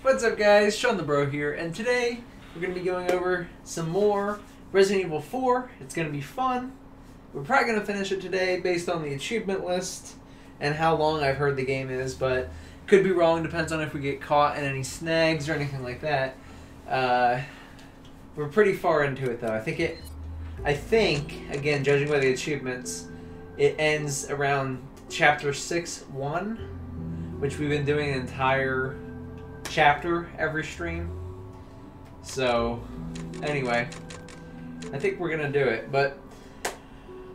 What's up guys, Sean the Bro here, and today we're going to be going over some more Resident Evil 4. It's going to be fun. We're probably going to finish it today based on the achievement list and how long I've heard the game is, but could be wrong, depends on if we get caught in any snags or anything like that. We're pretty far into it though. I think, again, judging by the achievements, it ends around chapter 6-1, which we've been doing an entire chapter every stream. So, anyway, I think we're gonna do it. But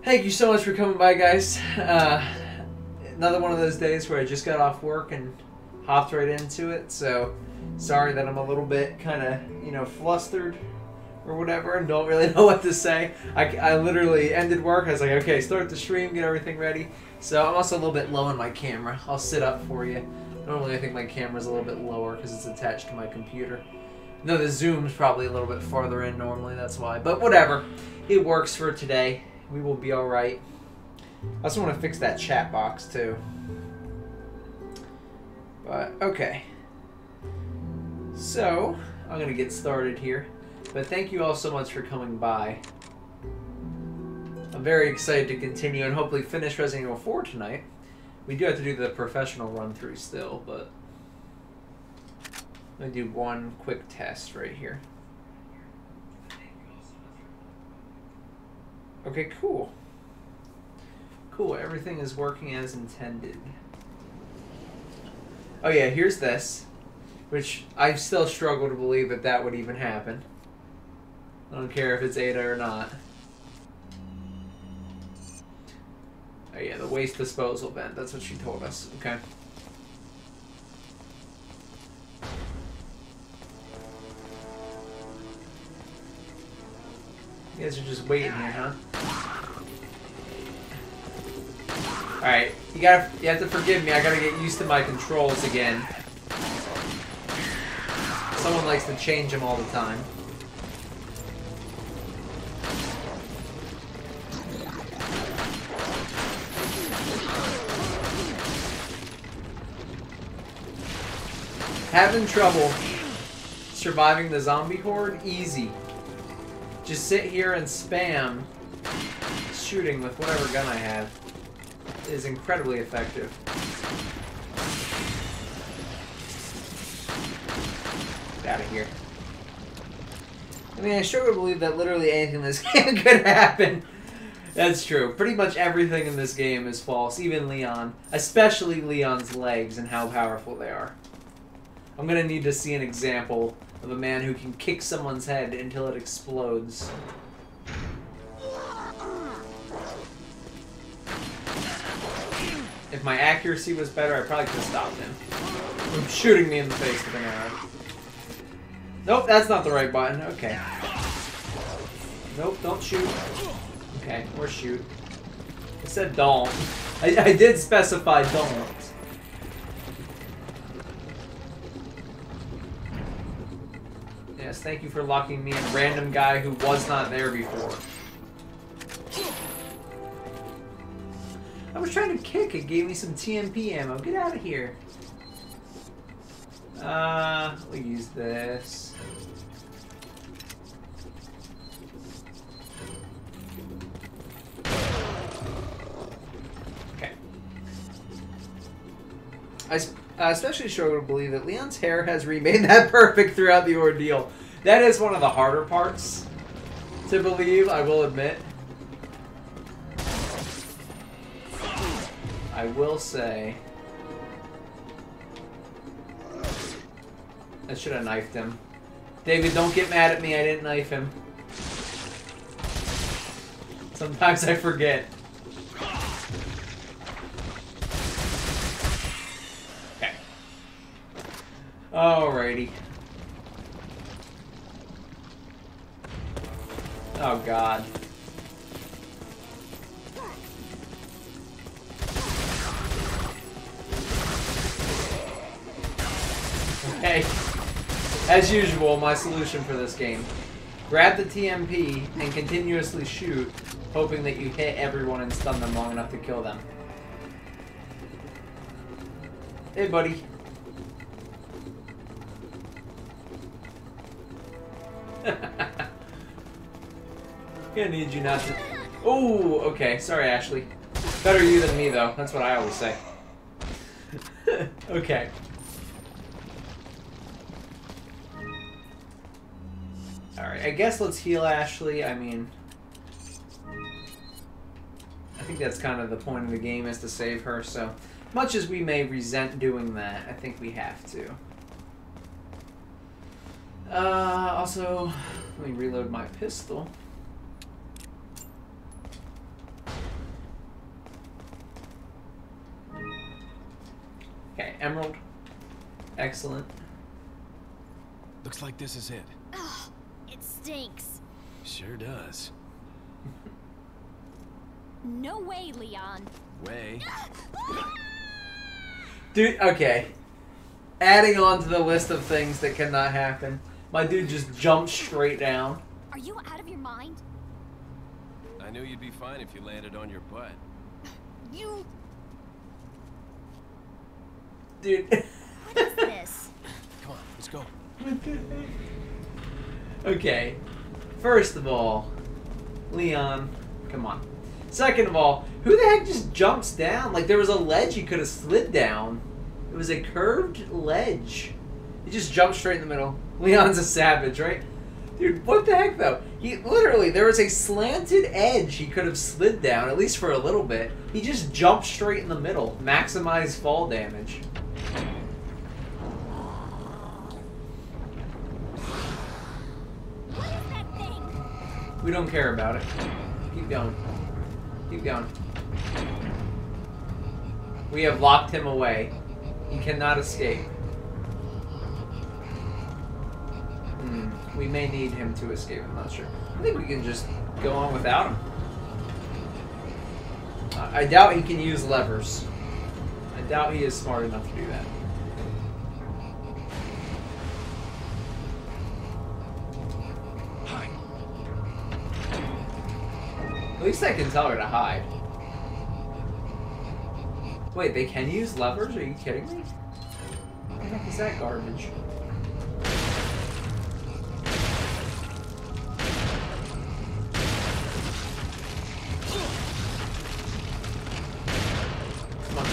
thank you so much for coming by, guys. Another one of those days where I just got off work and hopped right into it. So, sorry that I'm a little bit kind of, you know, flustered or whatever and don't really know what to say. I literally ended work. I was like, okay, start the stream, get everything ready. So I'm also a little bit low on my camera. I'll sit up for you. Normally I think my camera's a little bit lower because it's attached to my computer. No, the zoom's probably a little bit farther in normally, that's why. But whatever, it works for today. We will be all right. I also want to fix that chat box too. But, okay. So, I'm going to get started here. But thank you all so much for coming by. I'm very excited to continue and hopefully finish Resident Evil 4 tonight. We do have to do the professional run-through still, but I'm going to do one quick test right here. Okay, cool. Cool, everything is working as intended. Oh yeah, here's this, which I still struggle to believe that that would even happen. I don't care if it's Ada or not. Oh yeah, the waste disposal vent. That's what she told us. Okay. You guys are just waiting here, huh? Alright, you have to forgive me. I gotta get used to my controls again. Someone likes to change them all the time. Having trouble surviving the zombie horde? Easy. Just sit here and spam shooting with whatever gun I have. It is incredibly effective. Get out of here. I mean, I sure would believe that literally anything in this game could happen. That's true. Pretty much everything in this game is false, even Leon. Especially Leon's legs and how powerful they are. I'm gonna need to see an example of a man who can kick someone's head until it explodes. If my accuracy was better, I probably could have stopped him from shooting me in the face with an arrow. Nope, that's not the right button. Okay. Nope, don't shoot. Okay, or shoot. I said don't. I did specify don't. Thank you for locking me in, random guy who was not there before. I was trying to kick, it gave me some TMP ammo. Get out of here. We'll use this. Okay. I especially sure would believe that Leon's hair has remained that perfect throughout the ordeal. That is one of the harder parts to believe, I will admit. I will say... I should have knifed him. David, don't get mad at me, I didn't knife him. Sometimes I forget. Okay. Alrighty. Oh, God. Okay. As usual, my solution for this game. Grab the TMP and continuously shoot, hoping that you hit everyone and stun them long enough to kill them. Hey, buddy. Gonna need you not to... Oh, okay. Sorry, Ashley. Better you than me, though. That's what I always say. Okay. Alright, I guess let's heal Ashley. I mean... I think that's kind of the point of the game, is to save her, so... Much as we may resent doing that, I think we have to. Also... Let me reload my pistol. Okay, emerald. Excellent. Looks like this is it. Ugh, it stinks. Sure does. No way, Leon. Way. Dude, okay. Adding on to the list of things that cannot happen, my dude just jumped straight down. Are you out of your mind? I knew you'd be fine if you landed on your butt. You... Dude. What is this? Come on, let's go. Okay. First of all, Leon, come on. Second of all, who the heck just jumps down? Like, there was a ledge you could have slid down. It was a curved ledge. You just jumped straight in the middle. Leon's a savage, right? Dude, what the heck, though? He literally, there was a slanted edge he could have slid down, at least for a little bit. He just jumped straight in the middle. Maximize fall damage. We don't care about it. Keep going. Keep going. We have locked him away. He cannot escape. We may need him to escape. I'm not sure. I think we can just go on without him. I doubt he can use levers. I doubt he is smart enough to do that. At least I can tell her to hide. Wait, they can use levers? Are you kidding me? What the heck is that garbage? Come on.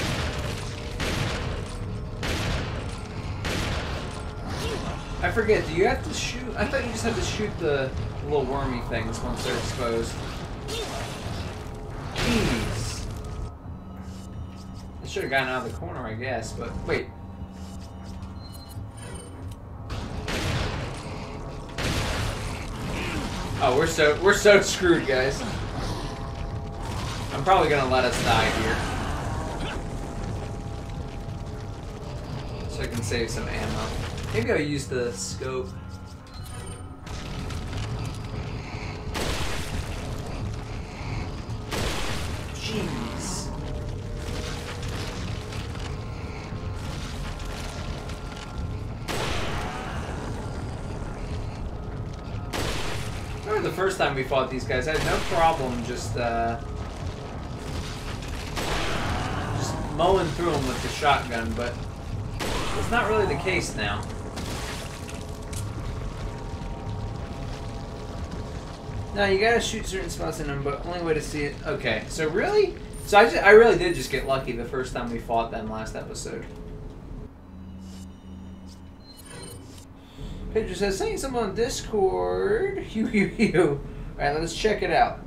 I forget, do you have to shoot? I thought you just had to shoot the little wormy things once they're exposed. Jeez. I should have gotten out of the corner, I guess, but wait. Oh, we're so screwed, guys. I'm probably gonna let us die here. So I can save some ammo. Maybe I'll use the scope. Jeez. I remember the first time we fought these guys, I had no problem just mowing through them with the shotgun, but it's not really the case now. No, you gotta shoot certain spots in them, but only way to see it. Okay, so really, so I really did just get lucky the first time we fought them last episode. Pedro says, saying something on Discord. All right, let's check it out.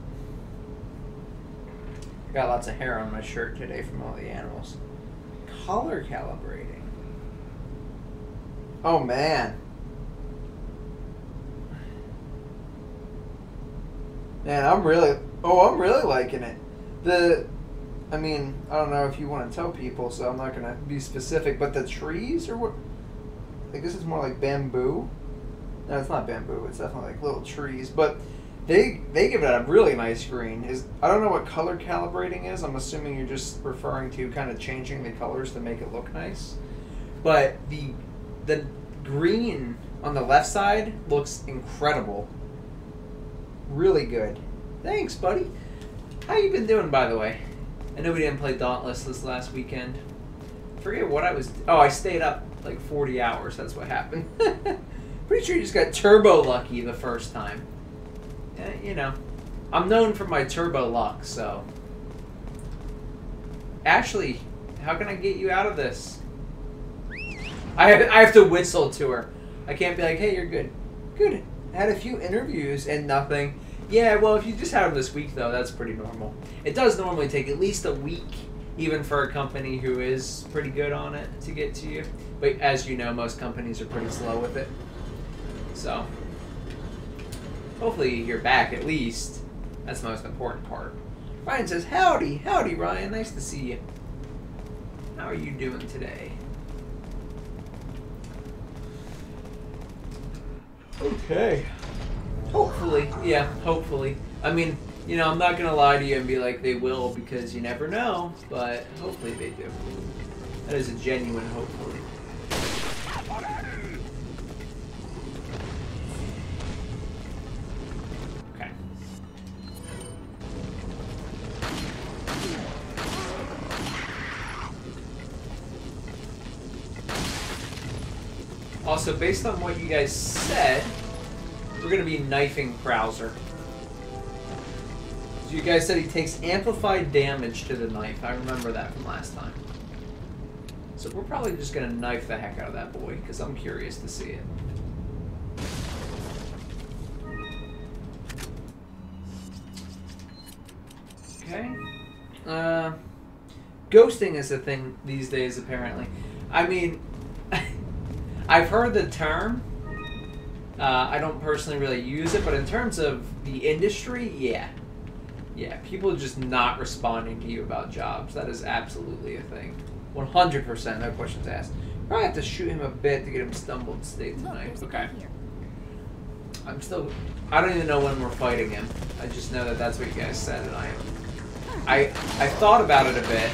I got lots of hair on my shirt today from all the animals. Color calibrating. Oh man. Man, I'm really liking it. I mean, I don't know if you want to tell people, so I'm not gonna be specific. But the trees, or what? Like this is more like bamboo. No, it's not bamboo. It's definitely like little trees. But they give it a really nice green. I don't know what color calibrating is. I'm assuming you're just referring to kind of changing the colors to make it look nice. But the green on the left side looks incredible. Really good. Thanks, buddy. How you been doing, by the way? I know we didn't play Dauntless this last weekend. I forget what I was... Oh, I stayed up like 40 hours. That's what happened. But Pretty sure you just got turbo lucky the first time. You know, I'm known for my turbo luck, so. Ashley, how can I get you out of this? I have to whistle to her. I can't be like, hey, you're good. Good. I had a few interviews and nothing. Yeah, well, if you just had them this week, though, that's pretty normal. It does normally take at least a week, even for a company who is pretty good on it, to get to you. But as you know, most companies are pretty slow with it. So, hopefully you're back at least. That's the most important part. Ryan says, howdy, howdy, Ryan. Nice to see you. How are you doing today? Okay. Hopefully. Yeah, hopefully. I mean, you know, I'm not going to lie to you and be like they will because you never know, but hopefully they do. That is a genuine hopefully. Okay. Also, based on what you guys said, we're going to be knifing Krauser. So you guys said he takes amplified damage to the knife. I remember that from last time. So we're probably just going to knife the heck out of that boy, because I'm curious to see it. Okay. Ghosting is a thing these days, apparently. I mean, I've heard the term. I don't personally really use it, but in terms of the industry, yeah. Yeah, people just not responding to you about jobs. That is absolutely a thing. 100%, no questions asked. Probably have to shoot him a bit to get him stumbled to stay tonight. Okay. I'm still... I don't even know when we're fighting him. I just know that that's what you guys said, and I thought about it a bit.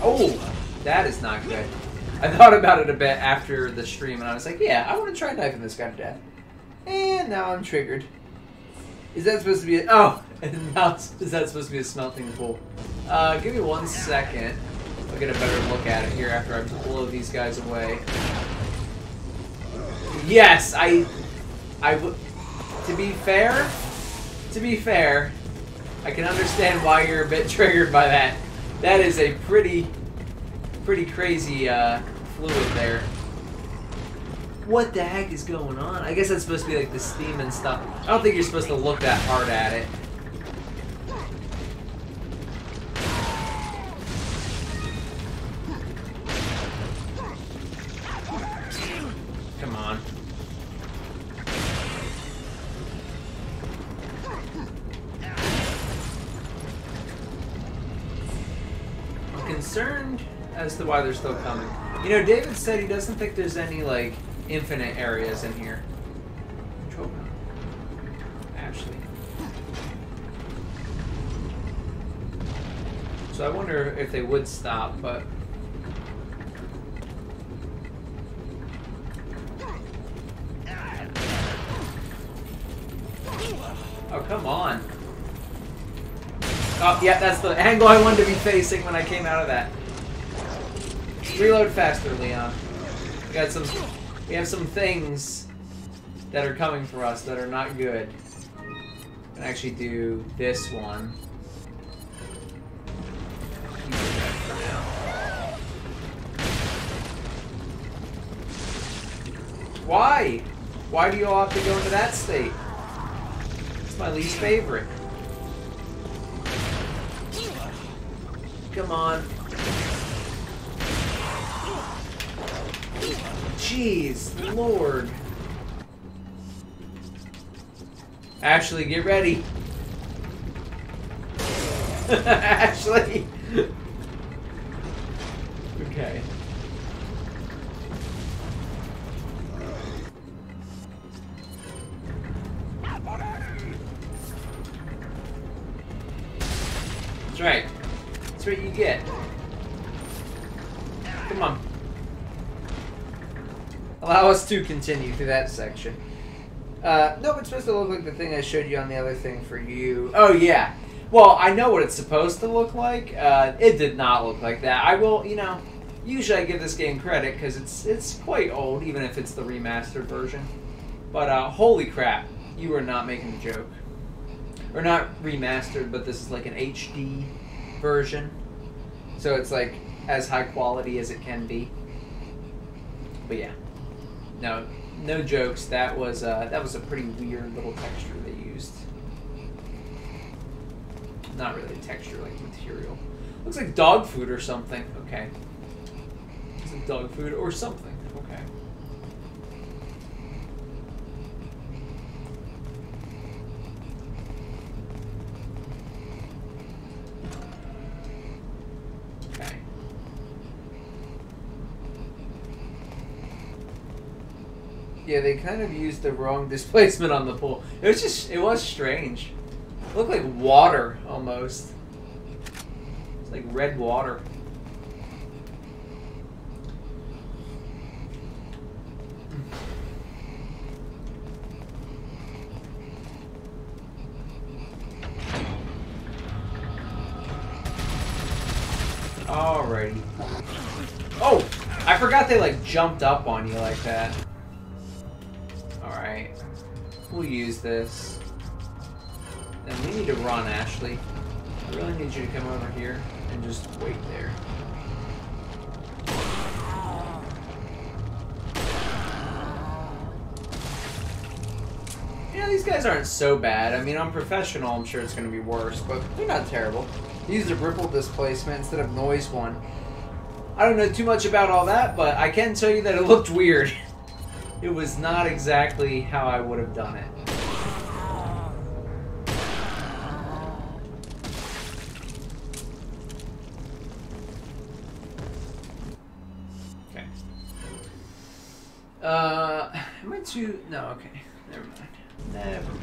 Oh! That is not good. I thought about it a bit after the stream, and I was like, yeah, I want to try knifing this guy to death. And now I'm triggered. Is that supposed to be a... Oh! Is that supposed to be a smelting pool? Give me 1 second. I'll get a better look at it here after I blow these guys away. Yes! To be fair, I can understand why you're a bit triggered by that. That is a pretty crazy fluid there. What the heck is going on? I guess that's supposed to be like the steam and stuff. I don't think you're supposed to look that hard at it. Come on. I'm concerned as to why they're still coming. You know, David said he doesn't think there's any, like, infinite areas in here. Control panel. Ashley. So I wonder if they would stop, but... Oh, come on. Oh, yeah, that's the angle I wanted to be facing when I came out of that. Reload faster, Leon. We have some things that are coming for us that are not good. I can actually do this one. Keep it red for now. Why? Why do you all have to go into that state? It's my least favorite. Come on. Jeez, Lord. Ashley, get ready. Ashley. Okay. That's right. That's what you get. Come on. Allow us to continue through that section. No, it's supposed to look like the thing I showed you on the other thing for you. Oh, yeah. Well, I know what it's supposed to look like. It did not look like that. I will, you know, usually I give this game credit because it's quite old, even if it's the remastered version. But holy crap, you are not making a joke. Or not remastered, but this is like an HD version. So it's like as high quality as it can be. But yeah, no jokes. That was a pretty weird little texture they used. Not really texture, like material. Looks like dog food or something. Okay. Looks like dog food or something. Okay. Yeah, they kind of used the wrong displacement on the pool. It was just, it was strange. It looked like water, almost. It's like red water. Alrighty. Oh! I forgot they, like, jumped up on you like that. Alright, we'll use this. And we need to run, Ashley. I really need you to come over here and just wait there. Yeah, these guys aren't so bad. I mean, I'm professional, I'm sure it's going to be worse, but they're not terrible. They used a ripple displacement instead of noise one. I don't know too much about all that, but I can tell you that it looked weird. It was not exactly how I would have done it. Okay. Am I too... No, okay. Never mind. Never mind.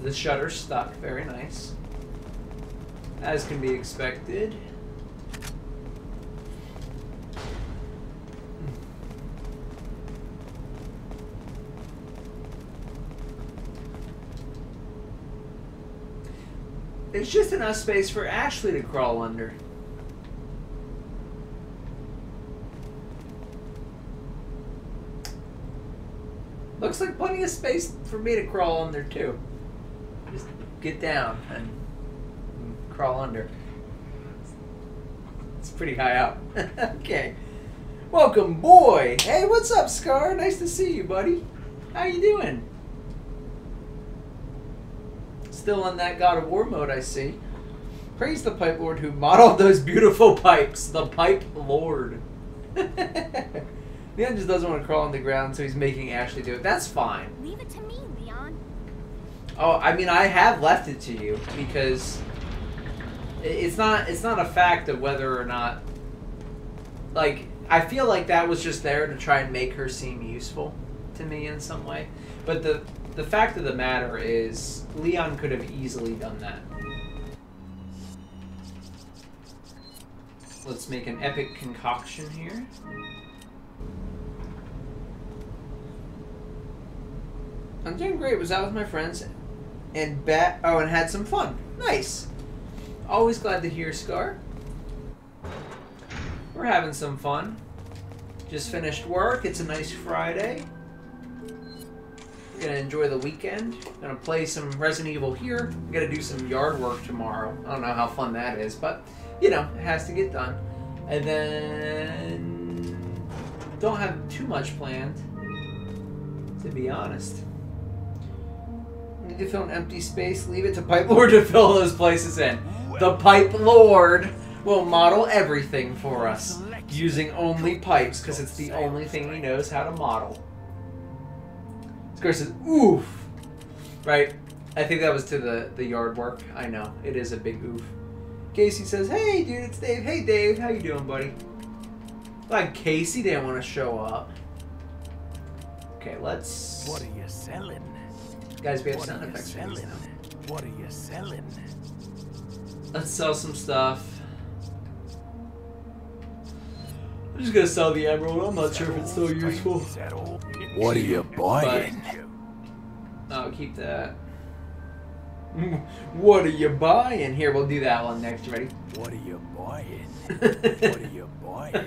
The shutter stuck, very nice. As can be expected. There's just enough space for Ashley to crawl under. Looks like plenty of space for me to crawl under too. Just get down and crawl under. It's pretty high up. Okay. Welcome, boy. Hey, what's up, Scar? Nice to see you, buddy. How you doing? Still in that God of War mode, I see. Praise the Pipe Lord who modeled those beautiful pipes. The Pipe Lord. Leon just doesn't want to crawl on the ground, so he's making Ashley do it. That's fine. Leave it to me, Leon. Oh, I mean, I have left it to you because it's not a fact of whether or not, like, I feel like that was just there to try and make her seem useful to me in some way. But the fact of the matter is Leon could have easily done that. Let's make an epic concoction here. I'm doing great. Was out with my friends. And bat. Oh, and had some fun. Nice. Always glad to hear, Scar. We're having some fun. Just finished work. It's a nice Friday. Gonna enjoy the weekend. Gonna play some Resident Evil here. Gotta do some yard work tomorrow. I don't know how fun that is, but you know, it has to get done. And then don't have too much planned, to be honest. Need to fill an empty space, leave it to Pipe Lord to fill those places in. The Pipe Lord will model everything for us, using only pipes, because it's the only thing he knows how to model. Scar says, oof! Right? I think that was to the yard work. I know, it is a big oof. Casey says, hey dude, it's Dave. Hey Dave, how you doing, buddy? Glad Casey didn't want to show up. Okay, let's... What are you selling? Guys, we have sound effects for these now. What are you selling? Let's sell some stuff. I'm just gonna sell the emerald. I'm not sure if it's so useful. What are you buying? I'll keep that. What are you buying? Here, we'll do that one next. Ready? What are you buying? What are you buying?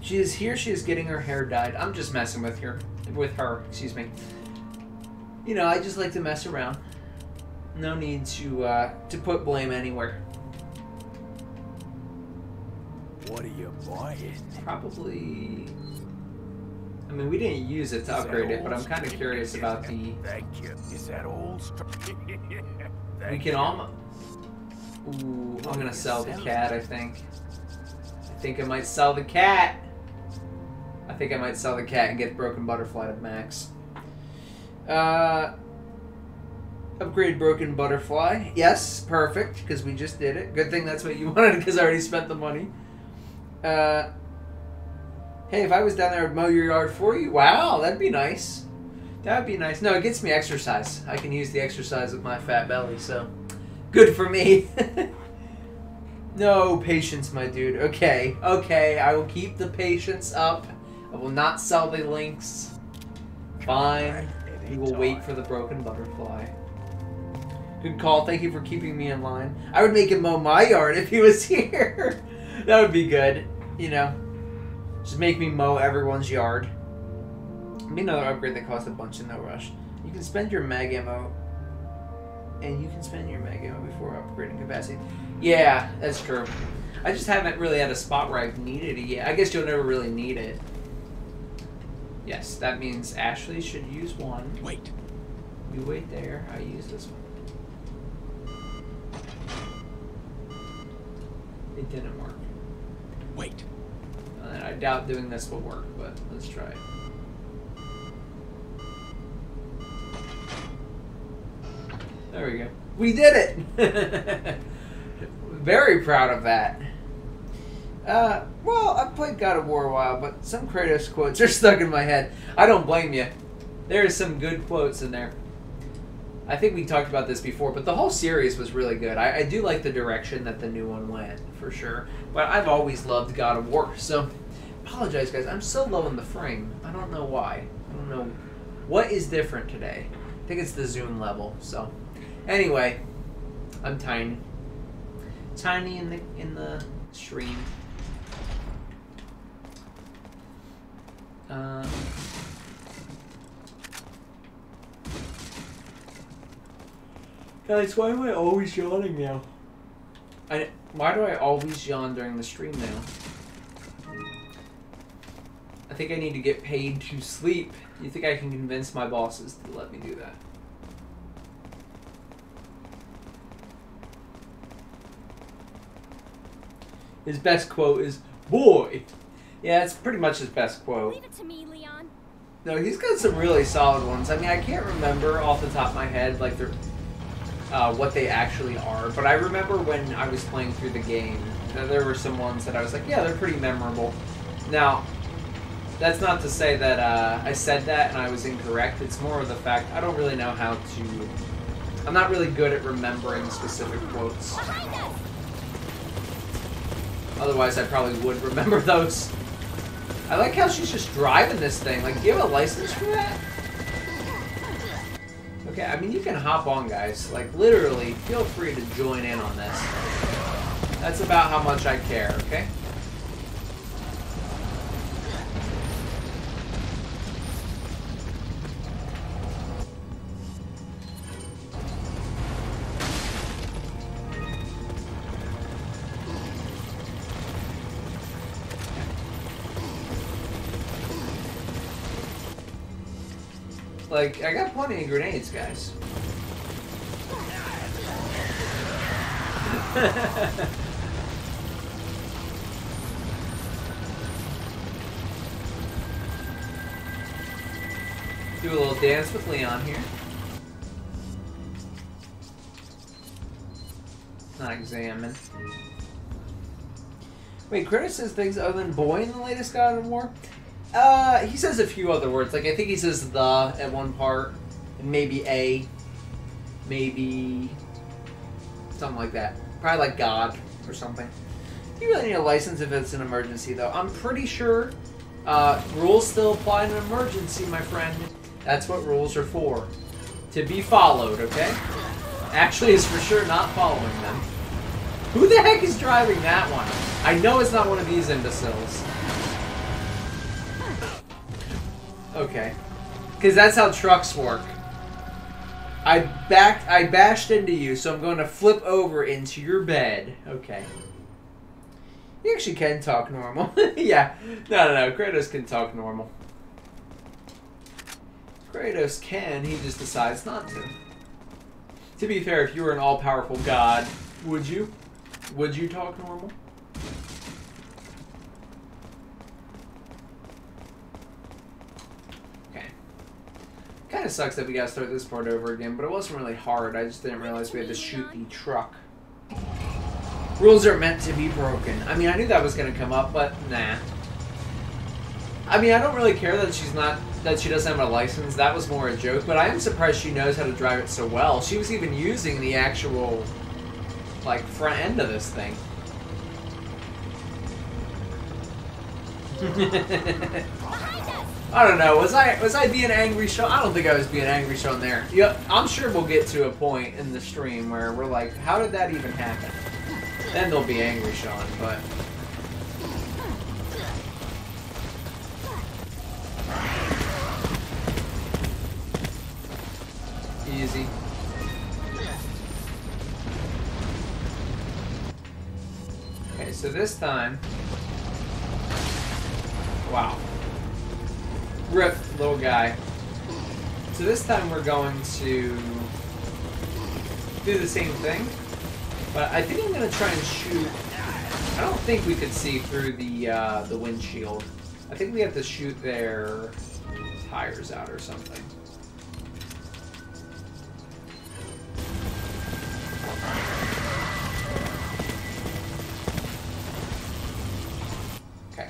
She is here. She is getting her hair dyed. I'm just messing with her. Excuse me. You know, I just like to mess around. No need to put blame anywhere. What are you buying? Probably. I mean, we didn't use it to upgrade it, but I'm kind of curious about the. Thank you. Is that old? We can almost. Ooh, I'm gonna sell the cat. I think. I think I might sell the cat and get Broken Butterfly to max. Upgrade Broken Butterfly. Yes, perfect, because we just did it. Good thing that's what you wanted, because I already spent the money. Hey, if I was down there, I'd mow your yard for you. Wow, that'd be nice. That'd be nice. No, it gets me exercise. I can use the exercise with my fat belly, so good for me. No patience, my dude. Okay, okay, I will keep the patience up. I will not sell the Lynx. Fine. We will wait for the Broken Butterfly. Good call. Thank you for keeping me in line. I would make him mow my yard if he was here. That would be good. You know, just make me mow everyone's yard. Give me another upgrade that costs a bunch in no rush. You can spend your mag ammo. And you can spend your mag ammo before upgrading capacity. Yeah, that's true. I just haven't really had a spot where I've needed it yet. I guess you'll never really need it. Yes, that means Ashley should use one. Wait. You wait there. I use this one. It didn't work. Wait. I doubt doing this will work, but let's try it. There we go. We did it! Very proud of that. Well, I played God of War a while, but some Kratos quotes are stuck in my head. I don't blame you. There is some good quotes in there. I think we talked about this before, but the whole series was really good. I do like the direction that the new one went, for sure. But I've always loved God of War, so apologize, guys. I'm so low in the frame. I don't know why. I don't know what is different today. I think it's the zoom level, so. Anyway, I'm tiny. Tiny in the stream. Guys, why am I always yawning now? Why do I always yawn during the stream now? I think I need to get paid to sleep. You think I can convince my bosses to let me do that? His best quote is, "Boy!" Yeah, it's pretty much his best quote. Leave it to me, Leon. No, he's got some really solid ones. I mean, I can't remember off the top of my head, like, they're... what they actually are, but I remember when I was playing through the game, there were some ones that I was like, yeah, they're pretty memorable. Now, that's not to say that I said that and I was incorrect. It's more of the fact I don't really know how to... I'm not really good at remembering specific quotes. Otherwise, I probably would remember those. I like how she's just driving this thing. Like, do you have a license for that? Okay, I mean, you can hop on, guys. Like, literally, feel free to join in on this. That's about how much I care, okay? Like, I got plenty of grenades, guys. Do a little dance with Leon here. Not examine. Wait, Kratos says things other than boy in the latest God of War? He says a few other words. Like, I think he says "the" at one part, and maybe "a," maybe something like that. Probably like "God" or something. You really need a license if it's an emergency, though. I'm pretty sure rules still apply in an emergency, my friend. That's what rules are for. To be followed, okay? Actually, it's for sure not following them. Who the heck is driving that one? I know it's not one of these imbeciles. Okay. Because that's how trucks work. I bashed into you, so I'm going to flip over into your bed. Okay. You actually can talk normal. Yeah. No. Kratos can talk normal. Kratos can. He just decides not to. To be fair, if you were an all-powerful god, would you? Would you talk normal? Okay. Kind of sucks that we gotta start this part over again, but it wasn't really hard. I just didn't realize we had to shoot the truck. Rules are meant to be broken. I mean, I knew that was gonna come up, but nah. I mean, I don't really care that she doesn't have a license. That was more a joke, but I am surprised she knows how to drive it so well. She was even using the actual, like, front end of this thing. I don't know. Was I being angry, Sean? I don't think I was being angry, Sean. There. Yep. I'm sure we'll get to a point in the stream where we're like, "How did that even happen?" Then they'll be angry, Sean. But. Easy. Okay, so this time... Wow. Rip, little guy. So this time we're going to do the same thing, but I think I'm going to try and shoot... I don't think we could see through the windshield. I think we have to shoot their tires out or something. Okay.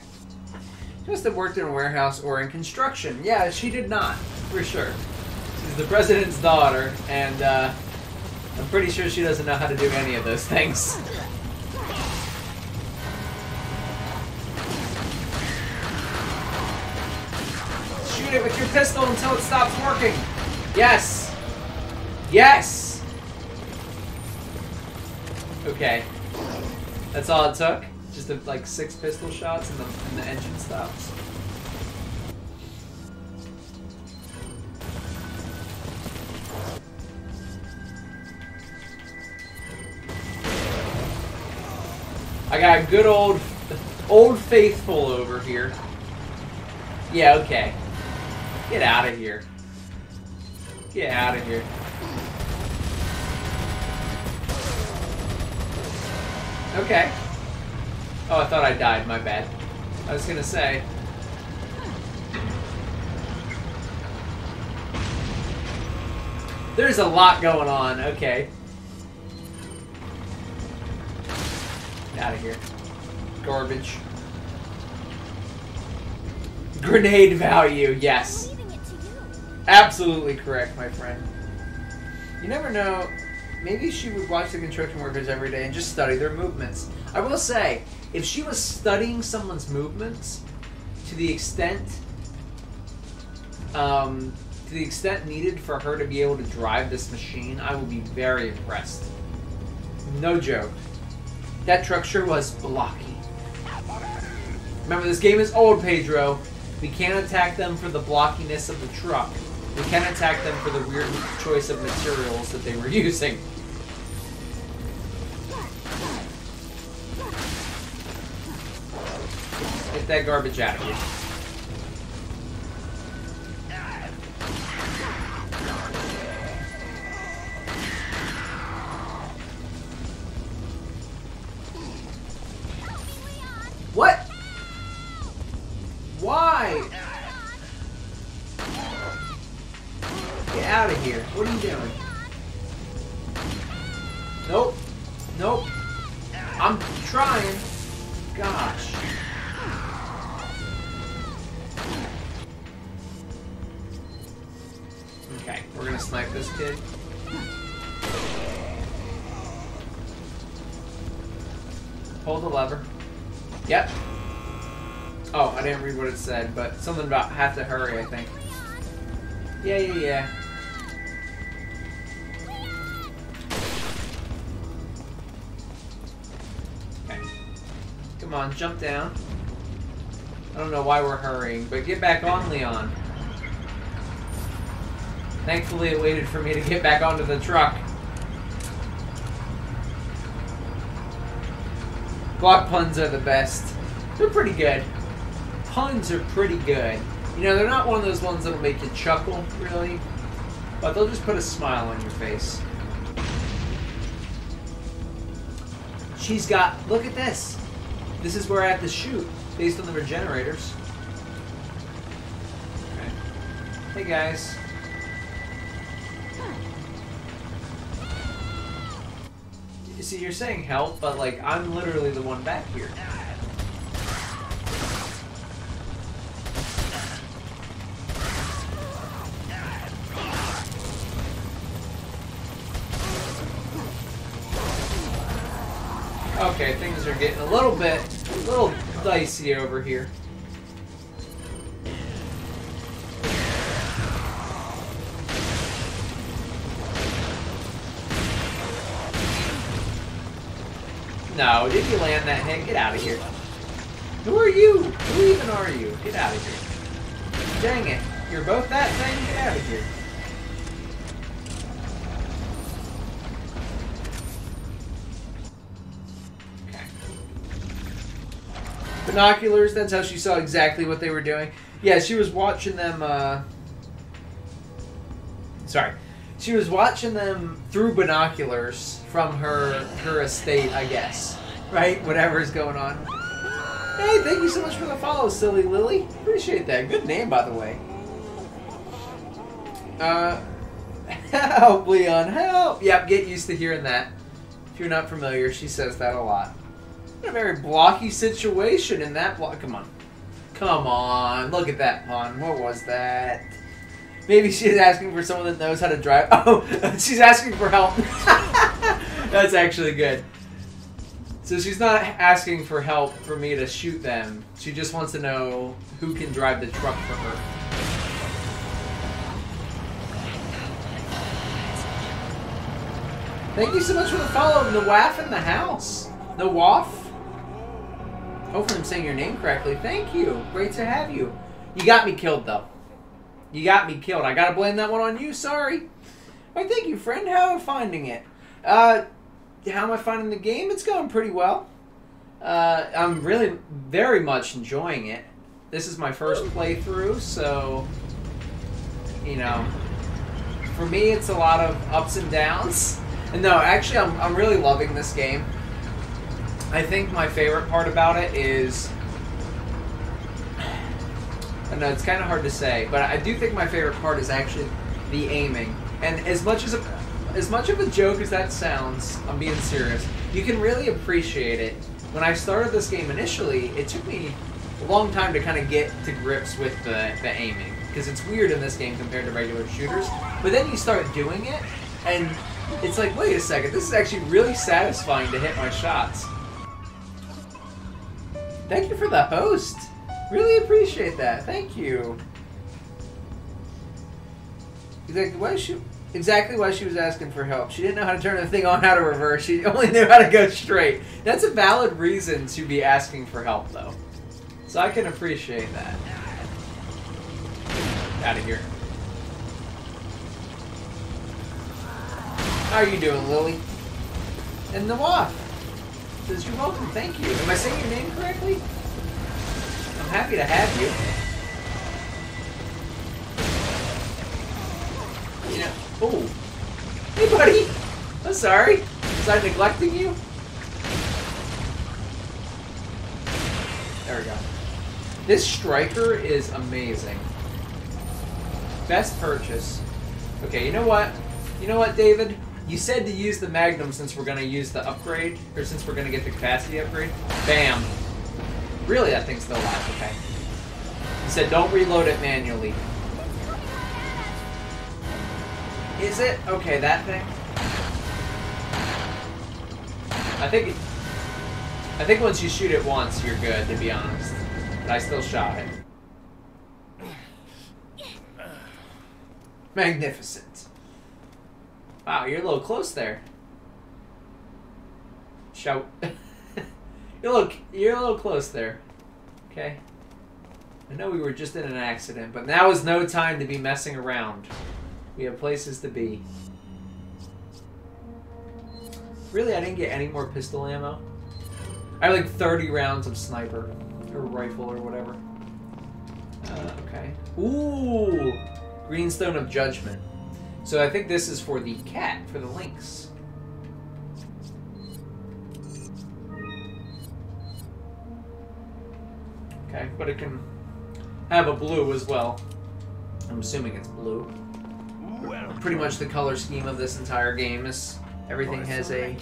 Must have worked in a warehouse or in construction. Yeah, she did not, for sure. She's the president's daughter, and I'm pretty sure she doesn't know how to do any of those things. Shoot it with your pistol until it stops working. Yes. Yes. Okay, that's all it took? Just like 6 pistol shots and the engine stops? I got a good old faithful over here. Yeah, okay. Get out of here. Get out of here. Okay. Oh, I thought I died. My bad. I was gonna say. There's a lot going on. Okay. Get out of here. Garbage. Grenade value. Yes. Absolutely correct, my friend. You never know. Maybe she would watch the construction workers every day and just study their movements. I will say, if she was studying someone's movements to the extent needed for her to be able to drive this machine, I would be very impressed. No joke. That truck sure was blocky. Remember, this game is old, Pedro. We can't attack them for the blockiness of the truck. We can attack them for the weird choice of materials that they were using. Get that garbage out of you. What? Why? Get out of here. What are you doing? Nope. Nope. I'm trying. Gosh. Okay, we're gonna snipe this kid. Hold the lever. Yep. Oh, I didn't read what it said, but something about have to hurry, I think. Yeah. Okay. Come on, jump down. I don't know why we're hurrying, but get back on, Leon. Thankfully, it waited for me to get back onto the truck. Glock puns are the best. They're pretty good. Puns are pretty good. You know, they're not one of those ones that'll make you chuckle, really. But they'll just put a smile on your face. She's got... Look at this. This is where I have to shoot, based on the regenerators. Okay. Hey, guys. See, you're saying help, but, like, I'm literally the one back here. Okay, things are getting a little dicey over here. No, did you land that hit? Get out of here. Who are you? Who even are you? Get out of here. Dang it. You're both that thing? Get out of here. Binoculars, that's how she saw exactly what they were doing. Yeah, she was watching them, Sorry. She was watching them through binoculars from her estate, I guess. Right? Whatever's going on. Hey, thank you so much for the follow, Silly Lily. Appreciate that. Good name, by the way. Help, Leon, help! Yep, get used to hearing that. If you're not familiar, she says that a lot. A very blocky situation in that block. Come on. Come on. Look at that pun. What was that? Maybe she's asking for someone that knows how to drive. Oh, she's asking for help. That's actually good. So she's not asking for help for me to shoot them. She just wants to know who can drive the truck for her. Thank you so much for the follow. The waff in the house. The waff? Hopefully I'm saying your name correctly. Thank you. Great to have you. You got me killed, though. You got me killed. I gotta blame that one on you. Sorry. Well, thank you, friend. How am I finding it? How am I finding the game? It's going pretty well. I'm really very much enjoying it. This is my first playthrough, so... You know... For me, it's a lot of ups and downs. And no, actually, I'm really loving this game. I think my favorite part about it is, I know it's kind of hard to say, but I do think my favorite part is actually the aiming. And as much of a joke as that sounds, I'm being serious. You can really appreciate it. When I started this game initially, it took me a long time to kind of get to grips with the aiming, because it's weird in this game compared to regular shooters. But then you start doing it, and it's like, wait a second, this is actually really satisfying to hit my shots. Thank you for the host. Really appreciate that. Thank you. Exactly why she was asking for help. She didn't know how to turn the thing on, how to reverse. She only knew how to go straight. That's a valid reason to be asking for help, though. So I can appreciate that. Out of here. How are you doing, Lily? And the waff. Says, you're welcome, thank you. Am I saying your name correctly? I'm happy to have you. You know, oh. Hey, buddy! I'm sorry. Was I neglecting you? There we go. This Striker is amazing. Best purchase. Okay, you know what? You know what, David? You said to use the Magnum since we're going to use the upgrade, or since we're going to get the capacity upgrade. Bam. Really, that thing's still alive. Okay. You said don't reload it manually. Is it? Okay, that thing. I think it, I think once you shoot it once, you're good, to be honest. But I still shot it. Magnificent. Wow, you're a little close there. Shout. You're a little close there. Okay. I know we were just in an accident, but now is no time to be messing around. We have places to be. Really, I didn't get any more pistol ammo. I have like 30 rounds of sniper, or rifle, or whatever. Okay. Ooh! Greenstone of Judgment. So I think this is for the cat, for the lynx. Okay, but it can have a blue as well. I'm assuming it's blue. Well, pretty much the color scheme of this entire game is everything has a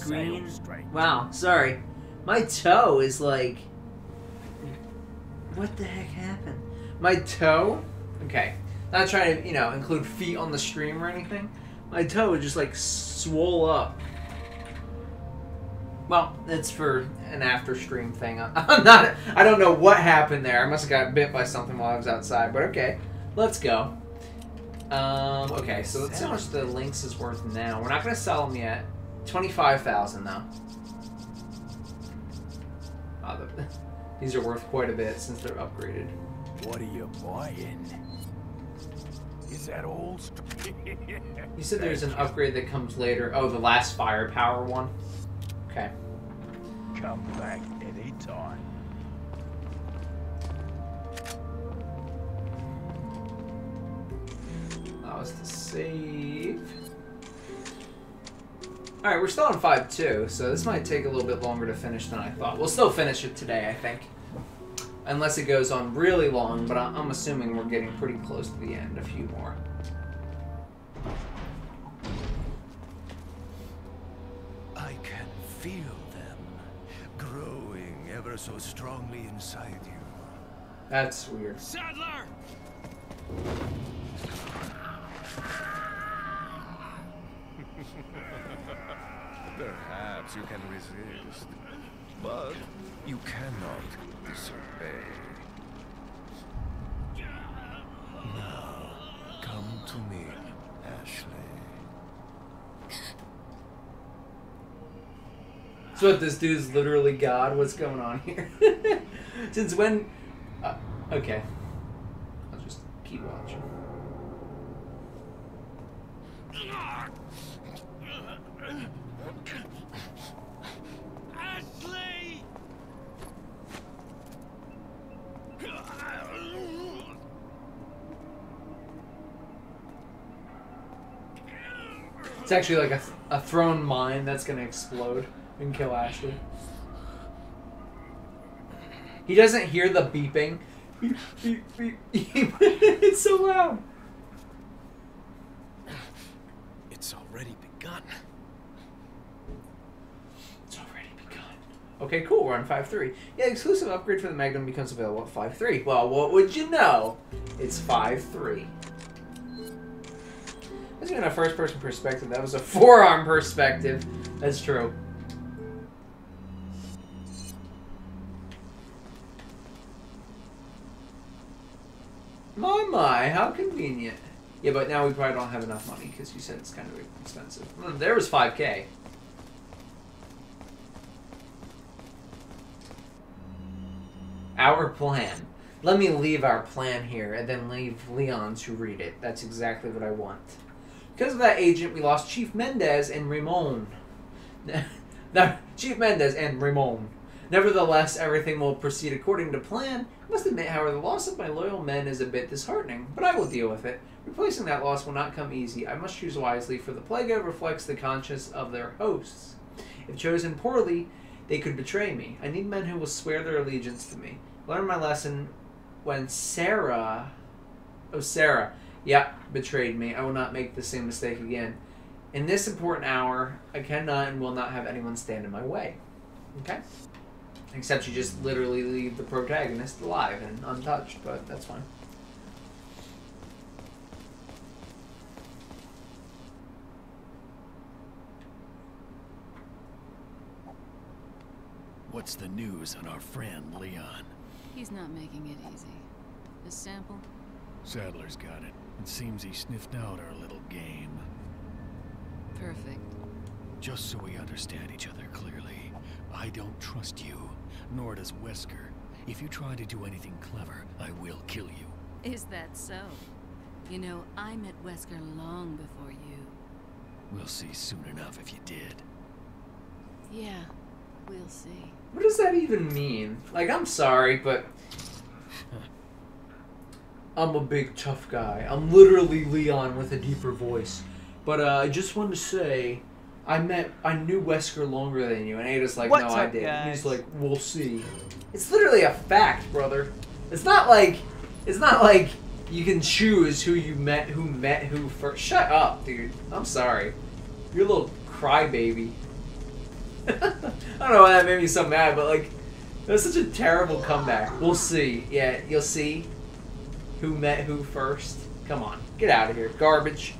green. Wow, sorry. My toe is like... What the heck happened? My toe? Okay. Not trying to, you know, include feet on the stream or anything. My toe would just like swole up. Well, it's for an after stream thing. I'm not. I don't know what happened there. I must have got bit by something while I was outside. But okay, let's go. Okay, so let's see how much the Lynx is worth now. We're not gonna sell them yet. 25,000 though. Wow, these are worth quite a bit since they're upgraded. What are you buying? Is that all? You said there's an upgrade that comes later. Oh, the last firepower one. Okay. Come back anytime. That was the save. Alright, we're still on 5-2, so this might take a little bit longer to finish than I thought. We'll still finish it today, I think. Unless it goes on really long, but I'm assuming we're getting pretty close to the end. A few more. I can feel them growing ever so strongly inside you. That's weird. Saddler! Perhaps you can resist, but you cannot disobey. Now, come to me, Ashley. So if this dude's literally God, what's going on here? Since when... okay. I'll just keep watching. Ashley! It's actually like a thrown mine that's gonna explode and kill Ashley. He doesn't hear the beeping. Beep, beep, beep. It's so loud. It's already begun. It's already begun. Okay, cool. We're on 5.3. Yeah, exclusive upgrade for the Magnum becomes available at 5.3. Well, what would you know? It's 5.3. That's even a first-person perspective. That was a forearm perspective. That's true. My, how convenient. Yeah, but now we probably don't have enough money because you said it's kind of expensive. There was 5K. Our plan. Let me leave our plan here and then leave Leon to read it. That's exactly what I want. Because of that agent, we lost Chief Mendez and Ramon. Chief Mendez and Ramon. Nevertheless, everything will proceed according to plan. I must admit, however, the loss of my loyal men is a bit disheartening, but I will deal with it. Replacing that loss will not come easy. I must choose wisely, for the Plaga reflects the conscience of their hosts. If chosen poorly, they could betray me. I need men who will swear their allegiance to me. Learn my lesson when Sarah... Oh, Sarah. Yeah, betrayed me. I will not make the same mistake again. In this important hour, I cannot and will not have anyone stand in my way. Okay? Except you just literally leave the protagonist alive and untouched, but that's fine. What's the news on our friend, Leon? He's not making it easy. The sample? Saddler's got it. It seems he sniffed out our little game. Perfect. Just so we understand each other clearly, I don't trust you, nor does Wesker. If you try to do anything clever, I will kill you. Is that so? You know, I met Wesker long before you. We'll see soon enough if you did. Yeah, we'll see. What does that even mean? Like, I'm sorry, but... I'm a big tough guy. I'm literally Leon with a deeper voice. But I just wanted to say, I knew Wesker longer than you, and Ada's like, no, I didn't. And he's like, we'll see. It's literally a fact, brother. It's not like you can choose who you met, who first. Shut up, dude. I'm sorry. You're a little crybaby. I don't know why that made me so mad, but like, that was such a terrible comeback. We'll see. Yeah, you'll see. Who met who first? Come on, get out of here, garbage.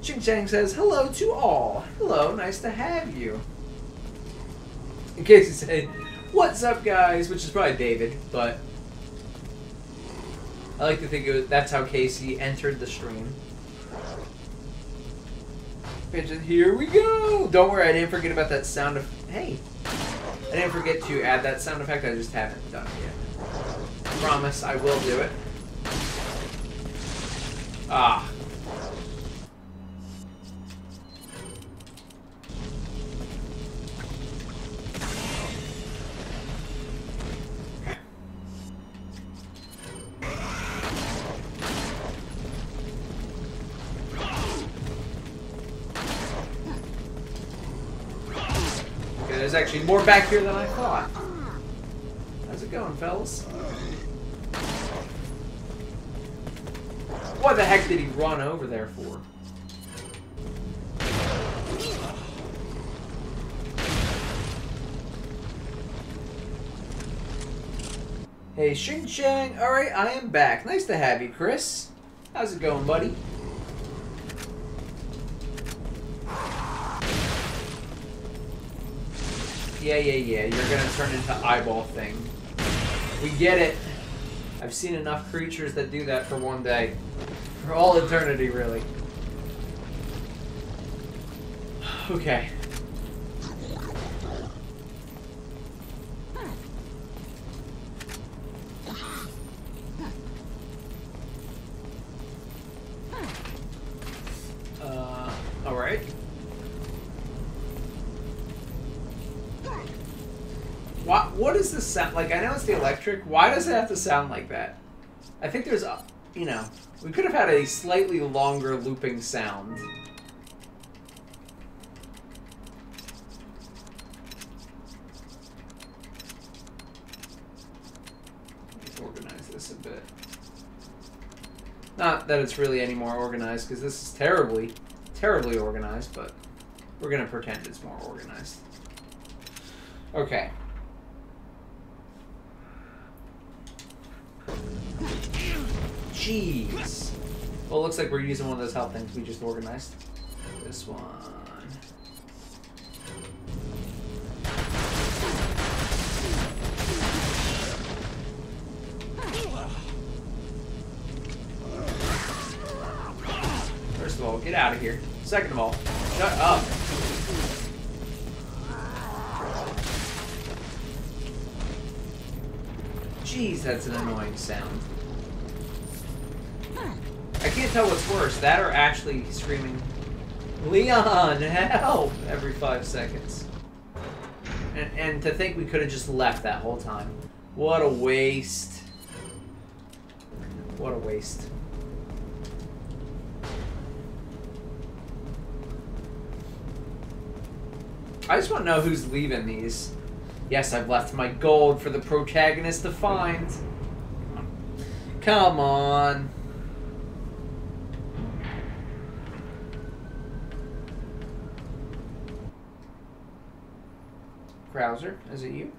Ching Chang says, hello to all. Hello, nice to have you. In case you say, what's up guys? Which is probably David, but I like to think it was, that's how Casey entered the stream. Here we go! Don't worry, I didn't forget about that sound of... Hey! I didn't forget to add that sound effect, I just haven't done it yet. Promise, I will do it. Ah. Okay, there's actually more back here than I thought. How's it going, fellas? What the heck did he run over there for? Hey, Shing Chang. Alright, I am back. Nice to have you, Chris. How's it going, buddy? Yeah. You're gonna turn into eyeball thing. We get it. I've seen enough creatures that do that for one day. For all eternity, really. Okay. Alright. What does this sound like? I know it's the electric. Why does it have to sound like that? I think there's... You know, we could have had a slightly longer looping sound. Let's organize this a bit. Not that it's really any more organized, because this is terribly, terribly organized, but we're going to pretend it's more organized. Okay. Jeez. Well, it looks like we're using one of those health things we just organized. This one. First of all, get out of here. Second of all, shut up. Jeez, that's an annoying sound. I can't tell what's worse, that or Ashley screaming, Leon, help! Every 5 seconds. And to think we could have just left that whole time. What a waste. What a waste. I just want to know who's leaving these. Yes, I've left my gold for the protagonist to find. Come on. Krauser, is it you?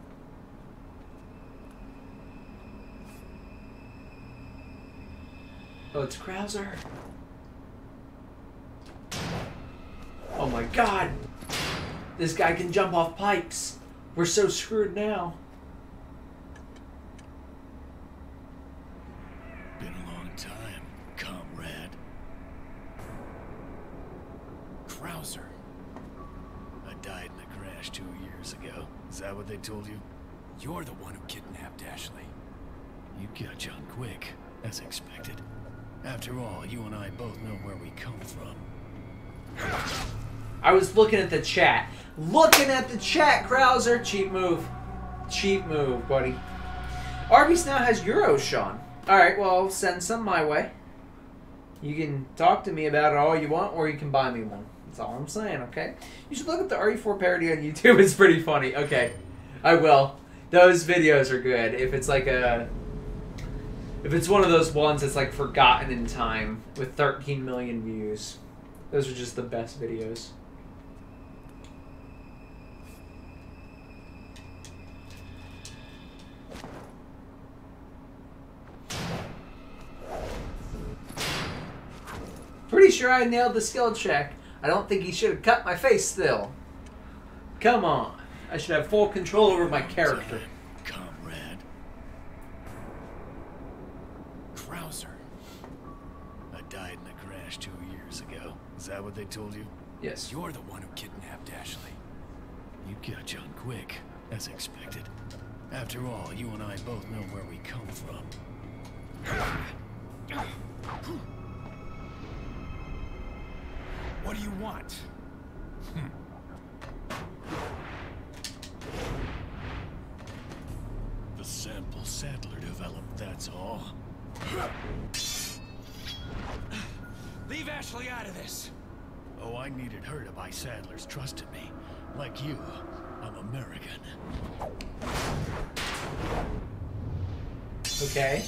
Oh, it's Krauser. Oh my god! This guy can jump off pipes. We're so screwed now. Been a long time, comrade. Krauser. I died in a crash 2 years ago. Is that what they told you? You're the one who kidnapped Ashley. You got on quick, as expected. After all, you and I both know where we come from. I was looking at the chat. Looking at the chat, Krauser! Cheap move. Cheap move, buddy. Arby's now has euros, Sean. Alright, well, I'll send some my way. You can talk to me about it all you want, or you can buy me one. That's all I'm saying, okay? You should look up the RE4 parody on YouTube. It's pretty funny. Okay, I will. Those videos are good. If it's like a... If it's one of those ones that's like forgotten in time with 13 million views. Those are just the best videos. Pretty sure I nailed the skill check. I don't think he should have cut my face still. Come on. I should have full control over my character. Comrade. Krauser. I died in a crash 2 years ago. Is that what they told you? Yes. You're the one who kidnapped Ashley. You got on quick, as expected. After all, you and I both know where we come from. What do you want? The sample Saddler developed, that's all. Leave Ashley out of this! Oh, I needed her to buy Saddler's trust in me. Like you, I'm American. Okay.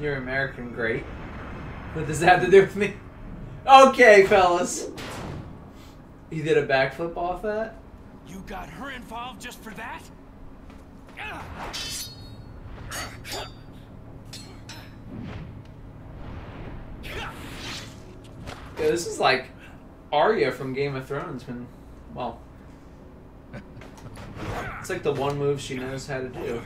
You're American, great. What does that have to do with me? Okay, fellas. You did a backflip off that? You got her involved just for that? Yeah, this is like Arya from Game of Thrones when, well, it's like the one move she knows how to do.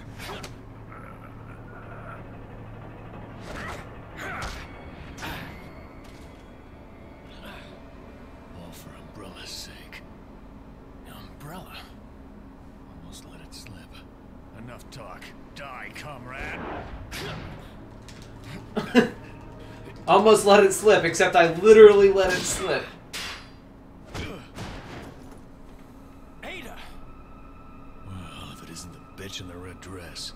Almost let it slip, except I literally let it slip. Ada. Well, if it isn't the bitch in the red dress.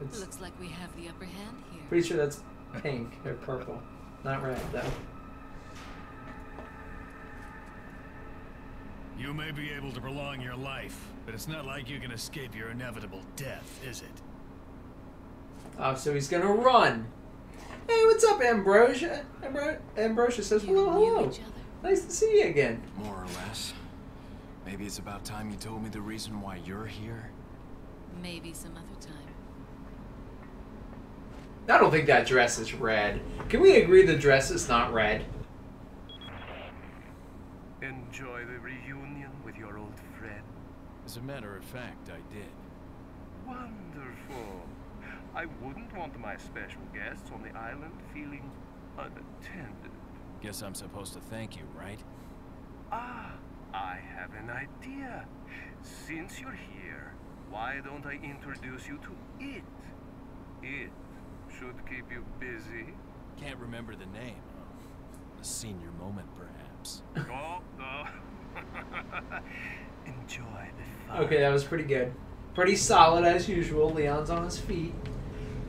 It looks like we have the upper hand here. Pretty sure that's pink or purple, not red though. You may be able to prolong your life, but it's not like you can escape your inevitable death, is it? Oh, so he's gonna run. Hey, what's up, Ambrosia? Ambrosia says, hello, hello. Nice to see you again. More or less. Maybe it's about time you told me the reason why you're here. Maybe some other time. I don't think that dress is red. Can we agree the dress is not red? Enjoy the reunion with your old friend. As a matter of fact, I did. Wonderful. I wouldn't want my special guests on the island feeling unattended. Guess I'm supposed to thank you, right? Ah, I have an idea. Since you're here, why don't I introduce you to it? It should keep you busy. Can't remember the name. A senior moment, perhaps. Oh, no. Enjoy the fun. Okay, that was pretty good. Pretty solid as usual. Leon's on his feet.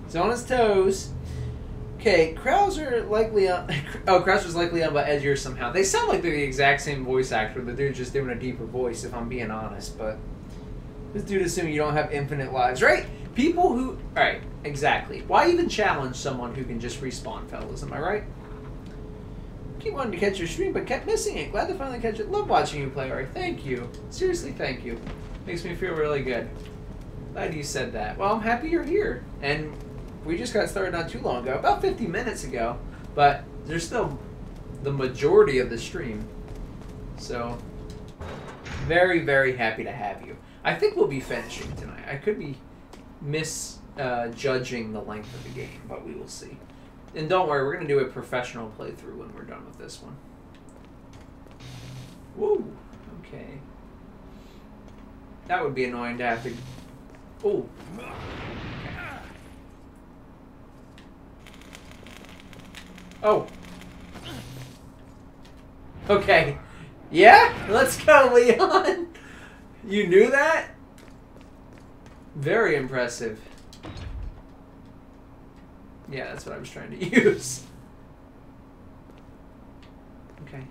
He's on his toes. Okay, Krauser likely on. Oh, Krauser's likely on by Edgier somehow. They sound like they're the exact same voice actor. The dude's just doing a deeper voice, if I'm being honest. But this dude assumes you don't have infinite lives, right? People who. Alright, exactly. Why even challenge someone who can just respawn, fellas? Am I right? Keep wanting to catch your stream, but kept missing it. Glad to finally catch it. Love watching you play, right? Thank you. Seriously, thank you. Makes me feel really good. Glad you said that. Well, I'm happy you're here. And we just got started not too long ago, about 50 minutes ago, but there's still the majority of the stream. So, very, very happy to have you. I think we'll be finishing tonight. I could be misjudging the length of the game, but we will see. And don't worry, we're going to do a professional playthrough when we're done with this one. Whoa, okay. That would be annoying to have to... Oh. Oh. Okay. Yeah? Let's go, Leon! You knew that? Very impressive. Yeah, that's what I was trying to use. Okay.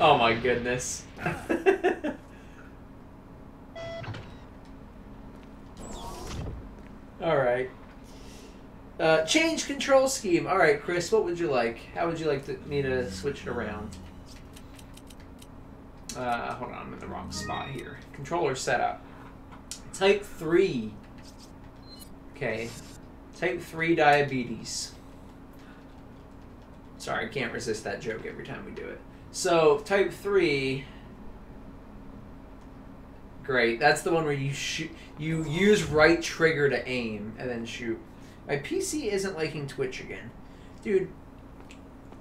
Oh my goodness. Alright. Change control scheme. Alright, Chris, what would you like? How would you like me to switch it around? Hold on, I'm in the wrong spot here. Controller setup. Type 3. Okay. Type 3 diabetes. Sorry, I can't resist that joke every time we do it. So, type 3... Great, that's the one where you shoot, you use right trigger to aim and then shoot. My PC isn't liking Twitch again. Dude,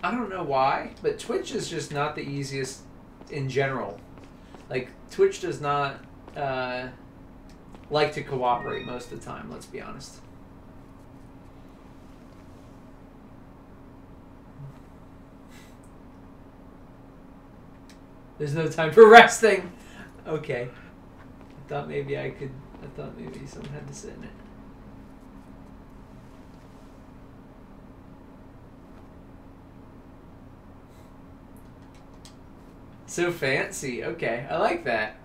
I don't know why, but Twitch is just not the easiest in general. Like, Twitch does not like to cooperate most of the time, let's be honest. There's no time for resting. Okay. I thought maybe I could... I thought maybe someone had to sit in it. So fancy. Okay. I like that.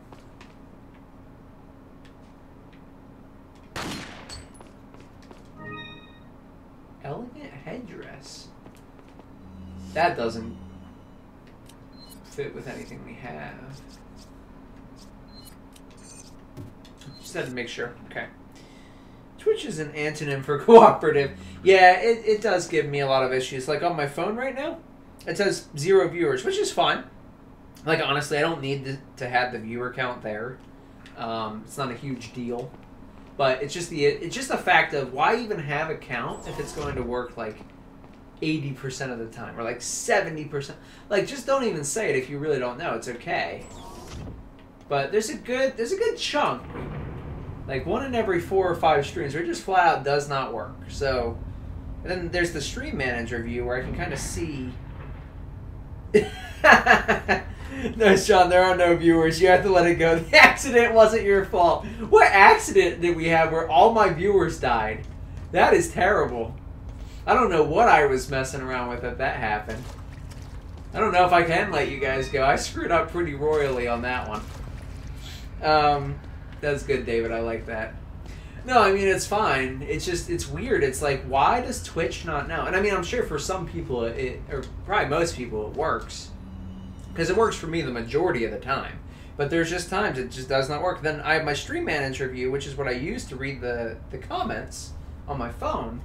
Elegant headdress. That doesn't fit with anything we have. Just had to make sure. Okay. Twitch is an antonym for cooperative. Yeah, it does give me a lot of issues. Like on my phone right now, it says 0 viewers, which is fine. Like honestly, I don't need to have the viewer count there. It's not a huge deal, but it's just the fact of why even have a count if it's going to work like 80% of the time or like 70%. Like just don't even say it if you really don't know. It's okay. But there's a good chunk. Like, 1 in every 4 or 5 streams where it just flat out does not work. So, and then there's the stream manager view where I can kind of see... No, Sean, there are no viewers. You have to let it go. The accident wasn't your fault. What accident did we have where all my viewers died? That is terrible. I don't know what I was messing around with if that happened. I don't know if I can let you guys go. I screwed up pretty royally on that one. That's good, David. I like that. No, I mean, it's fine. It's just, it's weird. It's like, why does Twitch not know? And I mean, I'm sure for some people, or probably most people, it works. Because it works for me the majority of the time. But there's just times it just does not work. Then I have my stream manager view, which is what I use to read the comments on my phone.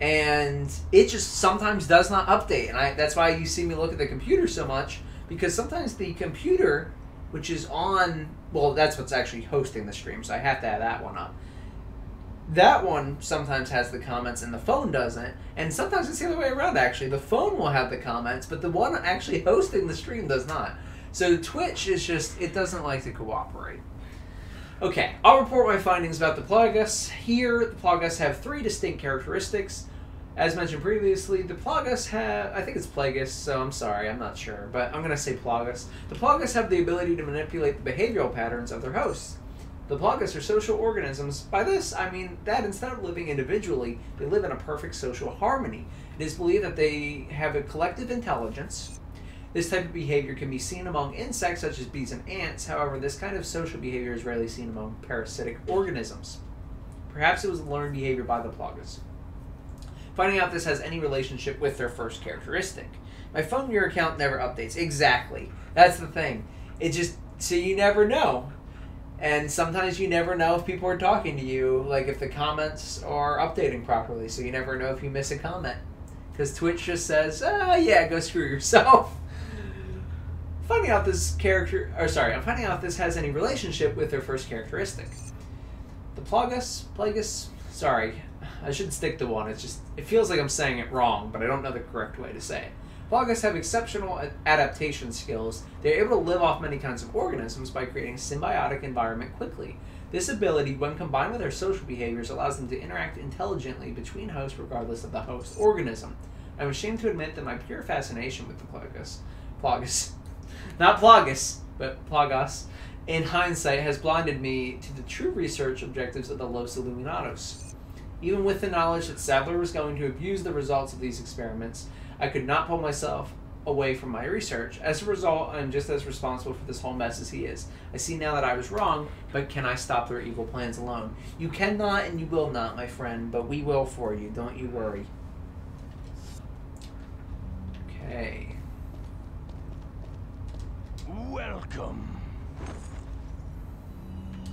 And it just sometimes does not update. And that's why you see me look at the computer so much. Because sometimes the computer, which is on... Well, that's what's actually hosting the stream, so I have to have that one up. That one sometimes has the comments and the phone doesn't, and sometimes it's the other way around, actually. The phone will have the comments, but the one actually hosting the stream does not. So Twitch is just, it doesn't like to cooperate. Okay, I'll report my findings about the Plagas. Here, the Plagas have 3 distinct characteristics. As mentioned previously, the Plagas have... I think it's Plagas, so I'm sorry, I'm not sure. But I'm going to say Plagas. The Plagas have the ability to manipulate the behavioral patterns of their hosts. The Plagas are social organisms. By this, I mean that instead of living individually, they live in a perfect social harmony. It is believed that they have a collective intelligence. This type of behavior can be seen among insects such as bees and ants. However, this kind of social behavior is rarely seen among parasitic organisms. Perhaps it was learned behavior by the Plagas. Finding out if this has any relationship with their first characteristic. My phone viewer account never updates. Exactly. That's the thing. It just, so you never know. And sometimes you never know if people are talking to you, like if the comments are updating properly. So you never know if you miss a comment. Because Twitch just says, ah, yeah, go screw yourself. finding out this character, or sorry, I'm finding out if this has any relationship with their first characteristic. The Plagueis, sorry, I should stick to one. It's just, it feels like I'm saying it wrong, but I don't know the correct way to say it. Plagueis have exceptional adaptation skills. They're able to live off many kinds of organisms by creating a symbiotic environment quickly. This ability, when combined with their social behaviors, allows them to interact intelligently between hosts regardless of the host organism. I'm ashamed to admit that my pure fascination with the Plagueis, in hindsight, has blinded me to the true research objectives of the Los Illuminados. Even with the knowledge that Saddler was going to abuse the results of these experiments, I could not pull myself away from my research. As a result, I'm just as responsible for this whole mess as he is. I see now that I was wrong, but can I stop their evil plans alone? You cannot and you will not, my friend, but we will for you. Don't you worry. Okay. Welcome.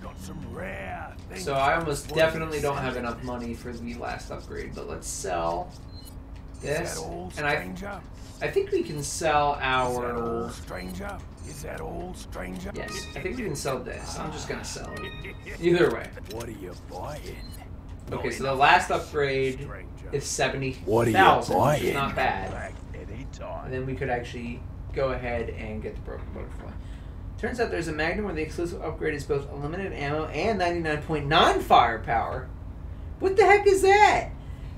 Got some rare things. So I almost definitely don't have enough money for the last upgrade, but let's sell this. And I think we can sell our... Is that old stranger? Yes, I think we can sell this. I'm just gonna sell it. Either way. What are you buying? Okay, so the last upgrade is 70,000, which is not bad. And then we could actually go ahead and get the Broken Butterfly. Turns out there's a Magnum where the exclusive upgrade is both unlimited ammo and 99.9 firepower. What the heck is that?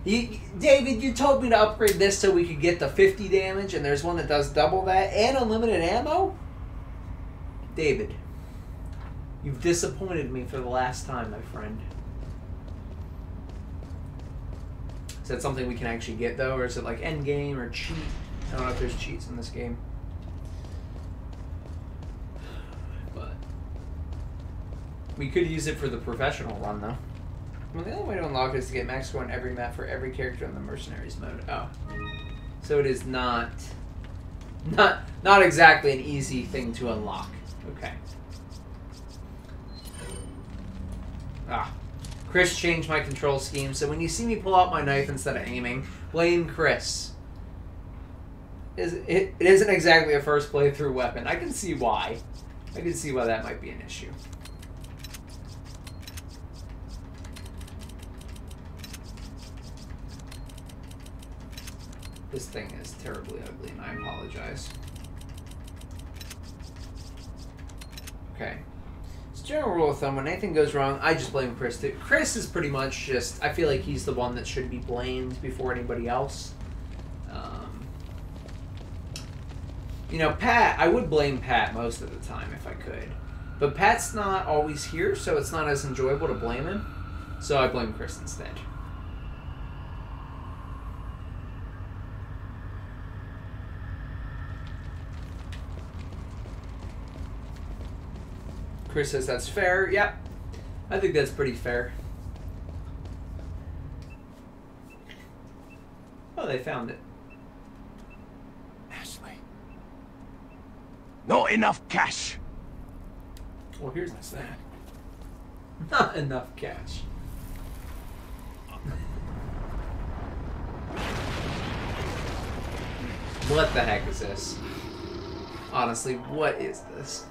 David, you told me to upgrade this so we could get the 50 damage, and there's one that does double that and unlimited ammo? David, you've disappointed me for the last time, my friend. Is that something we can actually get, though, or is it like endgame or cheat? I don't know if there's cheats in this game. But we could use it for the professional run, though. Well, the only way to unlock it is to get max score on every map for every character in the Mercenaries mode. Oh. So it is not exactly an easy thing to unlock. Okay. Ah. Chris changed my control scheme, so when you see me pull out my knife instead of aiming, blame Chris. It isn't exactly a first playthrough weapon. I can see why. I can see why that might be an issue. This thing is terribly ugly, and I apologize. Okay. As a general rule of thumb, when anything goes wrong, I just blame Chris. Chris is pretty much just... I feel like he's the one that should be blamed before anybody else. You know, Pat, I would blame Pat most of the time if I could. But Pat's not always here, so it's not as enjoyable to blame him. So I blame Chris instead. Chris says that's fair. Yep. I think that's pretty fair. Oh, they found it. Ashley. Not enough cash. Well, here's my thing. Not enough cash. What the heck is this? Honestly, what is this?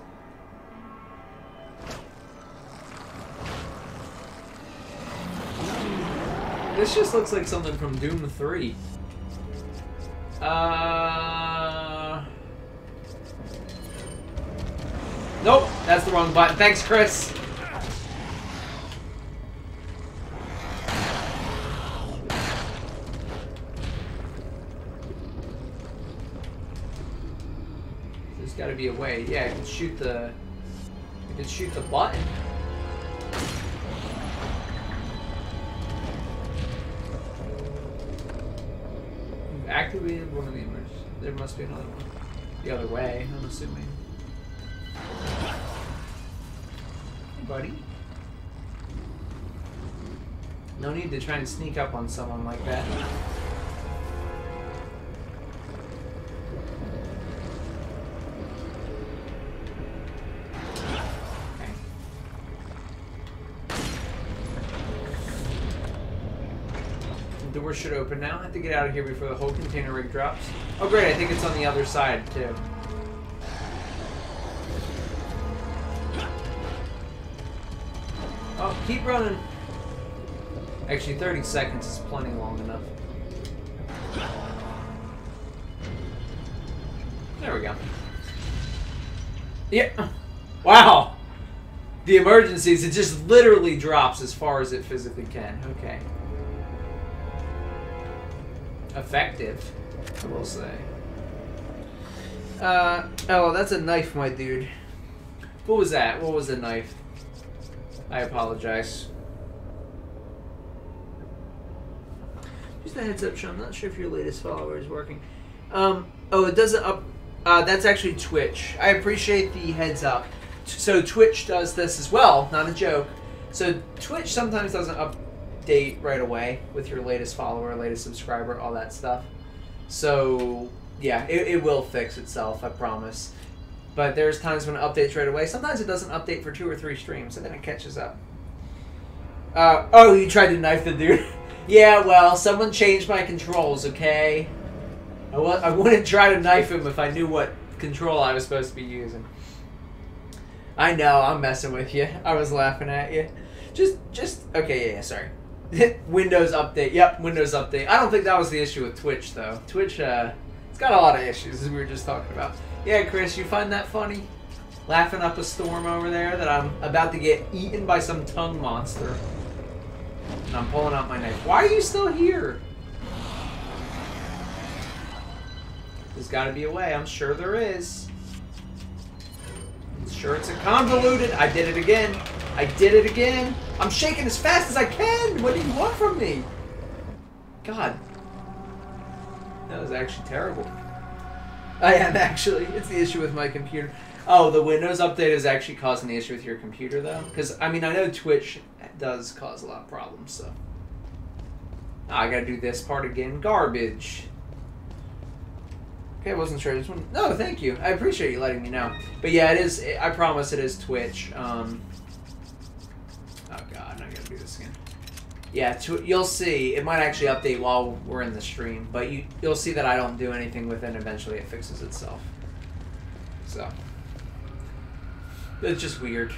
This just looks like something from Doom 3. Nope, that's the wrong button. Thanks, Chris. There's got to be a way. Yeah, I can shoot the. I can shoot the button. Activated one of the images. There must be another one. The other way, I'm assuming. Hey, buddy. No need to try and sneak up on someone like that. The door should open now. I have to get out of here before the whole container rig drops. Oh great, I think it's on the other side too. Keep running. Actually, 30 seconds is plenty long enough. There we go. Yeah. Wow. The emergencies, it just literally drops as far as it physically can. Okay. Effective, I will say. Oh, that's a knife, my dude. What was that? What was the knife? I apologize. Just a heads up, Sean. I'm not sure if your latest follower is working. Oh, it doesn't up... that's actually Twitch. I appreciate the heads up. So Twitch does this as well. Not a joke. So Twitch sometimes doesn't update right away with your latest follower, latest subscriber, all that stuff. So... yeah, it will fix itself, I promise. But there's times when it updates right away. Sometimes it doesn't update for 2 or 3 streams, and then it catches up. Oh, you tried to knife the dude? Yeah, well, someone changed my controls, okay? I wouldn't try to knife him if I knew what control I was supposed to be using. I know, I'm messing with you. I was laughing at you. Okay, yeah, sorry. Windows update. Yep, Windows update. I don't think that was the issue with Twitch, though. Twitch, it's got a lot of issues, as we were just talking about. Yeah, Chris, you find that funny? Laughing up a storm over there that I'm about to get eaten by some tongue monster. And I'm pulling out my knife. Why are you still here? There's gotta be a way. I'm sure there is. I'm sure it's a convoluted. I did it again. I did it again. I'm shaking as fast as I can. What do you want from me? God. That was actually terrible. I am actually. It's the issue with my computer. Oh, the Windows update is actually causing the issue with your computer, though? Because, I mean, I know Twitch does cause a lot of problems, so... oh, I gotta do this part again. Garbage. Okay, I wasn't sure. I just wanted... no, thank you. I appreciate you letting me know. But yeah, it is... I promise it is Twitch. Oh, God. I gotta do this again. Yeah, you'll see. It might actually update while we're in the stream, but you'll see that I don't do anything with it, and eventually it fixes itself. So. It's just weird.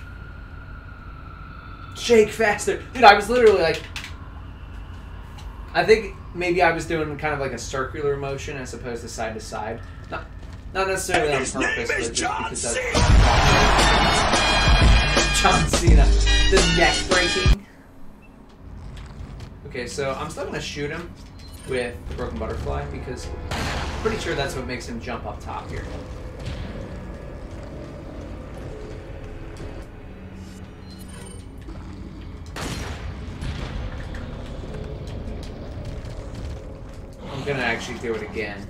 Shake faster! Dude, I was literally like... I think maybe I was doing kind of like a circular motion as opposed to side to side. Not necessarily on purpose, but John just because that's... John Cena. The neck breaking. Okay, so I'm still gonna shoot him with the Broken Butterfly because I'm pretty sure that's what makes him jump up top here. I'm gonna actually do it again.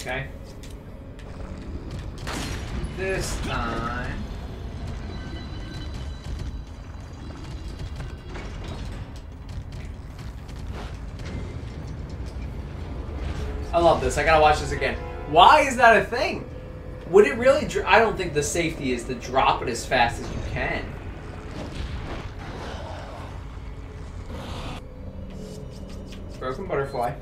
Okay. This time. I love this. I gotta watch this again. Why is that a thing? Would it really... I don't think the safety is to drop it as fast as you can. Broken Butterfly.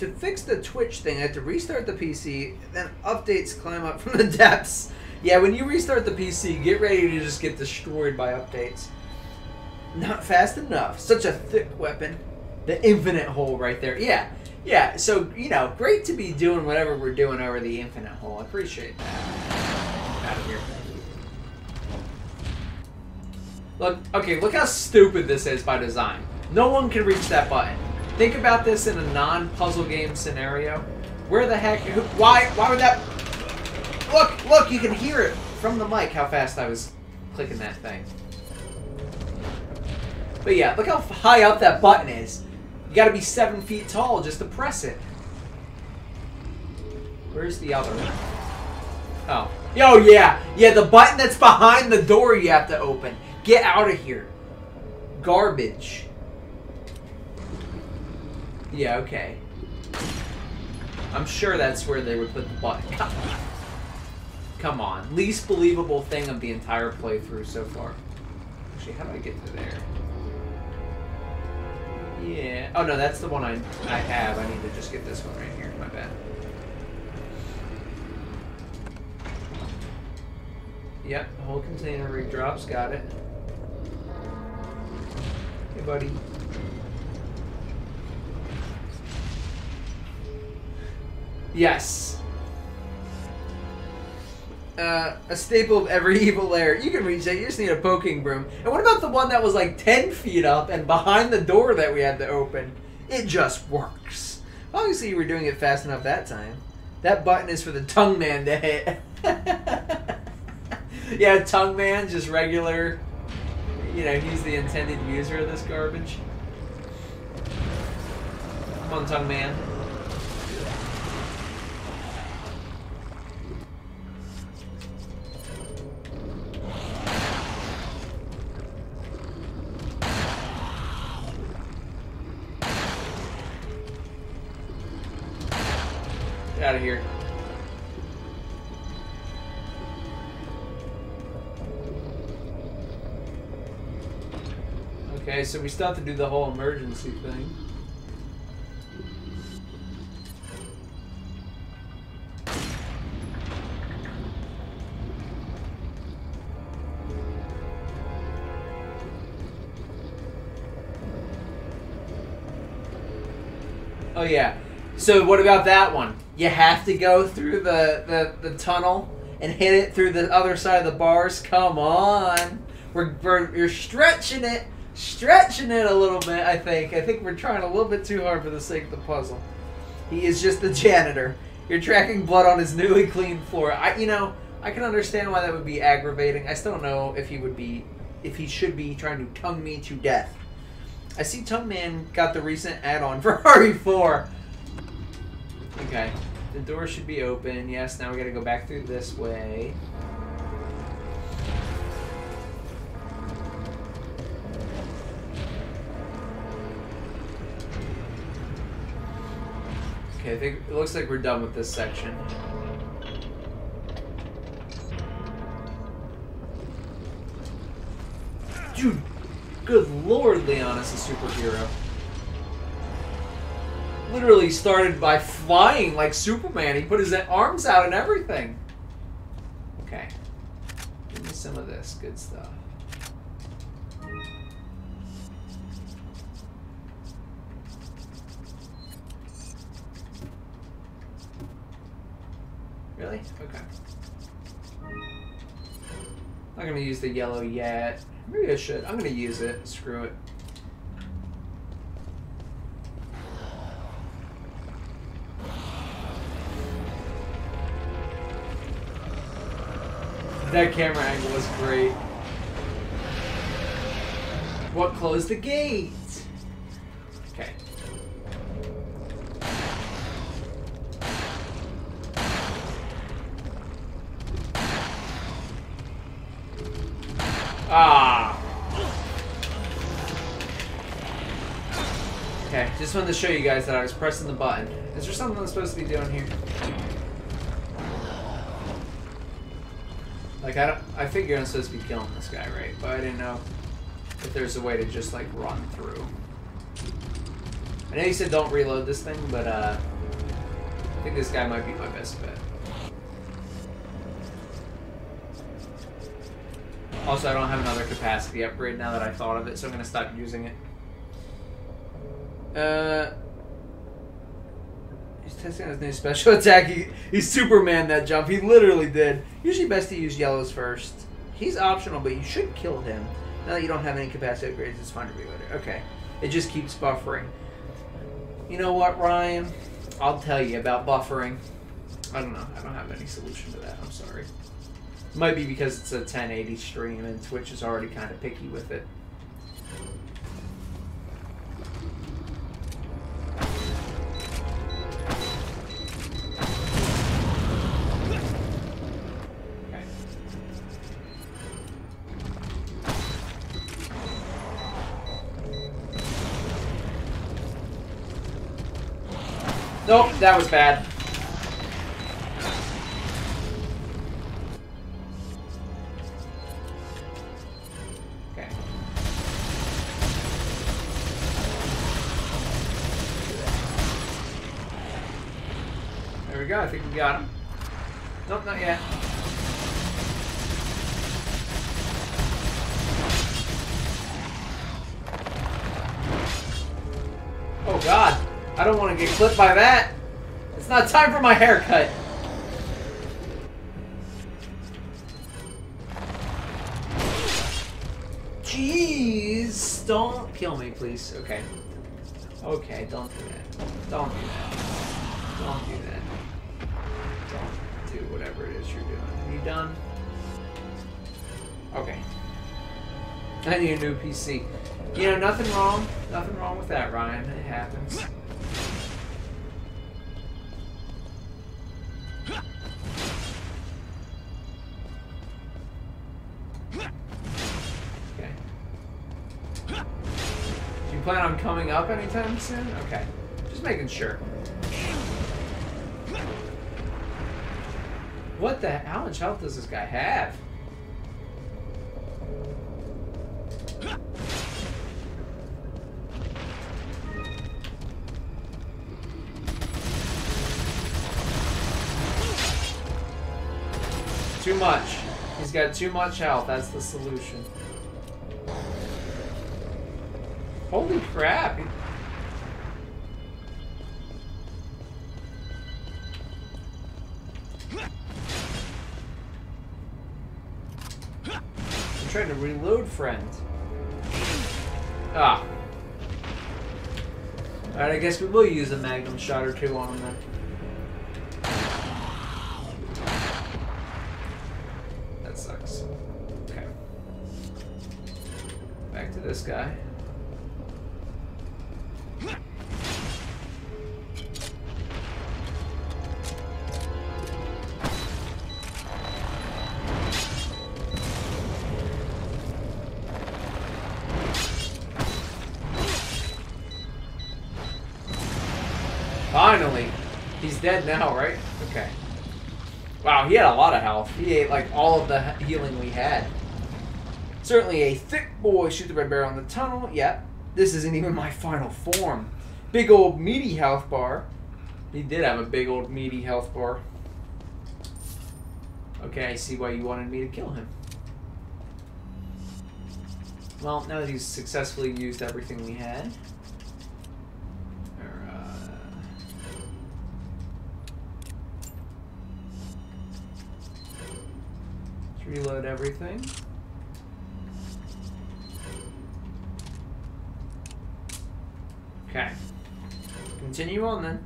To fix the Twitch thing, I had to restart the PC, then updates climb up from the depths. Yeah, when you restart the PC, get ready to just get destroyed by updates. Not fast enough. Such a thick weapon. The infinite hole right there. Yeah, yeah. So, you know, great to be doing whatever we're doing over the infinite hole. I appreciate that. Out of here. Look, okay, look how stupid this is by design. No one can reach that button. Think about this in a non-puzzle game scenario. Where the heck... Why would that... Look, you can hear it from the mic how fast I was clicking that thing. But yeah, look how high up that button is. You gotta be 7 feet tall just to press it. Where's the other one? Oh. Oh, yeah. Yeah, the button that's behind the door you have to open. Get out of here. Garbage. Yeah, okay. I'm sure that's where they would put the button. Come on. Least believable thing of the entire playthrough so far. Actually, how do I get to there? Yeah. Oh, no, that's the one I have. I need to just get this one right here. My bad. Yep, the whole container redrops. Got it. Hey, buddy. Yes. A staple of every evil lair. You can reach that. You just need a poking broom. And what about the one that was like 10 feet up and behind the door that we had to open? It just works. Obviously, you were doing it fast enough that time. That button is for the tongue man to hit. Yeah, tongue man, just regular. You know, he's the intended user of this garbage. Come on, tongue man. Out of here. Okay, so we still have to do the whole emergency thing. Oh yeah. So what about that one? You have to go through the tunnel and hit it through the other side of the bars. Come on. You're stretching it a little bit, I think. I think we're trying a little bit too hard for the sake of the puzzle. He is just the janitor. You're tracking blood on his newly cleaned floor. I can understand why that would be aggravating. I still don't know if he should be trying to tongue me to death. I see Tongue Man got the recent add-on for RE4. Okay, the door should be open. Yes, now we gotta go back through this way. Okay, I think it looks like we're done with this section. Dude, good lord, Leon is a superhero. Literally started by flying like Superman. He put his arms out and everything. Okay. Give me some of this good stuff. Really? Okay. I'm not going to use the yellow yet. Maybe I should. I'm going to use it. Screw it. That camera angle was great. What closed the gate? Okay. Ah. Okay, just wanted to show you guys that I was pressing the button. Is there something I'm supposed to be doing here? Like, I figure I'm supposed to be killing this guy, right? But I didn't know if there's a way to just, like, run through. I know you said don't reload this thing, but, I think this guy might be my best bet. Also, I don't have another capacity upgrade now that I thought of it, so I'm gonna stop using it. He's testing his new special attack. He Superman that jump. He literally did. Usually best to use yellows first. He's optional, but you should kill him. Now that you don't have any capacity upgrades, it's fine to reload it. Okay. It just keeps buffering. You know what, Ryan? I'll tell you about buffering. I don't know. I don't have any solution to that. I'm sorry. It might be because it's a 1080 stream and Twitch is already kind of picky with it. Nope, that was bad. Okay. There we go, I think we got him. Nope, not yet. Oh god, I don't want to get clipped by that. It's not time for my haircut. Jeez, don't kill me, please. Okay. Okay, don't do that. Don't do that. Don't do that. Don't do whatever it is you're doing. Are you done? Okay. I need a new PC. You know, nothing wrong. Nothing wrong with that, Ryan. It happens. Plan on coming up anytime soon? Okay. Just making sure. What the hell? How much health does this guy have? Too much. He's got too much health. That's the solution. Holy crap! I'm trying to reload, friend. Ah. Alright, I guess we will use a Magnum shot or two on him then. That sucks. Okay. Back to this guy. Dead now, right? Okay. Wow, he had a lot of health. He ate like all of the healing we had. Certainly a thick boy. Shoot the red barrel in the tunnel. Yep. This isn't even my final form. Big old meaty health bar. He did have a big old meaty health bar. Okay, I see why you wanted me to kill him. Well, now that he's successfully used everything we had. Reload everything. Okay. Continue on then.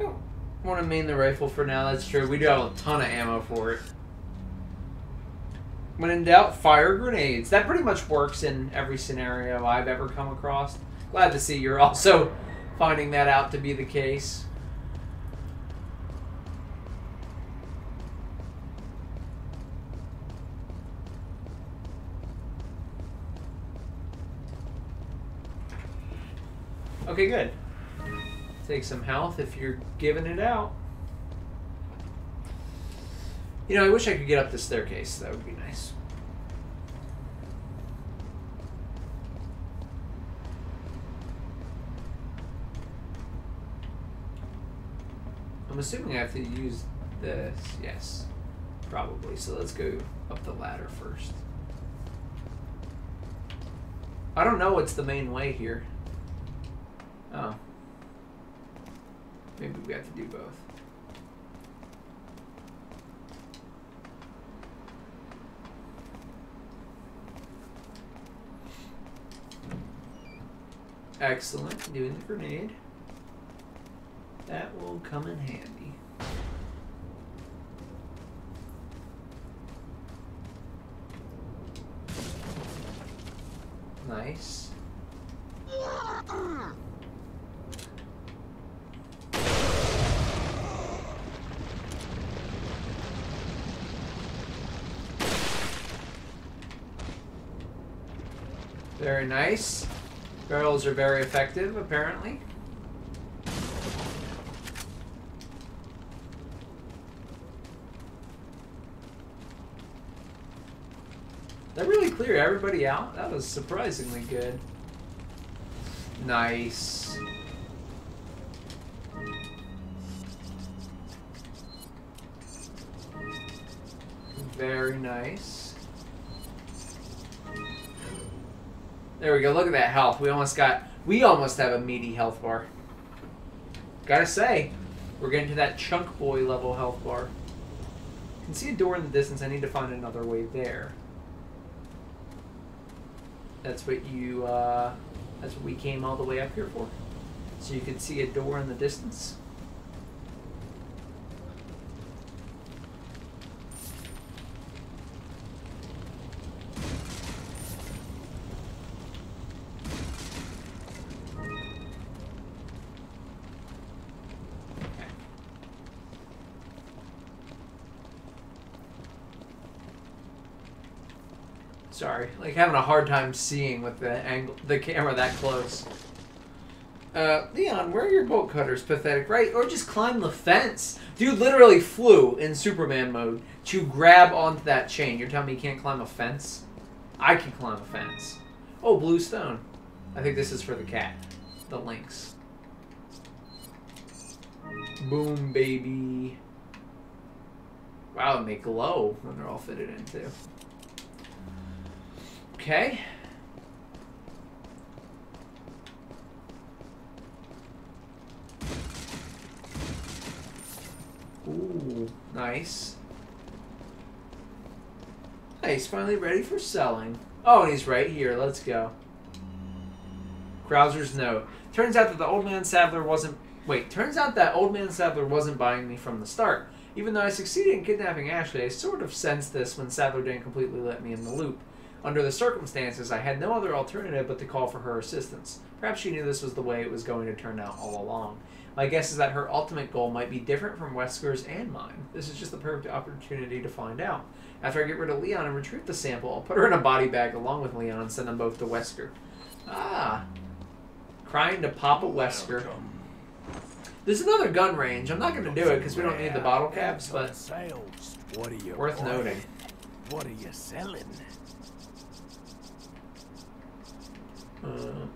You don't want to main the rifle for now, that's true. We do have a ton of ammo for it. When in doubt, fire grenades. That pretty much works in every scenario I've ever come across. Glad to see you're also finding that out to be the case. Okay, good. Take some health if you're giving it out. You know, I wish I could get up this staircase. That would be nice. I'm assuming I have to use this. Yes, probably. So let's go up the ladder first. I don't know what's the main way here. Oh. Maybe we have to do both. Excellent. Doing the grenade. That will come in handy. Nice. Very nice. Barrels are very effective, apparently. That really cleared everybody out. That was surprisingly good. Nice. Very nice. There we go. Look at that health. We almost have a meaty health bar. Gotta say, we're getting to that Chunk Boy level health bar. You can see a door in the distance. I need to find another way there. That's what you, that's what we came all the way up here for. So you can see a door in the distance. Sorry, like having a hard time seeing with the angle, the camera that close. Leon, where are your bolt cutters? Pathetic, right? Or just climb the fence. Dude literally flew in Superman mode to grab onto that chain. You're telling me you can't climb a fence? I can climb a fence. Oh, blue stone. I think this is for the cat. The lynx. Boom, baby. Wow, and they glow when they're all fitted in, too. Okay. Ooh, nice. Hey, he's finally ready for selling. Oh, and he's right here. Let's go. Krauser's note. Turns out that the old man Saddler wasn't... Wait, turns out that old man Saddler wasn't buying me from the start. Even though I succeeded in kidnapping Ashley, I sort of sensed this when Saddler didn't completely let me in the loop. Under the circumstances, I had no other alternative but to call for her assistance. Perhaps she knew this was the way it was going to turn out all along. My guess is that her ultimate goal might be different from Wesker's and mine. This is just the perfect opportunity to find out. After I get rid of Leon and retrieve the sample, I'll put her in a body bag along with Leon and send them both to Wesker. Ah. Crying to Papa Wesker. There's another gun range. I'm not going to do it because we don't need the bottle caps, but worth noting. What are you selling?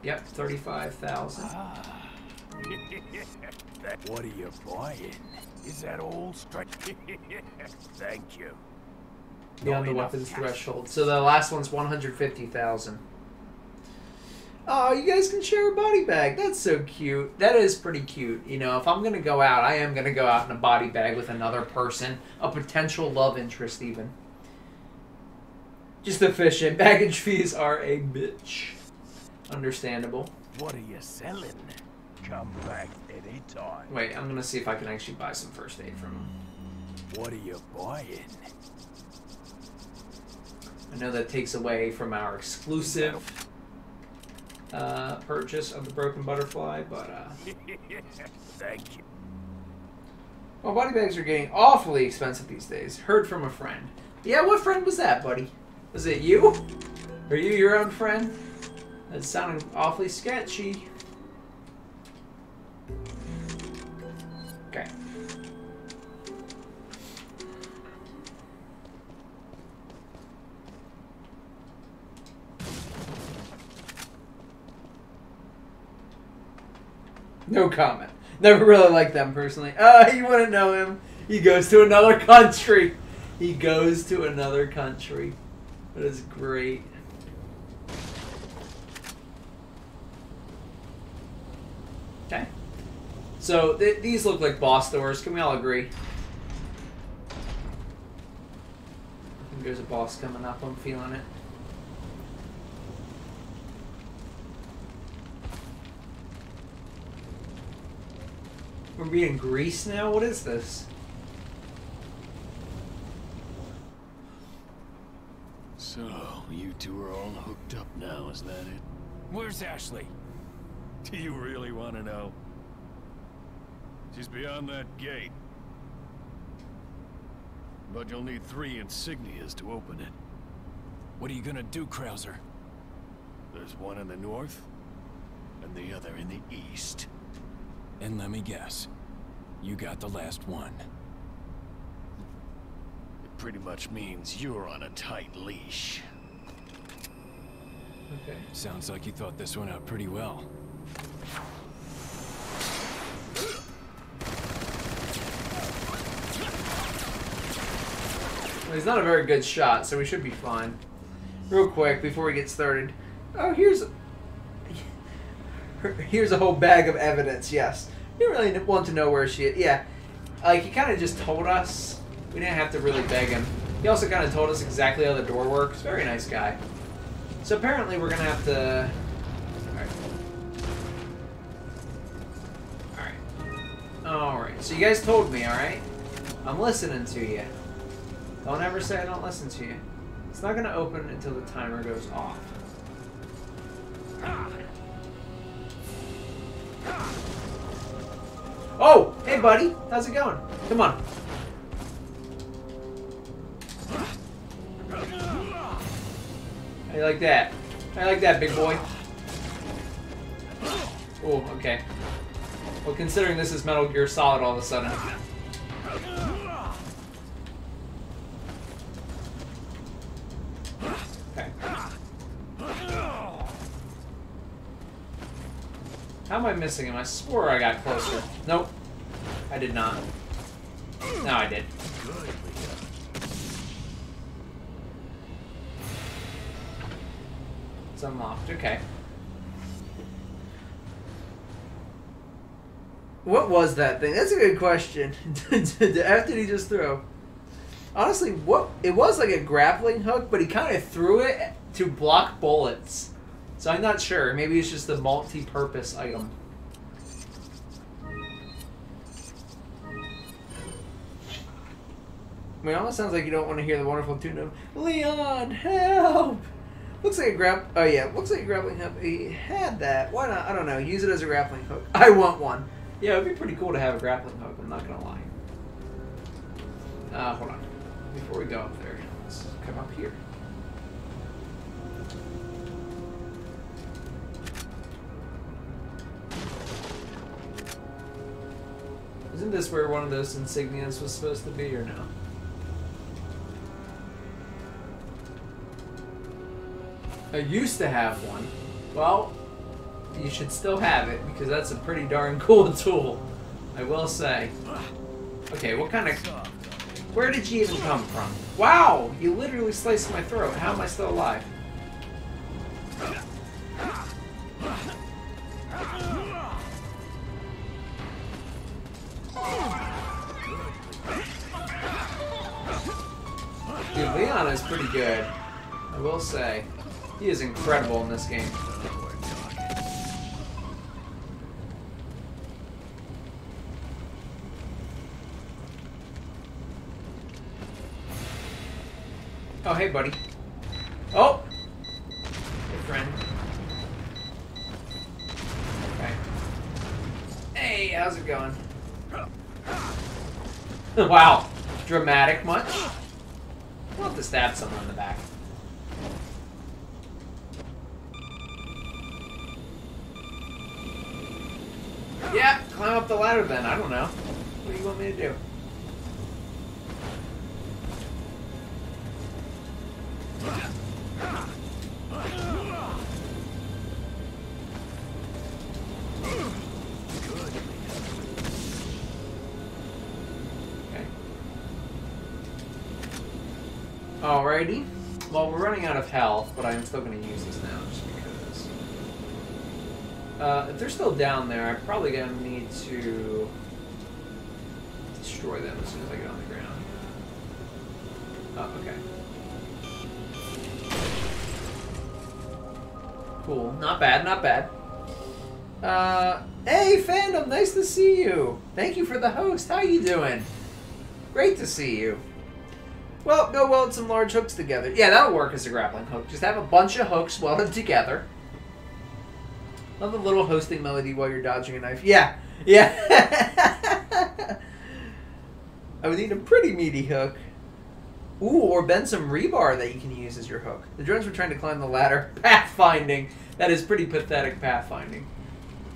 Yep, 35,000. Ah. What are you buying? Is that all Striker? Thank you. Beyond the weapons threshold. So the last one's 150,000. Oh, you guys can share a body bag. That's so cute. That is pretty cute. You know, if I'm going to go out, I am going to go out in a body bag with another person. A potential love interest, even. Just efficient. Baggage fees are a bitch. Understandable. What are you selling? Come back anytime. Wait, I'm gonna see if I can actually buy some first aid from him. What are you buying? I know that takes away from our exclusive purchase of the Broken Butterfly, but thank you. Well, body bags are getting awfully expensive these days. Heard from a friend. Yeah, what friend was that, buddy? Was it you? Are you your own friend? That's sounding awfully sketchy. Okay. No comment. Never really liked them personally. You wouldn't know him. He goes to another country. He goes to another country. That is great. Okay. So, these look like boss doors. Can we all agree? I think there's a boss coming up. I'm feeling it. We're being Greece now? What is this? So, you two are all hooked up now, is that it? Where's Ashley? Do you really want to know? She's beyond that gate. But you'll need 3 insignias to open it. What are you gonna do, Krauser? There's one in the north, and the other in the east. And let me guess, you got the last one. It pretty much means you're on a tight leash. Okay. Sounds like you thought this one out pretty well. He's not a very good shot, so we should be fine. Real quick, before we get started. Oh, here's a whole bag of evidence, yes. You don't really want to know where she is. Yeah, like, he kind of just told us. We didn't have to really beg him. He also kind of told us exactly how the door works. Very nice guy. So apparently we're going to have to... Alright, so you guys told me, alright? I'm listening to you. Don't ever say I don't listen to you. It's not gonna open until the timer goes off. Oh! Hey, buddy! How's it going? Come on. How you like that? How you like that, big boy? Oh, okay. Well, considering this is Metal Gear Solid all of a sudden. Okay. How am I missing him? I swore I got closer. Nope. I did not. No, I did. It's unlocked. Okay. What was that thing? That's a good question. After he just threw. Honestly, what it was like a grappling hook, but he kind of threw it to block bullets. So I'm not sure. Maybe it's just a multi-purpose item. I mean, it almost sounds like you don't want to hear the wonderful tune of Leon, help! Looks like a Oh yeah, looks like a grappling hook. He had that. Why not? I don't know. Use it as a grappling hook. I want one. Yeah, it'd be pretty cool to have a grappling hook, I'm not gonna lie. Hold on. Before we go up there, let's come up here. Isn't this where one of those insignias was supposed to be, or no? I used to have one. Well, you should still have it, because that's a pretty darn cool tool, I will say. Okay, what kind of... Where did you even come from? Wow! You literally sliced my throat. How am I still alive? Dude, Leon is pretty good, I will say. He is incredible in this game. Oh, hey, buddy. Oh! Good friend. Okay. Hey, how's it going? Wow. Dramatic much? I'll have to stab someone in the back. Yeah, climb up the ladder then. I don't know. What do you want me to do? Alrighty. Well, we're running out of health, but I'm still going to use this now, just because. If they're still down there, I'm probably going to need to destroy them as soon as I get on the ground. Oh, okay. Cool. Not bad, not bad. Hey, Fandom! Nice to see you! Thank you for the host! How you doing? Great to see you. Well, go weld some large hooks together. Yeah, that'll work as a grappling hook. Just have a bunch of hooks welded together. Love the little hosting melody while you're dodging a knife. Yeah, yeah. I would need a pretty meaty hook. Ooh, or bend some rebar that you can use as your hook. The drones were trying to climb the ladder. Pathfinding. That is pretty pathetic pathfinding.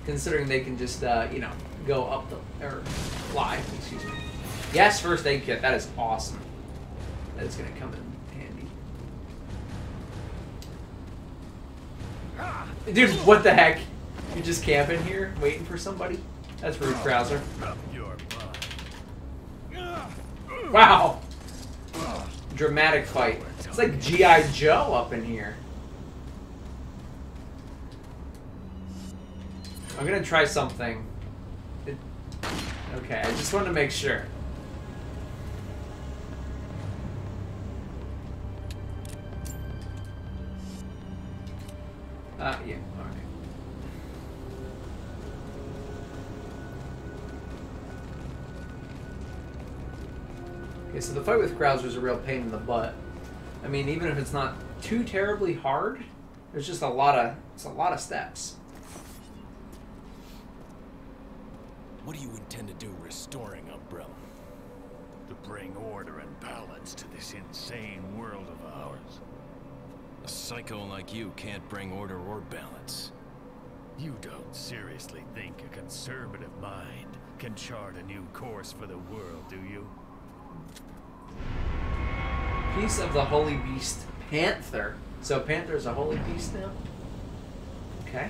Considering they can just, you know, go up the... or fly, excuse me. Yes, first aid kit. That is awesome. It's gonna come in handy. Dude, what the heck? You're just camping here, waiting for somebody? That's rude, Krauser. Wow! dramatic fight. It's like G.I. Joe up in here. I'm gonna try something. Okay, I just wanted to make sure. Yeah, all right. Okay, so the fight with Krauser is a real pain in the butt. I mean, even if it's not too terribly hard, there's just a lot of steps. What do you intend to do restoring Umbrella? To bring order and balance to this insane world of ours. A psycho like you can't bring order or balance. You don't seriously think a conservative mind can chart a new course for the world, do you? Piece of the Holy Beast Panther. So Panther's a Holy Beast now? Okay.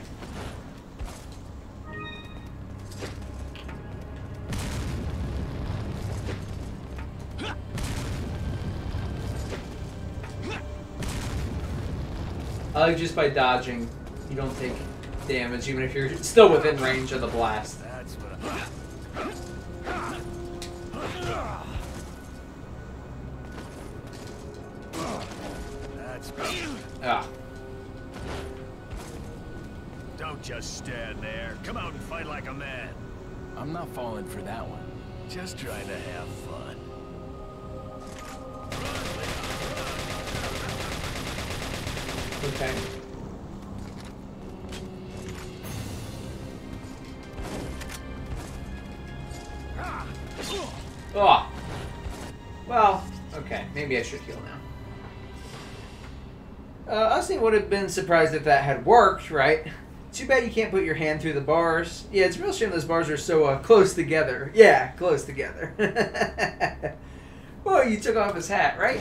I like just by dodging, you don't take damage even if you're still within range of the blast. That's what ah. Don't just stand there. Come out and fight like a man. I'm not falling for that one. Just trying to have fun. Okay. Oh. Well, okay. Maybe I should heal now. Usney would have been surprised if that had worked, right? Too bad you can't put your hand through the bars. Yeah, it's a real shame those bars are so close together. Yeah, close together. Well, you took off his hat, right?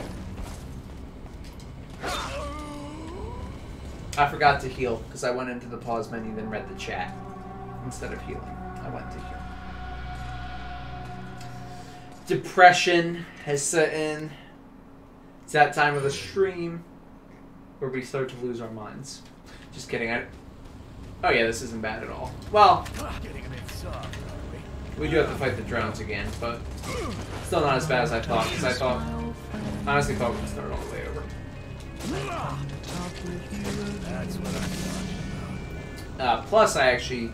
I forgot to heal because I went into the pause menu then read the chat. Instead of healing, I went to heal. Depression has set in. It's that time of the stream where we start to lose our minds. Just kidding. Oh yeah, this isn't bad at all. Well, we do have to fight the drones again, but still not as bad as I thought. Because I thought, honestly, thought we'd start all the way over. That's what I'm talking about. Plus, I actually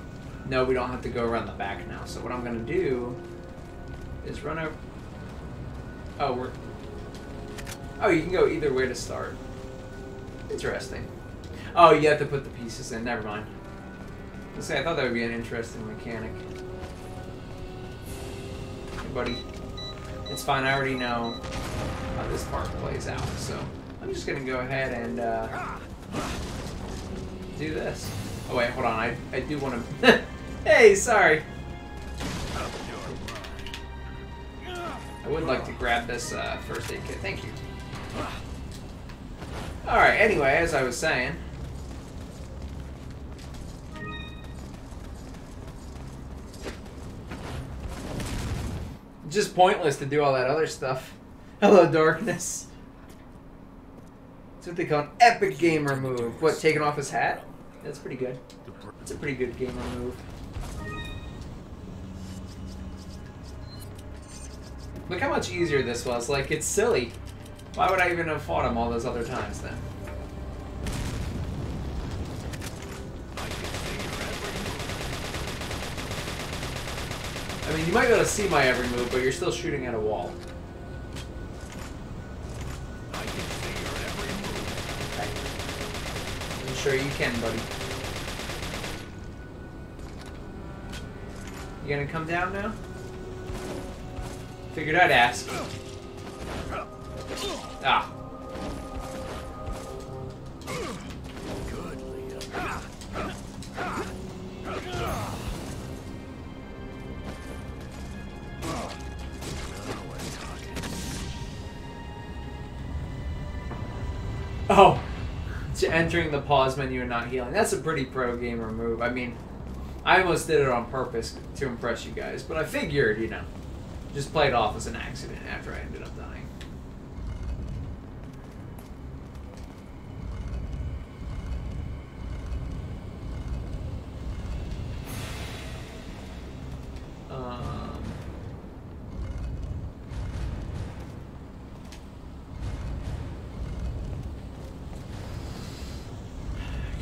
know we don't have to go around the back now. So what I'm gonna do is run over. Oh, we're. Oh, you can go either way to start. Interesting. Oh, you have to put the pieces in. Never mind. Let's say I thought that would be an interesting mechanic. Hey, buddy. It's fine. I already know how this part plays out, so. I'm just gonna go ahead and do this. Oh wait, hold on. I do want to. Hey, sorry. I would like to grab this first aid kit. Thank you. All right. Anyway, as I was saying, just pointless to do all that other stuff. Hello, darkness. What they call an epic gamer move. What, taking off his hat? That's pretty good. It's a pretty good gamer move. Look how much easier this was. Like, it's silly. Why would I even have fought him all those other times then? I mean, you might be able to see my every move, but you're still shooting at a wall. Sure you can, buddy. You gonna come down now? Figured I'd ask. Ah. Good, Leon. Oh. Entering the pause menu and not healing. That's a pretty pro gamer move. I mean, I almost did it on purpose to impress you guys, but I figured, you know, just play it off as an accident after I ended up dying.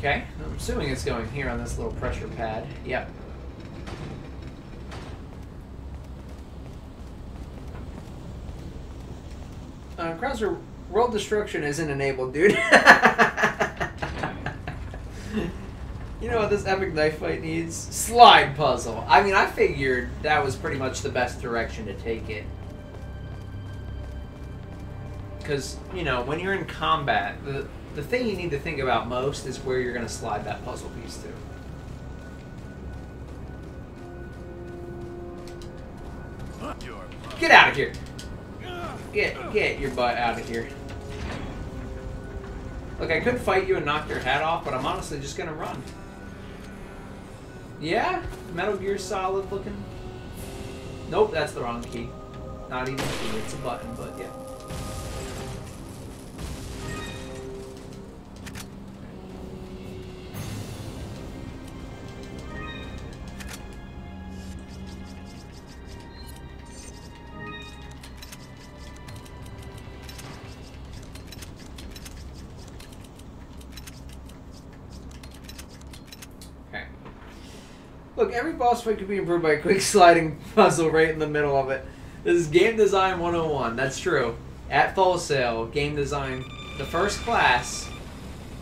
Okay, I'm assuming it's going here on this little pressure pad. Yep. Krauser, world destruction isn't enabled, dude. You know what this epic knife fight needs? Slide puzzle. I mean, I figured that was pretty much the best direction to take it. Because, you know, when you're in combat, the thing you need to think about most is where you're going to slide that puzzle piece to. Get out of here! Get your butt out of here. Look, I could fight you and knock your hat off, but I'm honestly just going to run. Yeah? Metal Gear Solid looking? Nope, that's the wrong key. Not even a key, it's a button, but yeah. Look, every boss fight could be improved by a quick sliding puzzle right in the middle of it. This is Game Design 101. That's true. At Full Sail, Game Design, the first class,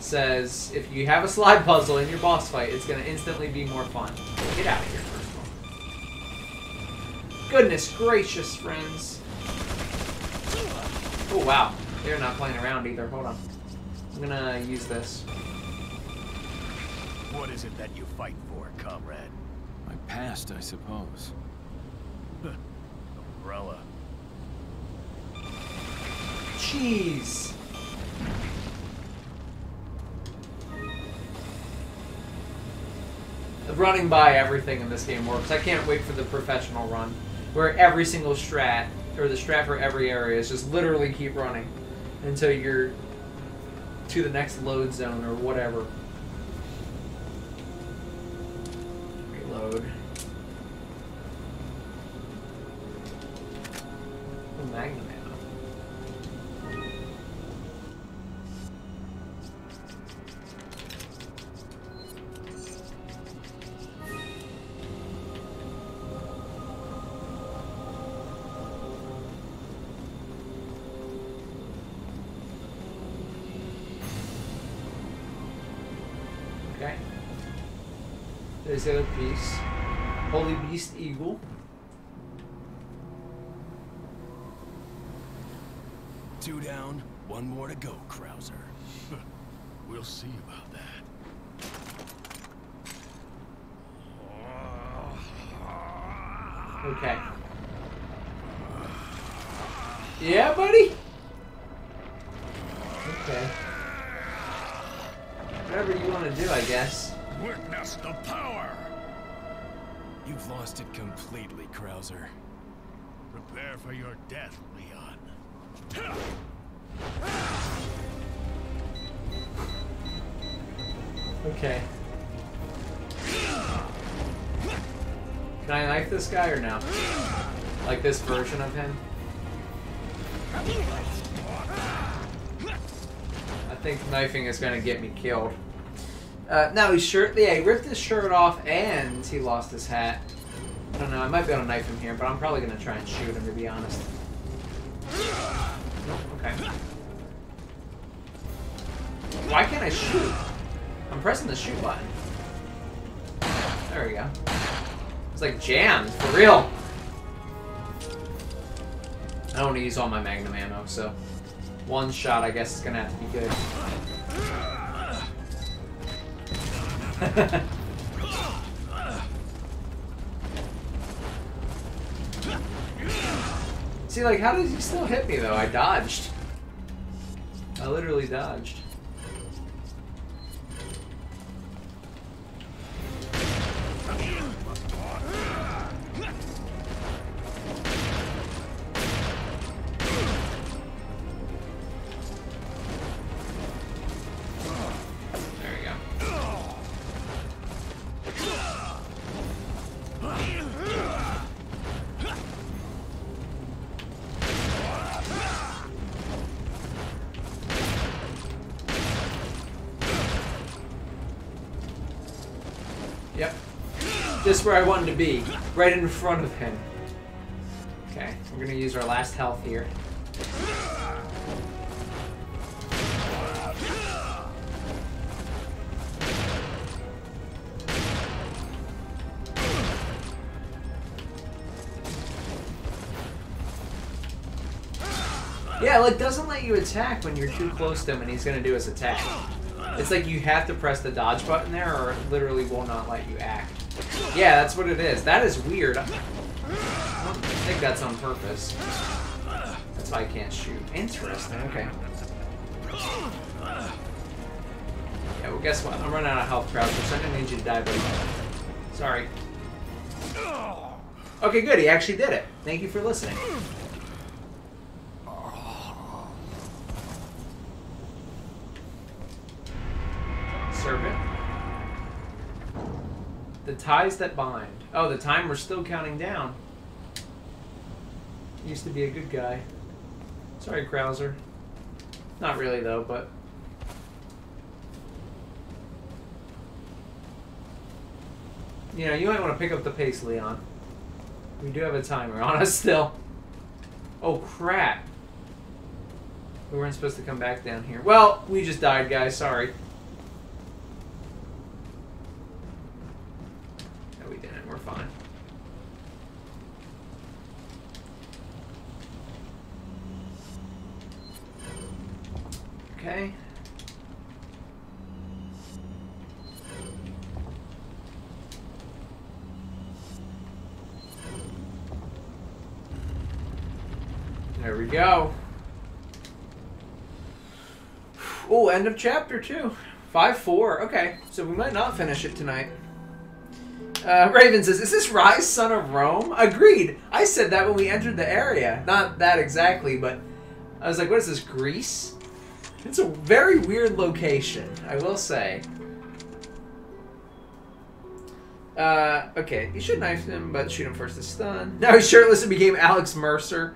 says if you have a slide puzzle in your boss fight, it's going to instantly be more fun. Get out of here, first of all. Goodness gracious, friends. Oh, wow. They're not playing around either. Hold on. I'm going to use this. What is it that you fight for, comrade? Past, I suppose. Umbrella. Jeez. The running by everything in this game works. I can't wait for the professional run, where every single strat, or the strat for every area, is just literally keep running until you're to the next load zone or whatever. Reload. Magnum ammo. Okay. There's the other piece. Holy Beast Eagle. Two down, one more to go, Krauser. We'll see about that. Okay. Yeah, buddy? Okay. Whatever you want to do, I guess. Witness the power! You've lost it completely, Krauser. Prepare for your death, Leon. Okay. Can I knife this guy or no? Like this version of him? I think knifing is gonna get me killed. No, his shirt. Yeah, he ripped his shirt off and he lost his hat. I don't know, I might be able to knife him here, but I'm probably gonna try and shoot him, to be honest. Nope, okay. Why can't I shoot? I'm pressing the shoot button. There we go. It's like jammed, for real. I don't want to use all my Magnum ammo, so one shot, I guess, is going to have to be good. See, like, how does he still hit me, though? I dodged. I literally dodged. This is where I wanted to be. Right in front of him. Okay, we're gonna use our last health here. Yeah, like, doesn't let you attack when you're too close to him and he's gonna do his attack. It's like you have to press the dodge button there or it literally will not let you act. Yeah, that's what it is. That is weird. I don't think that's on purpose. That's why I can't shoot. Interesting, okay. Yeah, well, guess what? I'm running out of health, Krauser, so I'm gonna need you to die, buddy. Sorry. Okay, good. He actually did it. Thank you for listening. Servant. The ties that bind. Oh, the time we're still counting down. Used to be a good guy. Sorry, Krauser. Not really, though, but... You know, you might want to pick up the pace, Leon. We do have a timer on us still. Oh, crap. We weren't supposed to come back down here. Well, we just died, guys. Sorry. Fine. Okay. There we go. Oh, end of chapter 2. 5-4. Okay, so we might not finish it tonight. Raven says, is this Rise, Son of Rome? Agreed. I said that when we entered the area. Not that exactly, but I was like, what is this, Greece? It's a very weird location, I will say. Okay, you should knife him, but shoot him first to stun. Now he's shirtless and became Alex Mercer.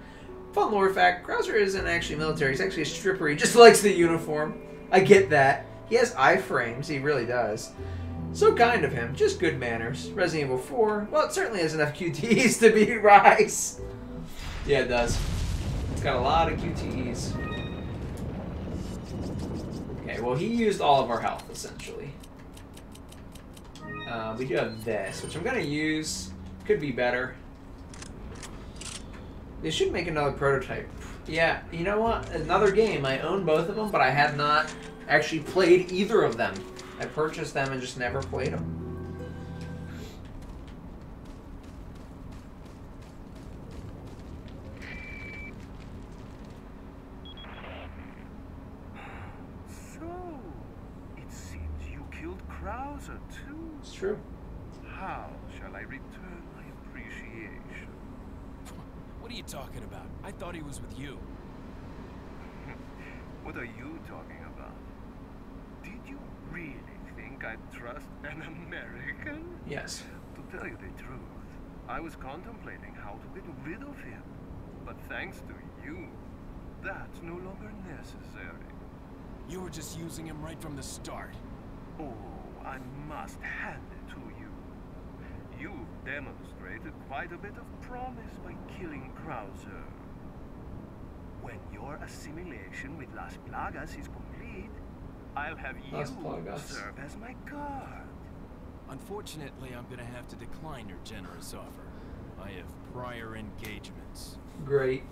Fun lore fact, Krauser isn't actually military. He's actually a stripper. He just likes the uniform. I get that. He has iframes. He really does. So kind of him. Just good manners. Resident Evil 4. Well, it certainly has enough QTEs to beat Rise. Yeah, it does. It's got a lot of QTEs. Okay, well, he used all of our health, essentially. We do have this, which I'm going to use. Could be better. They should make another prototype. Yeah, you know what? Another game. I own both of them, but I have not actually played either of them. I purchased them and just never played them. So, it seems you killed Krauser too. It's true. How shall I return my appreciation? What are you talking about? I thought he was with you. What are you talking about? Did you really think I'd trust an American? Yes. To tell you the truth, I was contemplating how to get rid of him. But thanks to you, that's no longer necessary. You were just using him right from the start. Oh, I must hand it to you. You've demonstrated quite a bit of promise by killing Krauser. When your assimilation with Las Plagas is complete, I'll have you serve as my guard. Unfortunately, I'm gonna have to decline your generous offer. I have prior engagements. Great.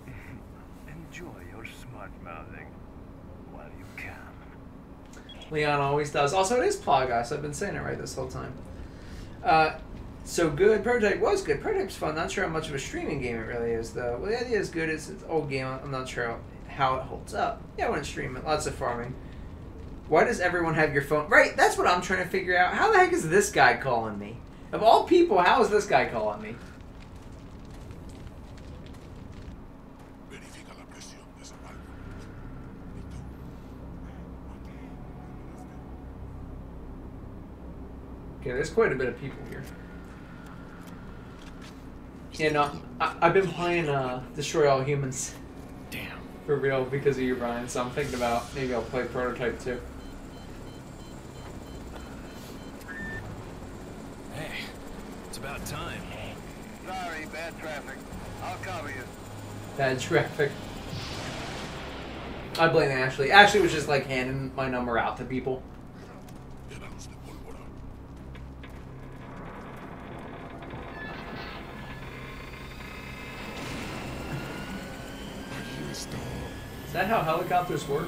Enjoy your smart mouthing while you can. Leon always does. Also, it is Plagas. I've been saying it right this whole time. So good. Prototype was good. Prototype's fun. Not sure how much of a streaming game it really is, though. Well, the idea is good. It's an old game. I'm not sure how it holds up. Yeah, I wouldn't stream it. Lots of farming. Why does everyone have your phone? Right, that's what I'm trying to figure out. How the heck is this guy calling me? Of all people, how is this guy calling me? Okay, there's quite a bit of people here. Yeah, no, I've been playing Destroy All Humans. Damn. For real, because of you, Brian, so I'm thinking about maybe I'll play Prototype 2. traffic. I'll cover you. Bad traffic. I blame Ashley. Ashley was just like handing my number out to people. Is that how helicopters work?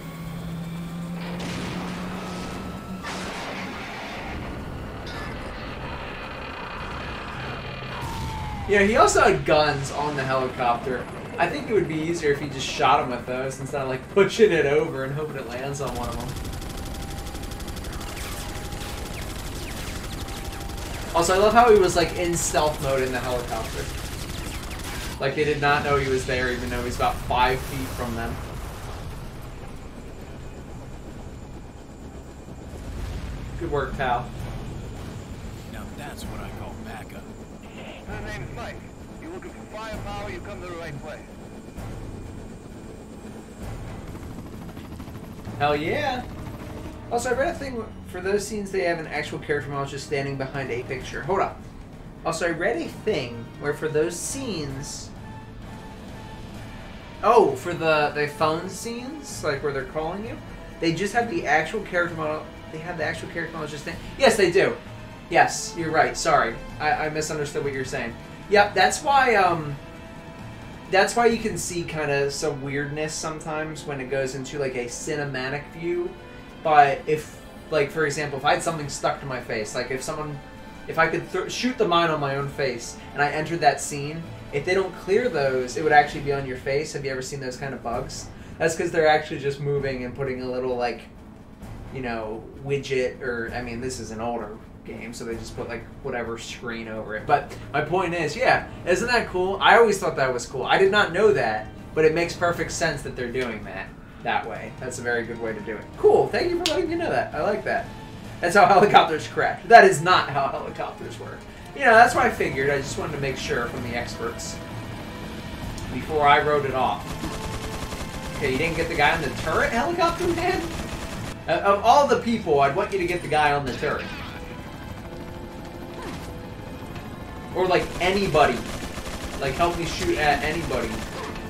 Yeah, he also had guns on the helicopter. I think it would be easier if he just shot him with those instead of like pushing it over and hoping it lands on one of them. Also, I love how he was like in stealth mode in the helicopter. Like they did not know he was there even though he's about 5 feet from them. Good work, pal. Now that's what I call backup. My name's Mike. You're looking for firepower, you come to the right place. Hell yeah! Also, I read a thing for those scenes they have an actual character model just standing behind a picture. Hold up. Also, I read a thing where for those scenes... Oh, for the phone scenes, like where they're calling you, they just have the actual character model... They have the actual character model just standing... Yes, they do! Yes, you're right. Sorry. I misunderstood what you were saying. Yep, that's why you can see kind of some weirdness sometimes when it goes into like a cinematic view. But if, like for example, if I had something stuck to my face, like if someone, if I could shoot the mine on my own face and I entered that scene, if they don't clear those, it would actually be on your face. Have you ever seen those kind of bugs? That's because they're actually just moving and putting a little like, you know, widget or, I mean, this is an older game, so they just put like whatever screen over it. But my point is, yeah, isn't that cool? I always thought that was cool. I did not know that, but it makes perfect sense that they're doing that way. That's a very good way to do it. Cool. Thank you for letting me know that. I like that. That's how helicopters crash. That is not how helicopters work. You know, that's what I figured. I just wanted to make sure from the experts before I wrote it off. Okay, you didn't get the guy on the turret helicopter, man? Of all the people, I'd want you to get the guy on the turret. Or, like, anybody. Like, help me shoot at anybody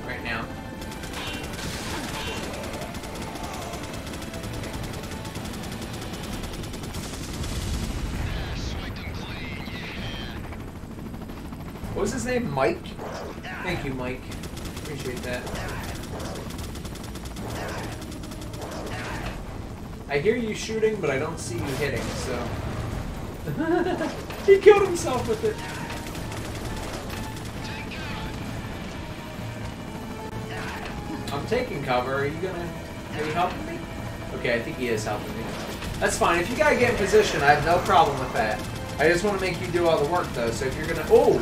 right now. What was his name? Mike? Thank you, Mike. Appreciate that. I hear you shooting, but I don't see you hitting, so... He killed himself with it! I'm taking cover. Are you gonna... Are you helping me? Okay, I think he is helping me. That's fine. If you gotta get in position, I have no problem with that. I just want to make you do all the work, though, so if you're gonna... Oh!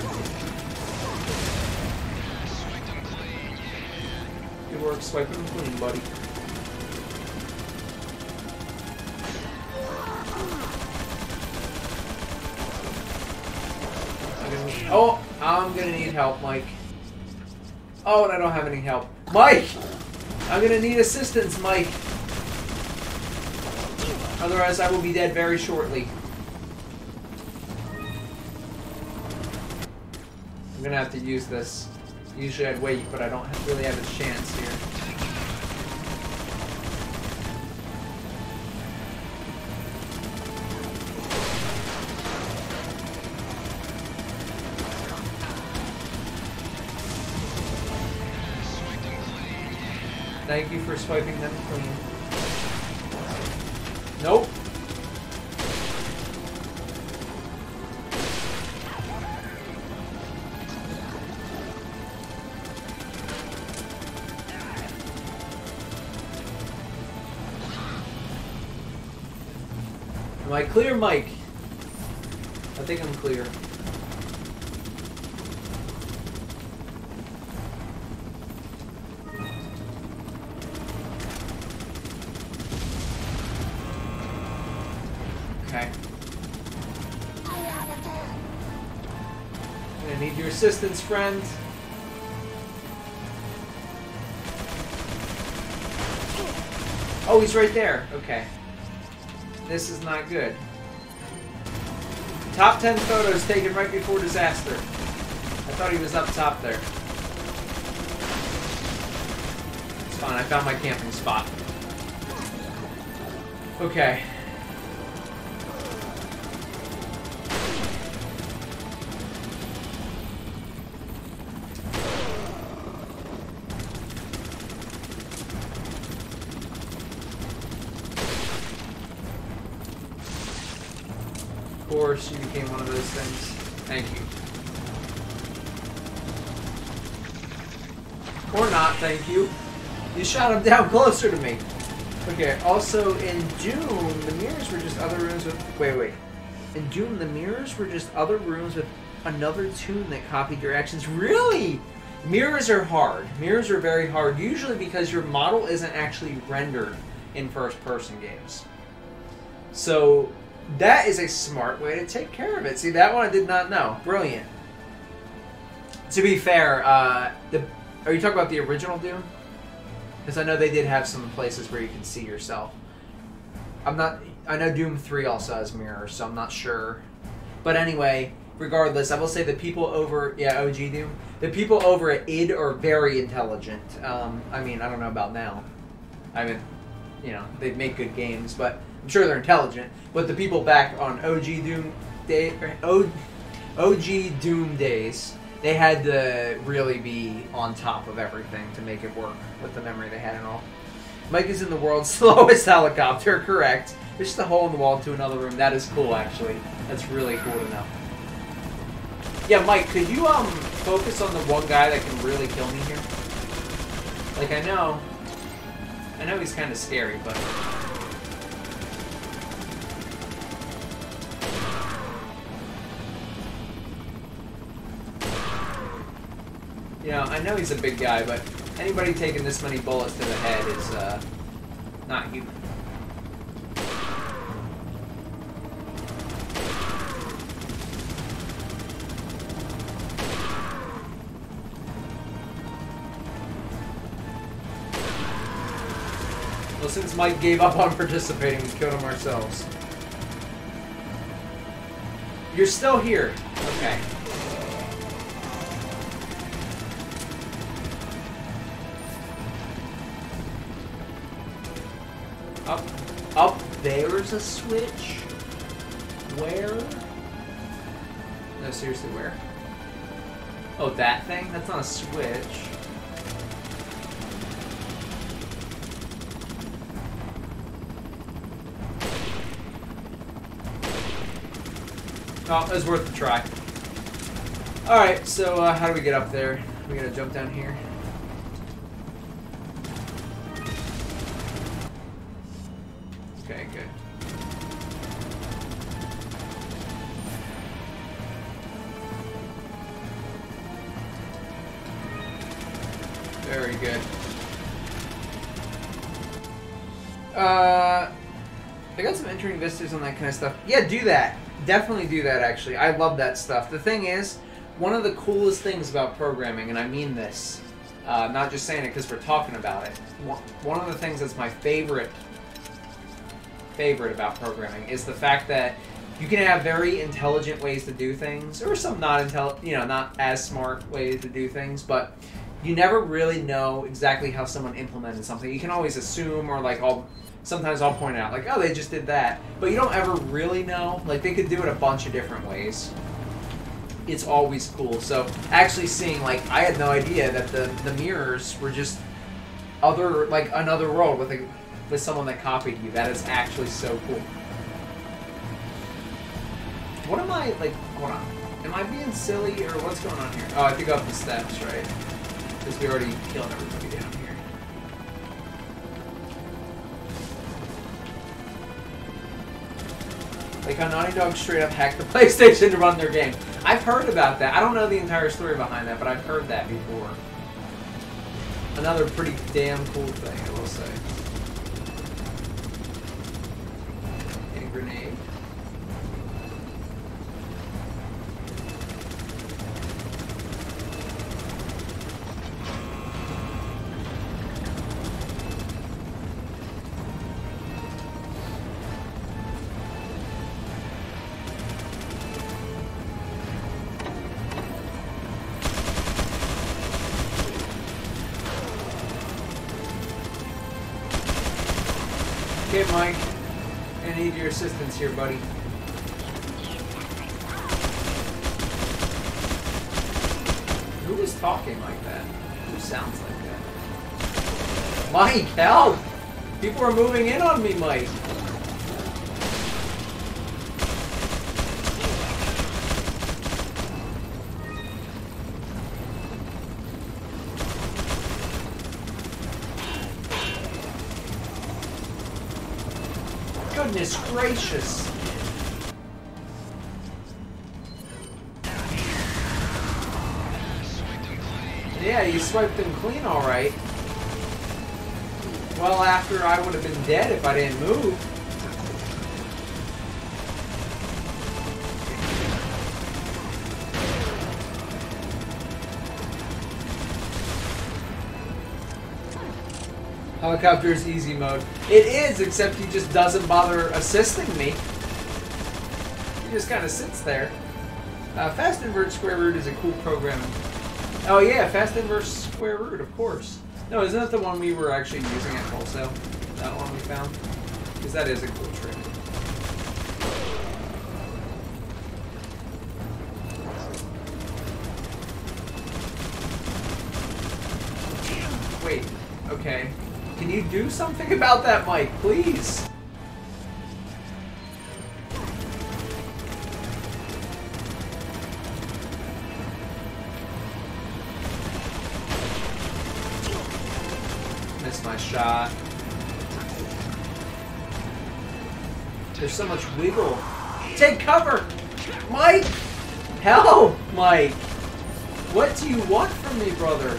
Good work, swiping clean, buddy. Oh, I'm gonna need help, Mike. Oh, and I don't have any help. Mike! I'm gonna need assistance, Mike. Otherwise, I will be dead very shortly. I'm gonna have to use this. Usually I'd wait, but I don't really have a chance here. Thank you for swiping them clean. Nope. Am I clear, Mike? I think I'm clear. Assistance, friend. Oh, he's right there. Okay. This is not good. Top 10 photos taken right before disaster. I thought he was up top there. It's fine, I found my camping spot. Okay. Of course, you became one of those things. Thank you. Or not, thank you. You shot him down closer to me. Okay, also in Doom, the mirrors were just other rooms with... Wait. In Doom, the mirrors were just other rooms with another tune that copied your actions. Really? Mirrors are hard. Mirrors are very hard, usually because your model isn't actually rendered in first-person games. So... that is a smart way to take care of it. See, that one I did not know. Brilliant. To be fair, are you talking about the original Doom? Because I know they did have some places where you can see yourself. I'm not... I know Doom 3 also has mirrors, so I'm not sure. But anyway, regardless, I will say the people over... yeah, OG Doom. The people over at id are very intelligent. I mean, I don't know about now. I mean, you know, they make good games, but... I'm sure they're intelligent, but the people back on OG Doom days, they had to really be on top of everything to make it work with the memory they had and all. Mike is in the world's slowest helicopter, correct. There's just a hole in the wall to another room. That is cool, actually. That's really cool to know. Yeah, Mike, could you focus on the one guy that can really kill me here? Like, I know he's kind of scary, but... you know, I know he's a big guy, but anybody taking this many bullets to the head is, not human. Well, since Mike gave up on participating, we killed him ourselves. You're still here. Okay. Up there's a switch? Where? No, seriously, where? Oh, that thing? That's not a switch. Oh, it was worth a try. Alright, so how do we get up there? We gotta jump down here. Okay, good. Very good. I got some interesting vistas on that kind of stuff. Yeah, do that. Definitely do that, actually. I love that stuff. The thing is, one of the coolest things about programming, and I mean this, I'm not just saying it because we're talking about it, one of the things that's my favorite about programming is the fact that you can have very intelligent ways to do things, or some not as smart ways to do things, but you never really know exactly how someone implemented something. You can always assume, or like sometimes I'll point out, like, oh, they just did that, but you don't ever really know. Like, they could do it a bunch of different ways. It's always cool. So actually seeing, like, I had no idea that the mirrors were just other, like, another world with a with someone that copied you. That is actually so cool. What am I, like, hold on. Am I being silly, or what's going on here? Oh, I have to go up the steps, right? Because we already killed everybody down here. Like how Naughty Dog straight up hacked the PlayStation to run their game. I've heard about that. I don't know the entire story behind that, but I've heard that before. Another pretty damn cool thing, I will say. Grenade. Okay, Mike. I need your assistance here, buddy. Who is talking like that? Who sounds like that? Mike, help! People are moving in on me, Mike. Goodness gracious. Yeah, you swiped them clean, all right. Well, after I would have been dead if I didn't move. Helicopter's easy mode. It is, except he just doesn't bother assisting me. He just kind of sits there. Fast invert square root is a cool program. Oh yeah, fast inverse square root, of course. No, isn't that the one we were actually using at Full Sail? That one we found? Because that is a cool trick. Wait, okay. Can you do something about that, Mike, please? Shot. There's so much wiggle. Take cover! Mike! Help, Mike! What do you want from me, brother?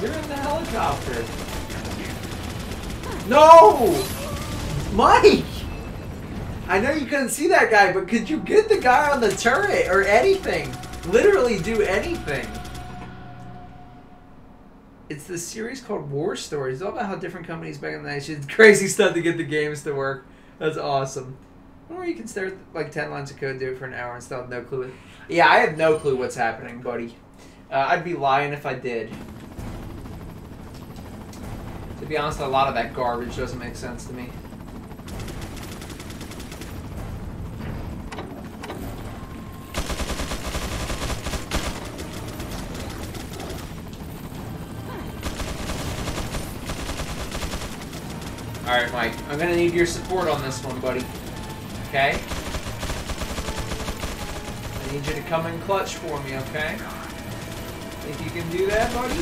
You're in the helicopter. No! Mike! I know you couldn't see that guy, but could you get the guy on the turret or anything? Literally do anything. It's this series called War Stories. It's all about how different companies back in the night did crazy stuff to get the games to work. That's awesome. Or you can start like 10 lines of code, do it for an hour, and still have no clue. Yeah, I have no clue what's happening, buddy. I'd be lying if I did. To be honest, a lot of that garbage doesn't make sense to me. Alright, Mike, I'm gonna need your support on this one, buddy. Okay? I need you to come in clutch for me, okay? Think you can do that, buddy?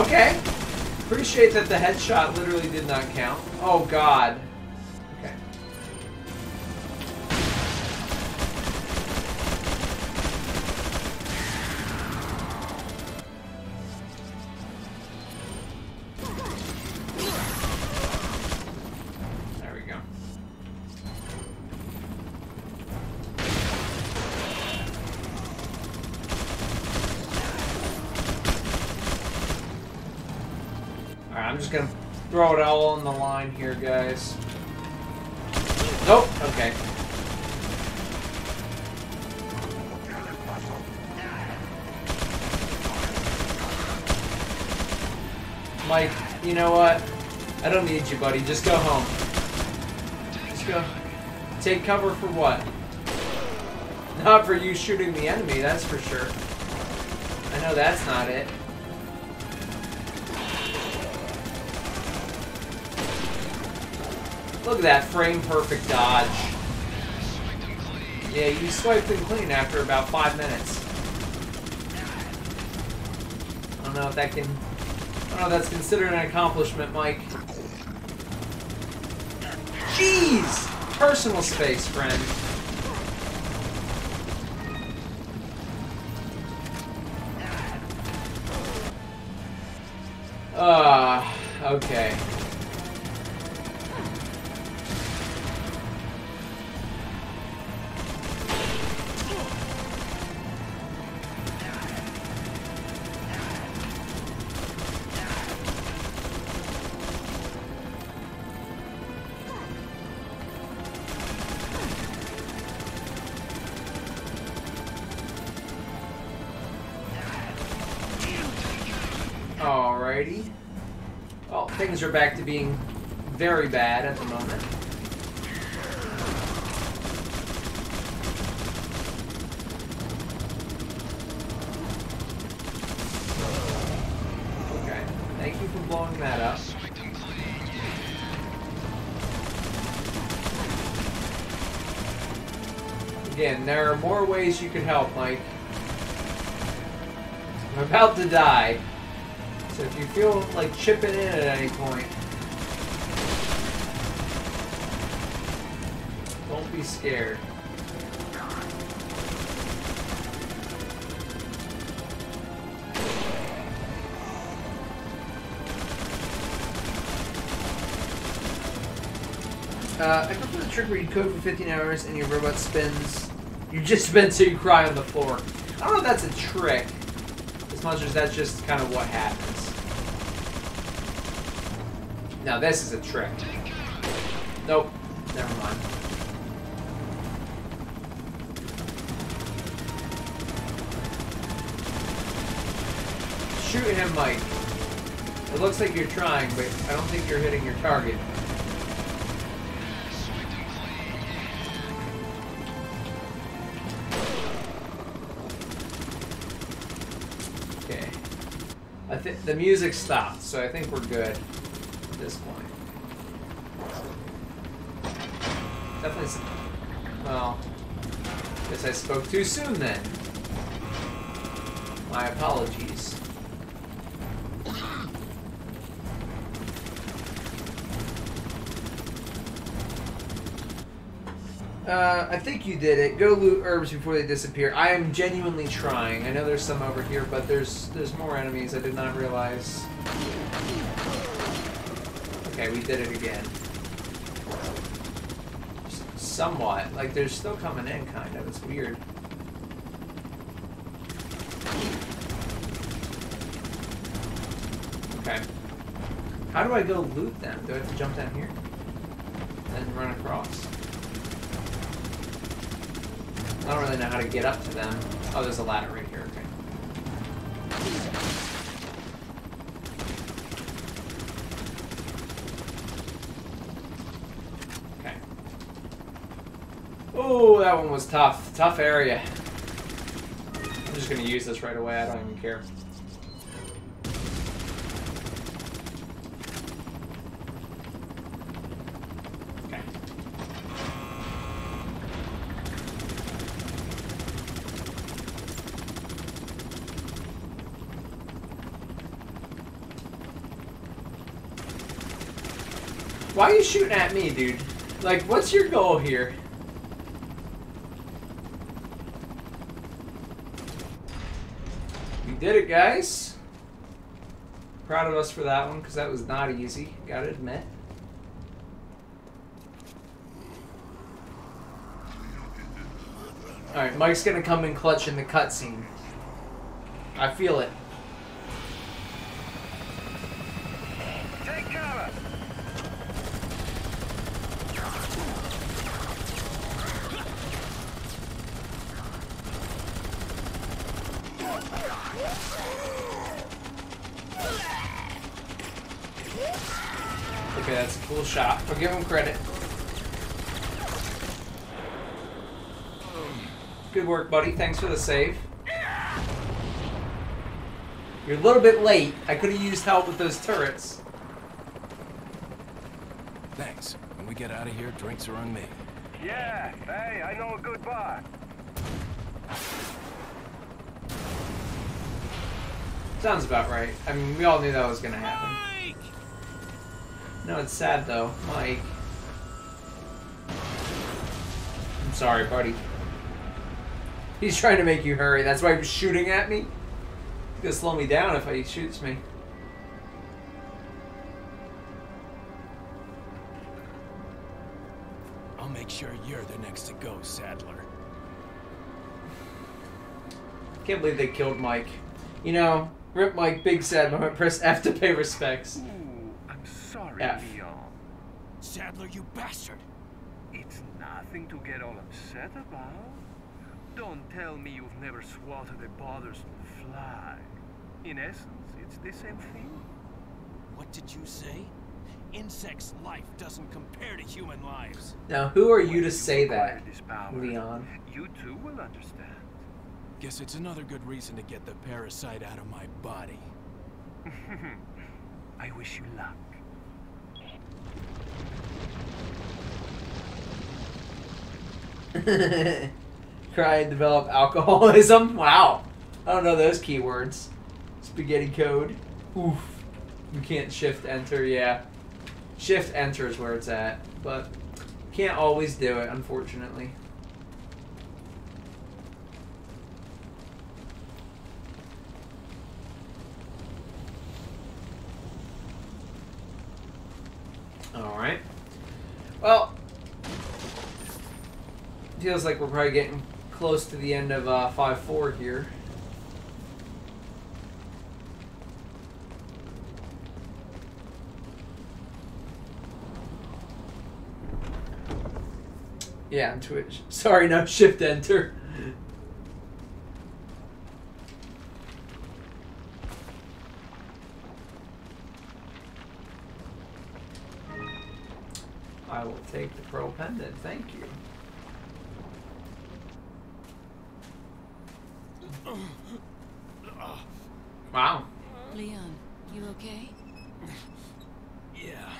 Okay! Appreciate that the headshot literally did not count. Oh, God. Okay. Gonna throw it all on the line here, guys. Nope. Okay. Mike, you know what? I don't need you, buddy. Just go home. Just go. Take cover for what? Not for you shooting the enemy, that's for sure. I know that's not it. Look at that frame-perfect dodge. Yeah, you swiped and clean after about 5 minutes. I don't know if that can... I don't know if that's considered an accomplishment, Mike. Jeez! Personal space, friend. Okay. Alrighty. Well, things are back to being very bad at the moment. Okay, thank you for blowing that up. Again, there are more ways you can help, Mike. I'm about to die. So if you feel like chipping in at any point, don't be scared. I prefer the trick where you code for 15 hours and your robot spins. You just spin so you cry on the floor. I don't know if that's a trick, as much as that's just kind of what happens. Now this is a trick. Nope. Never mind. Shoot him, Mike. It looks like you're trying, but I don't think you're hitting your target. Okay. I think the music stopped, so I think we're good at this point. Definitely, well, guess I spoke too soon then. My apologies. I think you did it. Go loot herbs before they disappear. I am genuinely trying. I know there's some over here, but there's more enemies. I did not realize. Okay, we did it again. Somewhat. Like, they're still coming in, kind of. It's weird. Okay. How do I go loot them? Do I have to jump down here? And run across? I don't really know how to get up to them. Oh, there's a ladder right here. Okay. Oh, that one was tough. Tough area. I'm just gonna use this right away. I don't even care. Okay. Why are you shooting at me, dude? Like, what's your goal here? Did it, guys. Proud of us for that one, because that was not easy, gotta admit. Alright, Mike's gonna come in clutch in the cutscene. I feel it. Take cover! Okay, that's a cool shot. I'll give him credit. Good work, buddy. Thanks for the save. You're a little bit late. I could have used help with those turrets. Thanks. When we get out of here, drinks are on me. Yeah. Hey, I know a good bar. Sounds about right. I mean, we all knew that was gonna happen. Mike! No, it's sad though, Mike. I'm sorry, buddy. He's trying to make you hurry. That's why he was shooting at me. He's gonna slow me down if he shoots me. I'll make sure you're the next to go, Saddler. Can't believe they killed Mike. You know. Rip Mike, big sad moment. Press F to pay respects. Ooh, I'm sorry, F. Leon. Saddler, you bastard! It's nothing to get all upset about. Don't tell me you've never swatted a bothersome fly. In essence, It's the same thing. What did you say? Insects' life doesn't compare to human lives. Now, who are you to say that, Leon? You too will understand. Guess it's another good reason to get the parasite out of my body. I wish you luck. Cry and develop alcoholism? Wow. I don't know those keywords. Spaghetti code. Oof. You can't shift enter, yeah. Shift enter is where it's at, but can't always do it, unfortunately. Alright. Well, feels like we're probably getting close to the end of 5-4 here. Yeah, on Twitch. Sorry, no shift enter. I will take the pearl pendant, thank you. Wow. Leon, you okay? Yeah.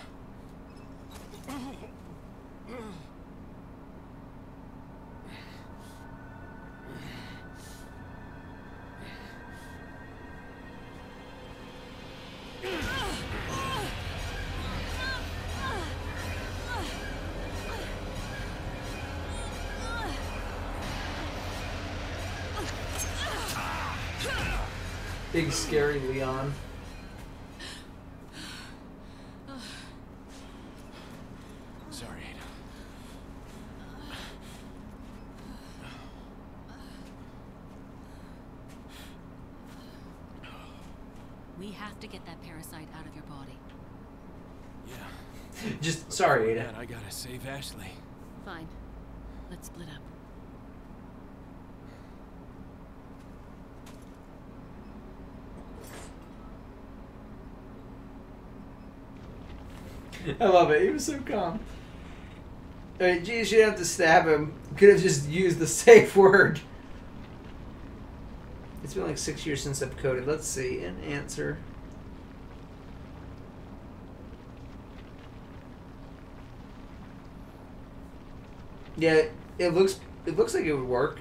Big scary Leon. Sorry, Ada. We have to get that parasite out of your body. Yeah. Just sorry, Ada. I gotta save Ashley. Fine. Let's split up. I love it. He was so calm. I mean, geez, you didn't have to stab him. Could have just used the safe word. It's been like 6 years since I've coded. Let's see. An answer. Yeah, it looks like it would work.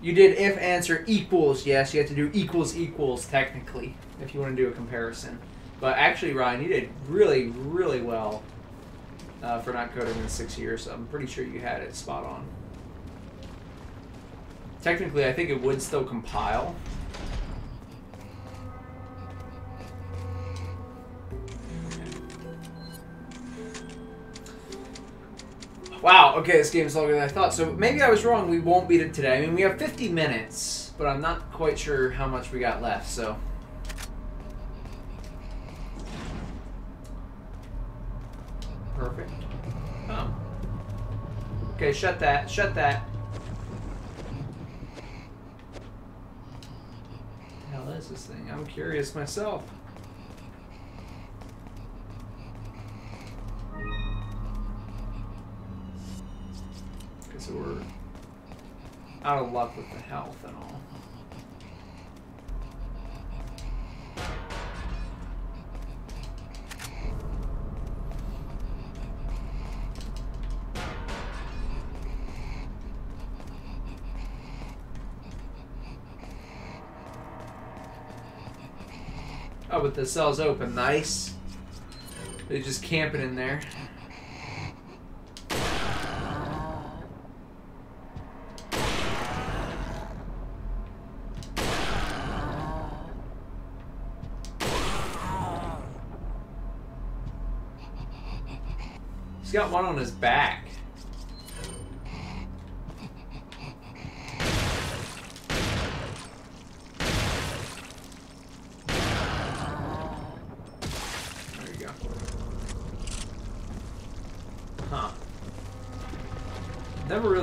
You did if answer equals yes. You have to do equals equals technically if you want to do a comparison. But actually, Ryan, you did really, really well for not coding in 6 years. So I'm pretty sure you had it spot on. Technically, I think it would still compile. Wow, okay, this game is longer than I thought. So maybe I was wrong. We won't beat it today. I mean, we have 50 minutes, but I'm not quite sure how much we got left, so... Perfect. Okay, shut that. Shut that. What the hell is this thing? I'm curious myself. Okay, so we're out of luck with the health and all. Oh, but the cell's open. Nice. They're just camping in there. He's got one on his back.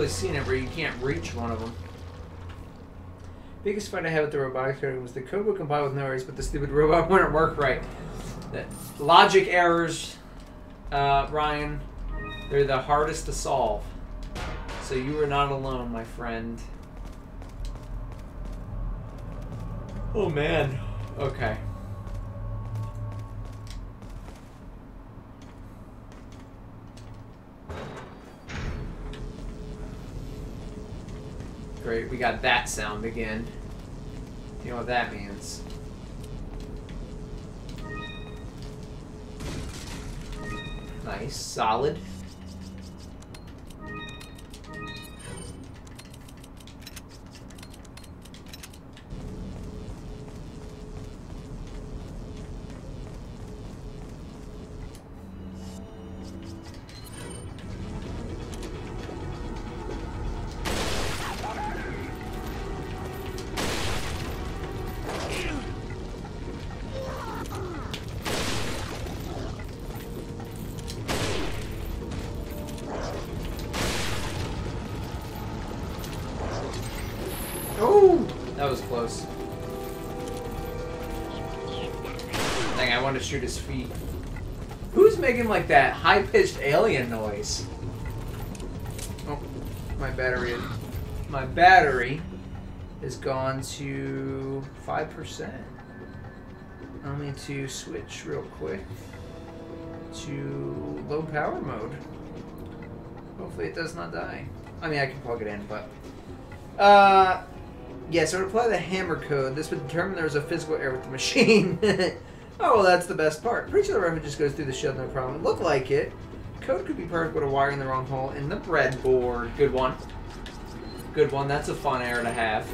Seen it where you can't reach one of them. Biggest fight I had with the robotic coding was the code would compile with no errors, but the stupid robot wouldn't work right. The logic errors, Ryan, they're the hardest to solve. So you are not alone, my friend. Oh, man. Okay. Great, we got that sound again. You know what that means. Nice, solid. Shoot his feet. Who's making like that high-pitched alien noise? Oh, my battery has gone to 5%. I'll need to switch real quick to low power mode. Hopefully it does not die. I mean, I can plug it in, but yeah, so to apply the hammer code, this would determine there was a physical error with the machine. Oh, well, that's the best part. Pretty sure the rifle just goes through the shell, no problem. It looked like it. Code could be perfect with a wire in the wrong hole in the breadboard. Good one. Good one. That's a fun error to have.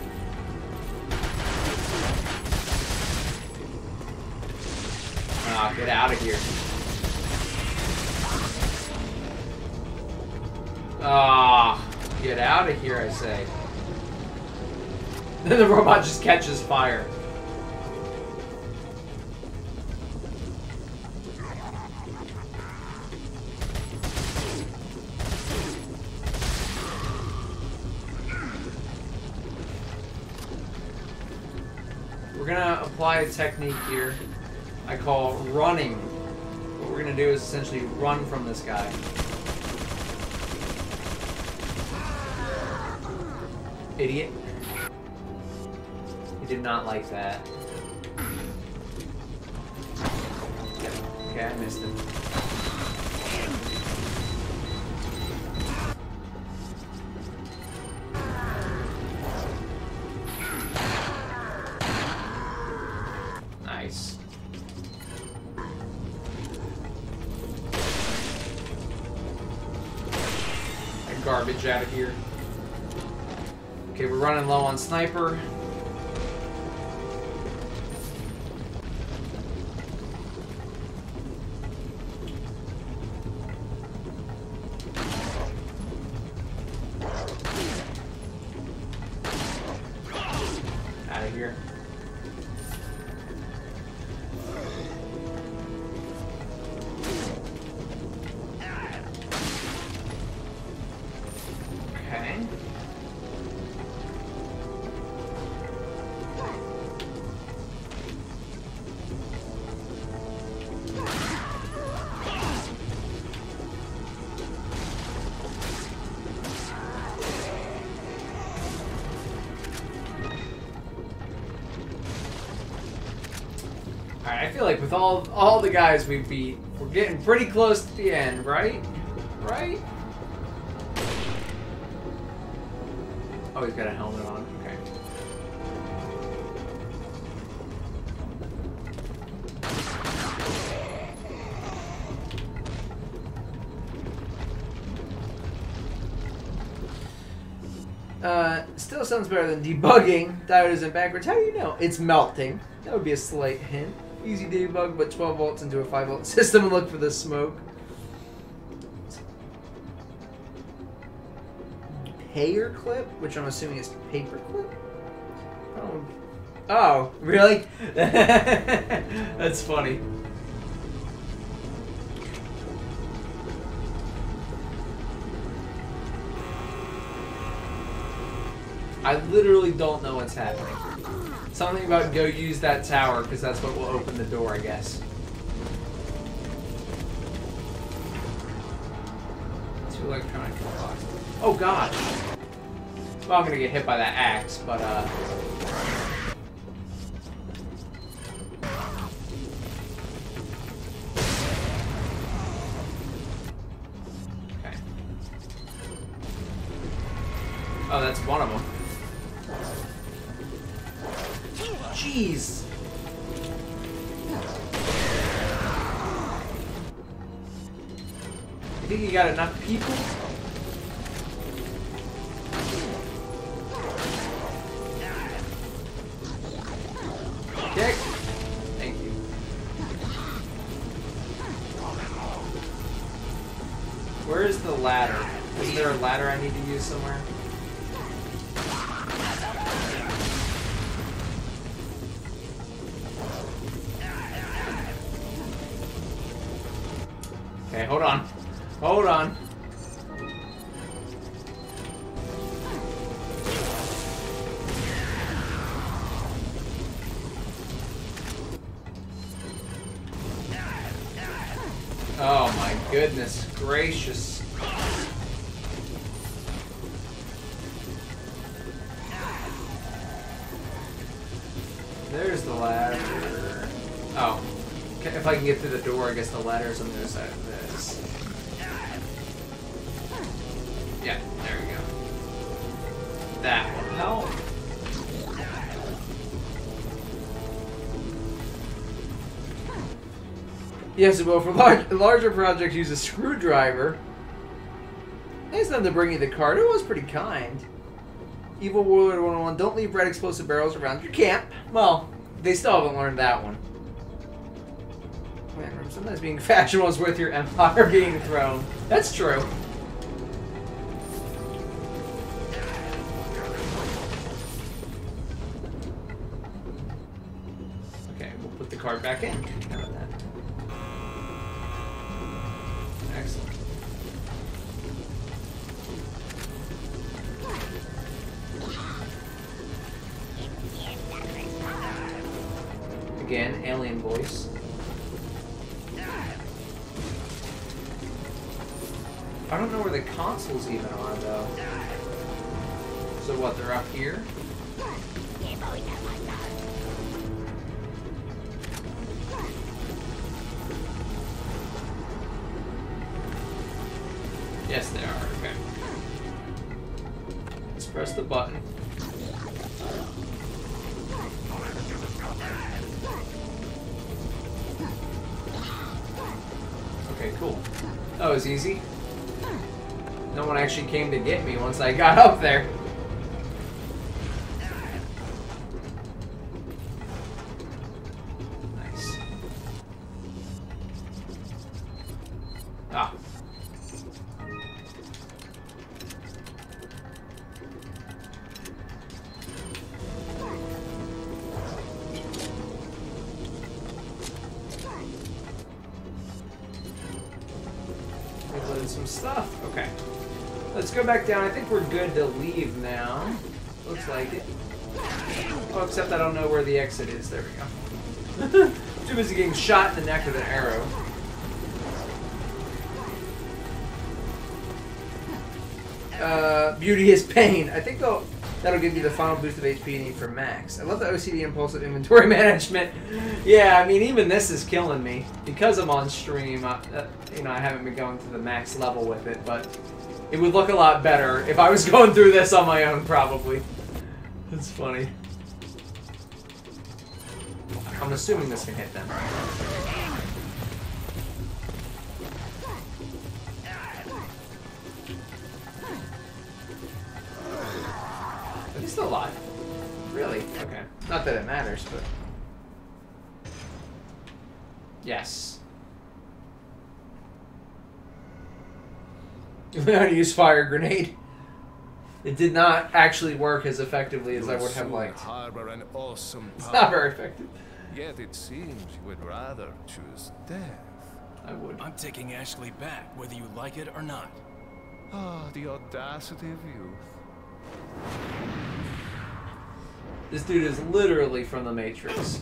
Ah, get out of here. Ah, get out of here, I say. Then the robot just catches fire. We're going to apply a technique here I call running. What we're going to do is essentially run from this guy. Idiot. He did not like that. Okay, I missed him. Garbage out of here. Okay, we're running low on sniper. Out of here. With all the guys we beat, we're getting pretty close to the end, right? Right? Oh, he's got a helmet on. Okay. Still sounds better than debugging. Diode isn't backwards. How do you know? It's melting. That would be a slight hint. Easy debug, but 12 volts into a 5 volt system and look for the smoke. Payer clip, which I'm assuming is paper clip. Oh, oh really? That's funny. I literally don't know what's happening. Something about go use that tower, because that's what will open the door, I guess. Two electronic boxes. Oh god! Well, I'm gonna get hit by that axe, but okay. Oh, that's one of them. Jeez! You think you got enough people? Kick! Thank you. Where is the ladder? Is there a ladder I need to use somewhere? Okay, hold on. Hold on. Oh my goodness gracious. There's the ladder. Oh. If I can get through the door, I guess the ladder's on the other side of this. Yeah, there we go. That will help. Yes, well, for larger projects, use a screwdriver. Thanks to them to bring you the card. It was pretty kind. Evil Warlord 101, don't leave red explosive barrels around your camp. Well, they still haven't learned that one. Sometimes being fashionable is worth your empire being thrown. That's true. Okay, we'll put the card back in. How about that? Excellent. Again, alien voice. I don't know where the consoles even are, though. So what, they're up here? Yes, they are, okay. Let's press the button. Okay, cool. That was easy. No one actually came to get me once I got up there. Nice. Ah. Let's load some stuff. Okay. Let's go back down. I think we're good to leave now. Looks like it. Oh, except I don't know where the exit is. There we go. Too busy getting shot in the neck with an arrow. Beauty is pain. I think that'll give you the final boost of HP you need for max. I love the OCD impulsive inventory management. Yeah, I mean, even this is killing me. Because I'm on stream, I haven't been going to the max level with it, but it would look a lot better if I was going through this on my own, probably. That's funny. I'm assuming this can hit them. Are they still alive? Really? Okay. Not that it matters, but yes. I know how to use fire grenade. It did not actually work as effectively as I would have liked. An awesome power. It's not very effective. Yet it seems you would rather choose death. I would. I'm taking Ashley back, whether you like it or not. Ah, the audacity of youth. This dude is literally from the Matrix.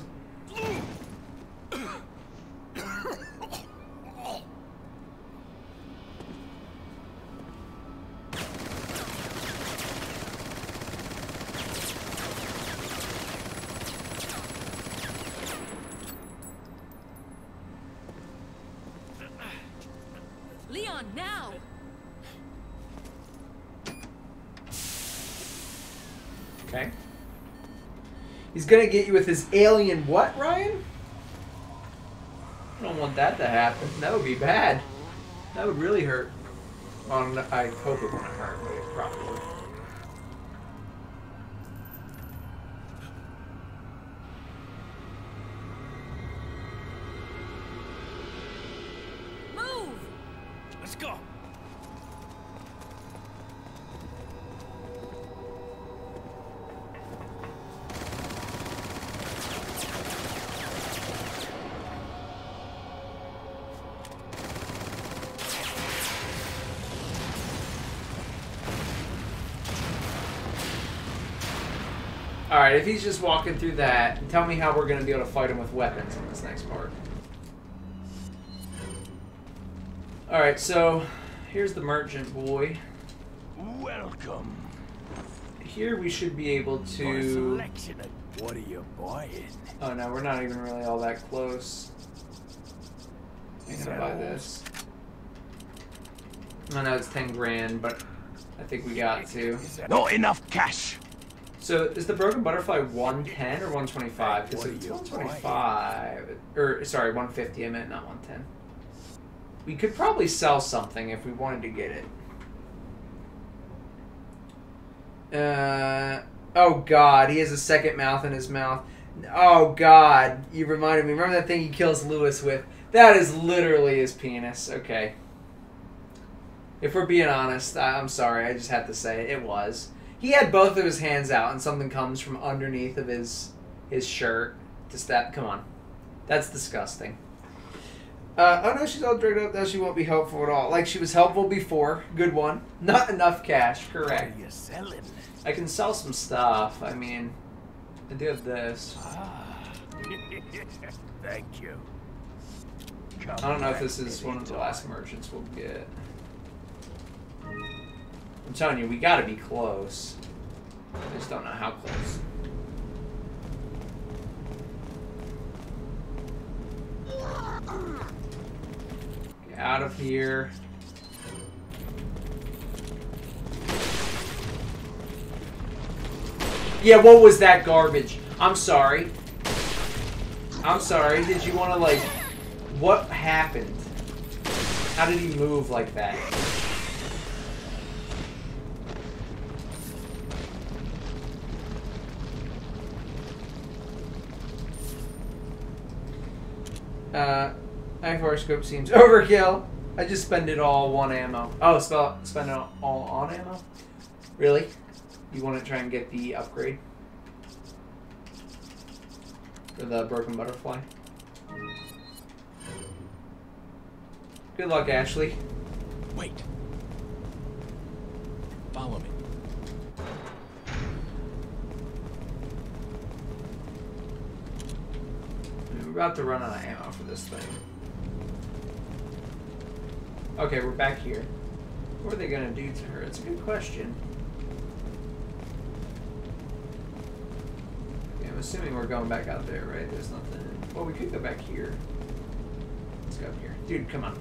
Gonna get you with his alien what, Ryan? I don't want that to happen. That would be bad. That would really hurt. Well, I hope it won't hurt, but it probably would. If he's just walking through that, tell me how we're going to be able to fight him with weapons in this next part. Alright, so here's the merchant boy. Welcome. Here we should be able to... What are you buying? Oh no, we're not even really all that close. I'm going to buy this. I know it's 10 grand, but I think we got to. Not enough cash. So, is the Broken Butterfly 110 or 125? Because it's 125. Or, sorry, 150. I meant not 110. We could probably sell something if we wanted to get it. Oh, God. He has a second mouth in his mouth. Oh, God. You reminded me. Remember that thing he kills Lewis with? That is literally his penis. Okay. If we're being honest, I'm sorry. I just had to say it. It was. He had both of his hands out, and something comes from underneath of his shirt. Just that. Come on, that's disgusting. Oh no, she's all drugged up. Now she won't be helpful at all. Like she was helpful before. Good one. Not enough cash. Correct. What are you selling? I can sell some stuff. I mean, I do have this. Ah. Thank you. Come I don't know if this is one of the last merchants we'll get. I'm telling you, we gotta be close. I just don't know how close. Get out of here. Yeah, what was that garbage? I'm sorry. I'm sorry. Did you want to, like... What happened? How did he move like that? Horoscope seems overkill. I just spend it all on ammo. Oh, spend it all on ammo? Really? You want to try and get the upgrade? For the Broken Butterfly? Good luck, Ashley. Wait. Follow me. We're about to run out of ammo for this thing. Okay, we're back here. What are they gonna do to her? It's a good question. Okay, I'm assuming we're going back out there, right? There's nothing. Well, we could go back here. Let's go up here. Dude, come on.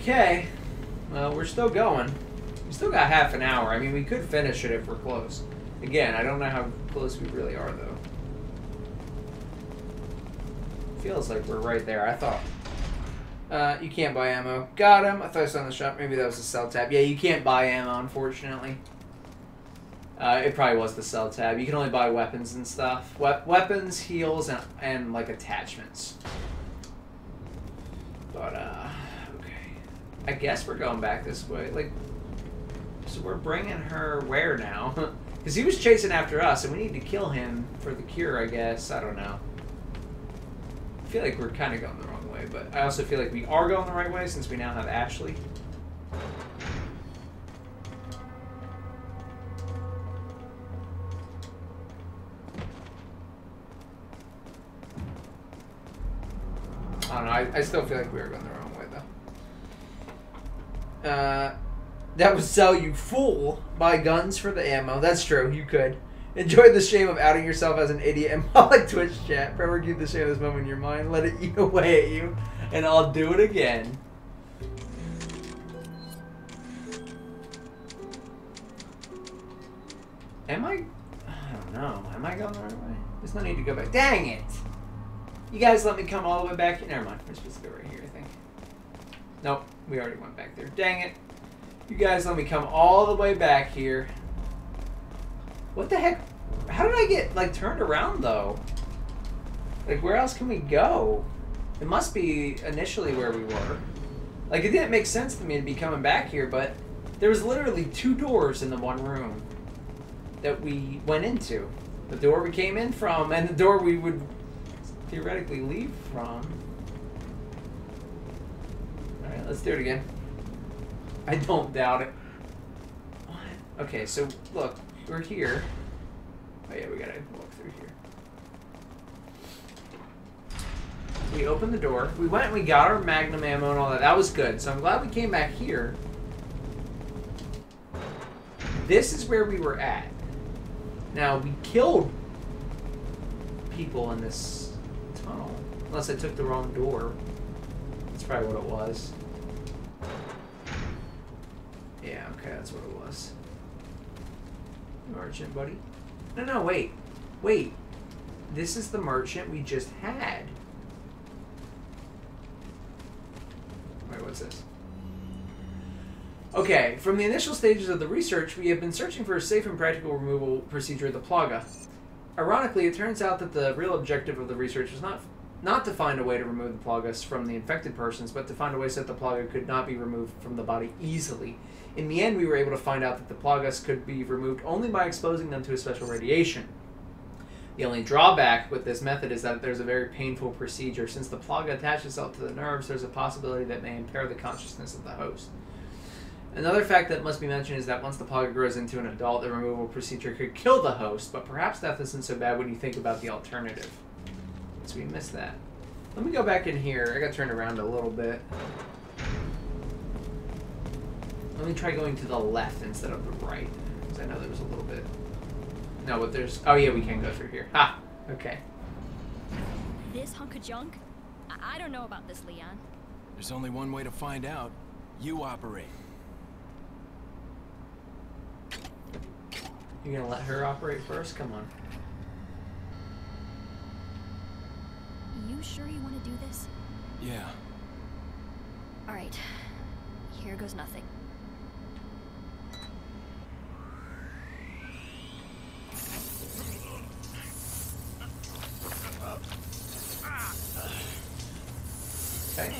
Okay, well, we're still going. We still got half an hour. I mean, we could finish it if we're close. Again, I don't know how close we really are, though. Feels like we're right there, I thought. You can't buy ammo. Got him. I thought I saw in the shop. Maybe that was the sell tab. Yeah, you can't buy ammo, unfortunately. It probably was the sell tab. You can only buy weapons and stuff. Weapons, heals, and, like, attachments. But, I guess we're going back this way. Like, so we're bringing her where now? Because he was chasing after us, and we need to kill him for the cure, I guess. I don't know. I feel like we're kind of going the wrong way, but I also feel like we are going the right way since we now have Ashley. I don't know, I still feel like we are going the wrong way, though. That would sell you full. Buy guns for the ammo. That's true, you could. Enjoy the shame of outing yourself as an idiot and public Twitch chat. Forever keep the shame of this moment in your mind. Let it eat away at you, and I'll do it again. Am I? I don't know. Am I going the right way? There's no need to go back. Dang it! You guys let me come all the way back here. Never mind. We're supposed to go right here, I think. Nope. We already went back there. Dang it! You guys let me come all the way back here. What the heck? How did I get, like, turned around, though? Like, where else can we go? It must be initially where we were. Like, it didn't make sense to me to be coming back here, but there was literally two doors in the one room that we went into. The door we came in from, and the door we would theoretically leave from. Alright, let's do it again. I don't doubt it. What? Okay, so, look. We're here. Oh yeah, we gotta walk through here. We opened the door. We went and we got our Magnum ammo and all that. That was good. So I'm glad we came back here. This is where we were at. Now, we killed people in this tunnel. Unless I took the wrong door. That's probably what it was. Yeah, okay, that's what it was. Merchant, buddy. No, no, wait. Wait. This is the merchant we just had. Wait, what's this? Okay, from the initial stages of the research, we have been searching for a safe and practical removal procedure of the Plaga. Ironically, it turns out that the real objective of the research was not to find a way to remove the Plagas from the infected persons, but to find a way so that the Plaga could not be removed from the body easily. In the end, we were able to find out that the Plagas could be removed only by exposing them to a special radiation. The only drawback with this method is that there's a very painful procedure. Since the Plaga attaches itself to the nerves, there's a possibility that may impair the consciousness of the host. Another fact that must be mentioned is that once the Plaga grows into an adult, the removal procedure could kill the host, but perhaps death isn't so bad when you think about the alternative. So we missed that. Let me go back in here. I got turned around a little bit. Let me try going to the left instead of the right, because I know there was a little bit. No, but there's... Oh, yeah, we can go through here. Ha! Okay. This hunk of junk? I don't know about this, Leon. There's only one way to find out. You operate. You're gonna let her operate first? Come on. You sure you want to do this? Yeah. Alright. Here goes nothing. Okay.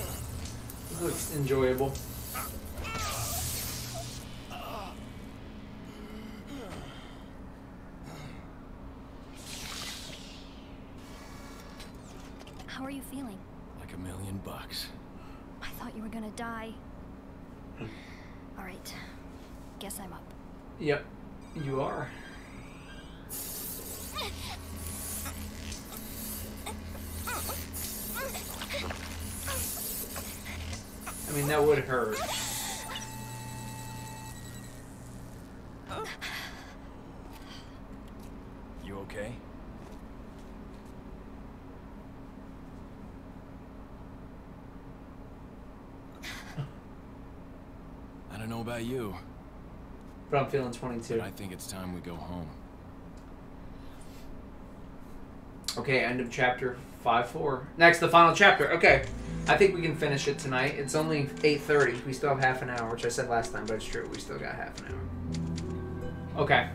This looks enjoyable. How are you feeling? Like $1,000,000. I thought you were gonna die. All right. Guess I'm up. Yep. You are. I mean, that would hurt. You okay? I don't know about you. But I'm feeling 22. But I think it's time we go home. Okay, end of chapter 5-4. Next, the final chapter. Okay. I think we can finish it tonight. It's only 8:30. We still have half an hour, which I said last time, but it's true. We still got half an hour. Okay.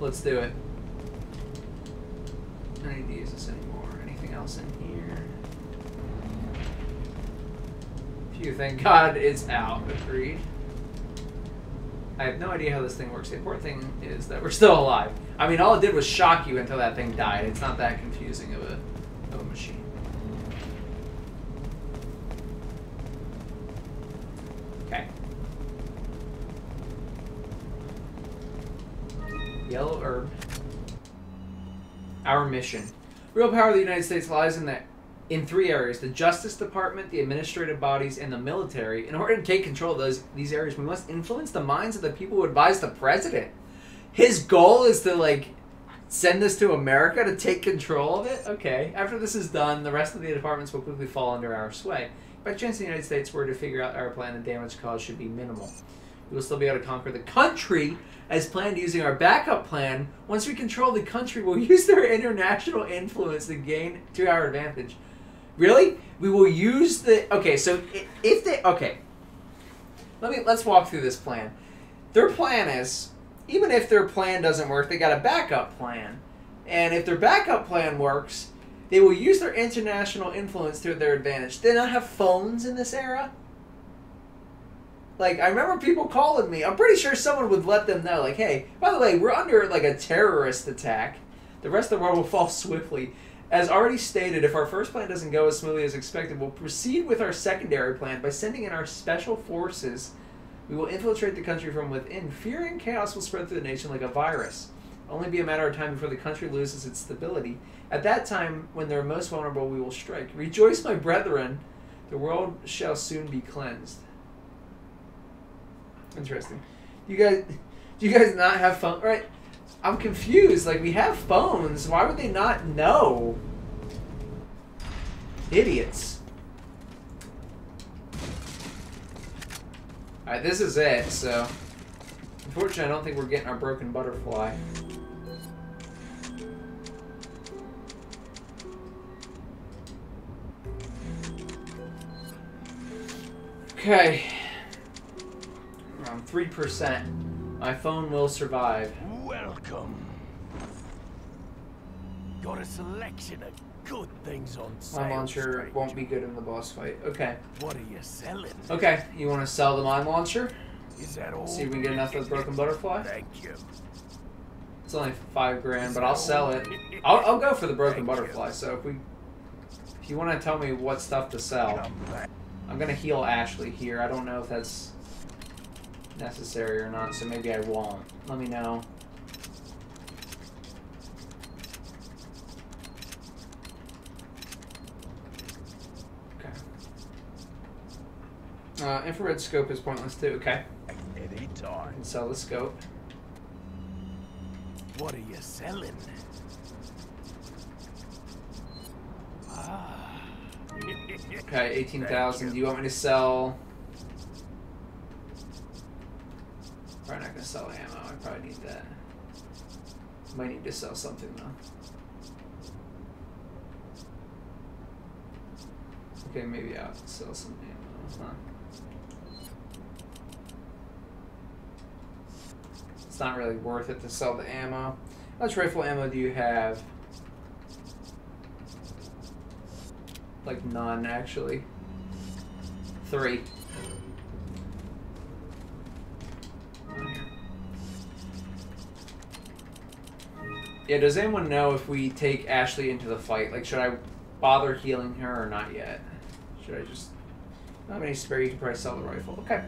Let's do it. I don't need to use this anymore. Anything else in here? you. Thank God it's out. Agreed. I have no idea how this thing works. The important thing is that we're still alive. I mean, all it did was shock you until that thing died. It's not that confusing of a machine. Okay. Yellow herb. Our mission. Real power of the United States lies in that in three areas: the Justice Department, the administrative bodies, and the military. In order to take control of these areas, we must influence the minds of the people who advise the president. His goal is to, like, send this to America to take control of it? Okay. After this is done, the rest of the departments will quickly fall under our sway. By chance the United States were to figure out our plan, the damage caused should be minimal. We will still be able to conquer the country as planned using our backup plan. Once we control the country, we'll use their international influence to gain to our advantage. Really? We will use the... Okay, so if they... Okay. Let's walk through this plan. Their plan is, even if their plan doesn't work, they got a backup plan. And if their backup plan works, they will use their international influence to their advantage. Did they not have phones in this era? Like, I remember people calling me. I'm pretty sure someone would let them know, like, hey, by the way, we're under, like, a terrorist attack. The rest of the world will fall swiftly. As already stated, if our first plan doesn't go as smoothly as expected, we'll proceed with our secondary plan by sending in our special forces. We will infiltrate the country from within. Fear and chaos will spread through the nation like a virus. Only be a matter of time before the country loses its stability. At that time, when they're most vulnerable, we will strike. Rejoice, my brethren. The world shall soon be cleansed. Interesting. Do you guys not have phone? Right? I'm confused. Like, we have phones. Why would they not know? Idiots. Alright, this is it, so... Unfortunately, I don't think we're getting our broken butterfly. Okay. Around 3%. My phone will survive. Welcome. Got a selection of good things on sale. My launcher won't be good in the boss fight. Okay. What are you selling? Okay, you want to sell the mine launcher? Is that all? See if we can get enough of the broken butterfly. Thank you. It's only 5 grand, but I'll sell it. I'll go for the broken butterfly. So if you want to tell me what stuff to sell, I'm gonna heal Ashley here. I don't know if that's necessary or not, so maybe I won't. Let me know. Infrared scope is pointless too. Okay. Anytime. And sell the scope. What are you selling? Ah. Okay, 18,000. Do you want me to sell? Probably not gonna sell ammo. I probably need that. Might need to sell something though. Okay, maybe I'll sell some ammo. Huh. It's not really worth it to sell the ammo. How much rifle ammo do you have? Like none, actually. 3. Yeah, does anyone know if we take Ashley into the fight? Like, should I bother healing her or not yet? Should I just... I don't have any spare. You can probably sell the rifle. Okay.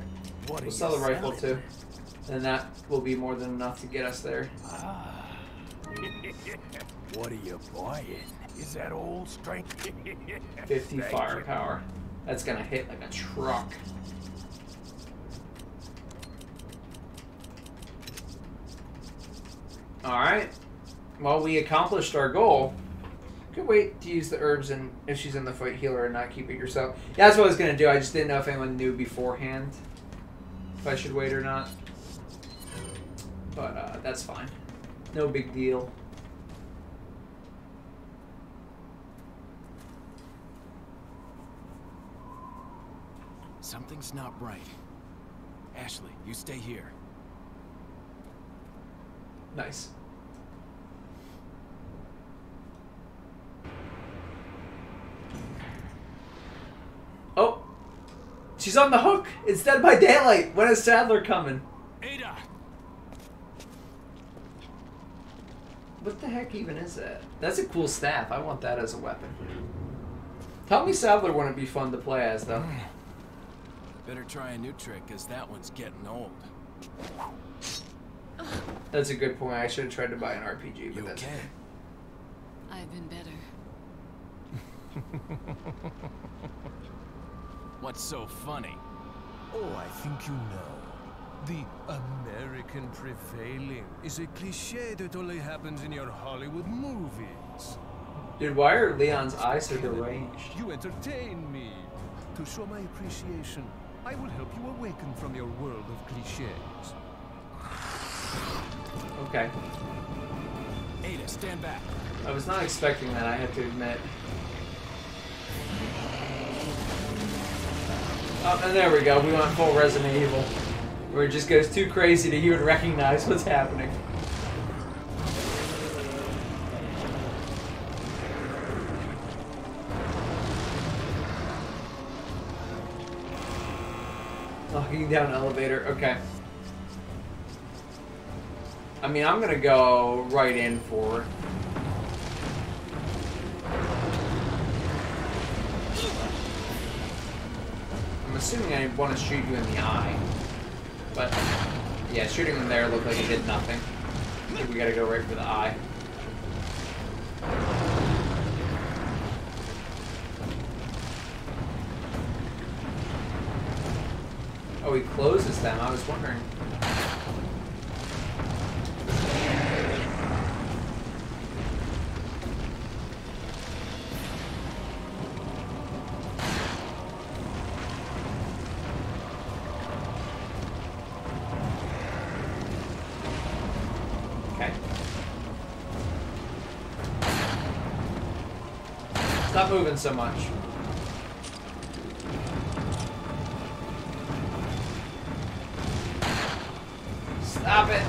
We'll sell the rifle too. And that will be more than enough to get us there. Ah. What are you buying? Is that all strength? 50 firepower. That's gonna hit like a truck. Alright. Well, we accomplished our goal. Good way to use the herbs, and if she's in the fight, heal her and not keep it yourself. Yeah, that's what I was gonna do. I just didn't know if anyone knew beforehand if I should wait or not. But that's fine. No big deal. Something's not right. Ashley, you stay here. Nice. Oh! She's on the hook. It's Dead by Daylight. When is Saddler coming? Ada. What the heck even is that? That's a cool staff. I want that as a weapon. Tell me Saddler wouldn't be fun to play as, though. Better try a new trick, because that one's getting old. That's a good point. I should have tried to buy an RPG, but that's okay. I've been better. What's so funny? Oh, I think you know. The American prevailing is a cliche that only happens in your Hollywood movies. Dude, why are Leon's eyes so deranged? You entertain me. To show my appreciation, I will help you awaken from your world of cliches. Okay. Ada, stand back. I was not expecting that, I have to admit. Oh, and there we go. We went full Resident Evil. Where it just goes too crazy to even recognize what's happening. Locking down an elevator, okay. I mean, I'm gonna go right in for... I'm assuming I want to shoot you in the eye. But, yeah, shooting him there looked like he did nothing. I think we gotta go right for the eye. Oh, he closes them. I was wondering. Moving so much. Stop it.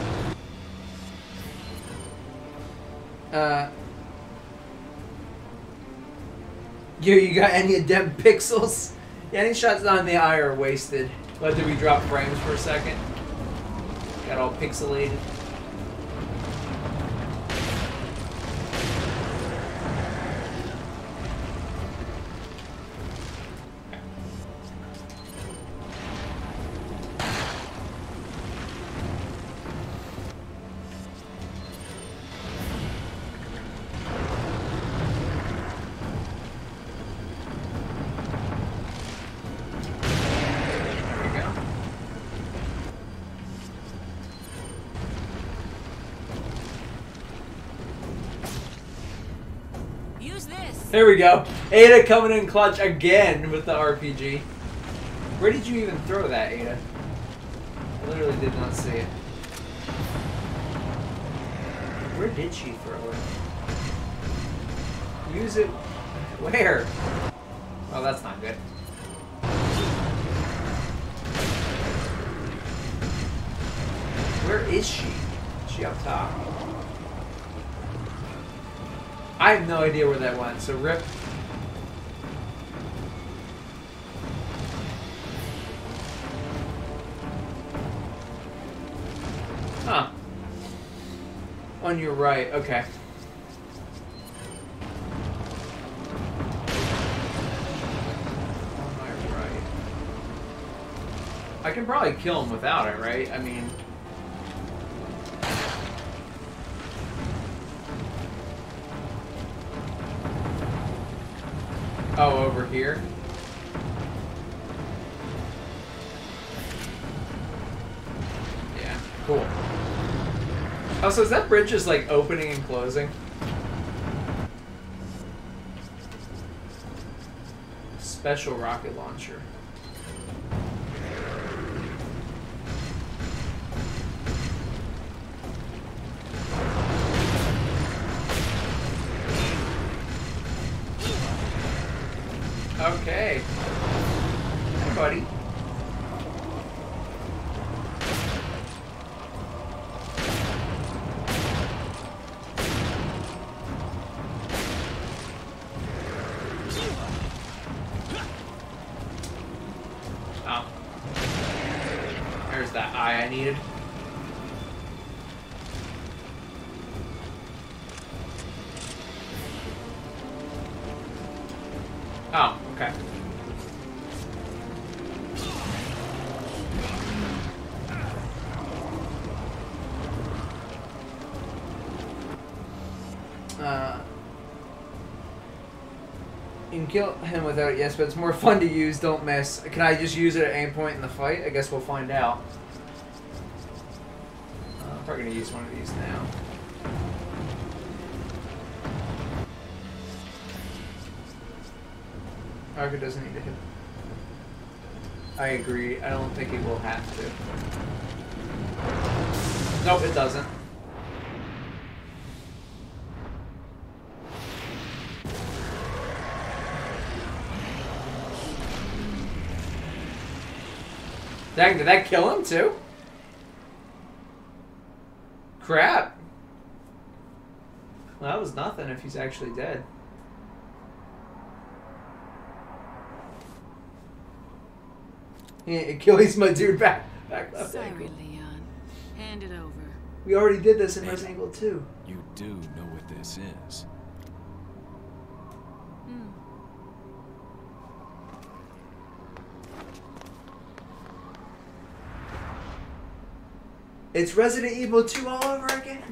You got any of them pixels? Yeah, any shots on the eye are wasted. Let we drop frames for a second. Got all pixelated. There we go. Ada coming in clutch again with the RPG. Where did you even throw that, Ada? I literally did not see it. Where did she throw it? Use it... where? Oh, that's not good. Where is she? Is she up top? I have no idea where that went, so rip. Huh. On your right, okay. On my right. I can probably kill him without it, right? I mean... oh, over here. Yeah, cool. Oh, so is that bridge just like opening and closing? Special rocket launcher. Okay. Hi, buddy. I needed. Oh, okay. You can kill him without it, yes, but it's more fun to use, don't miss. Can I just use it at any point in the fight? I guess we'll find out. I'm probably gonna use one of these now. Arca doesn't need to hit. I agree. I don't think it will have to. Nope, it doesn't. Dang, did that kill him too? Crap. Well, that was nothing if he's actually dead. Achilles, my dude, back up. Sorry, Leon. Hand it over. We already did this in Resident Evil 2. You do know what this is. It's Resident Evil 2 all over again.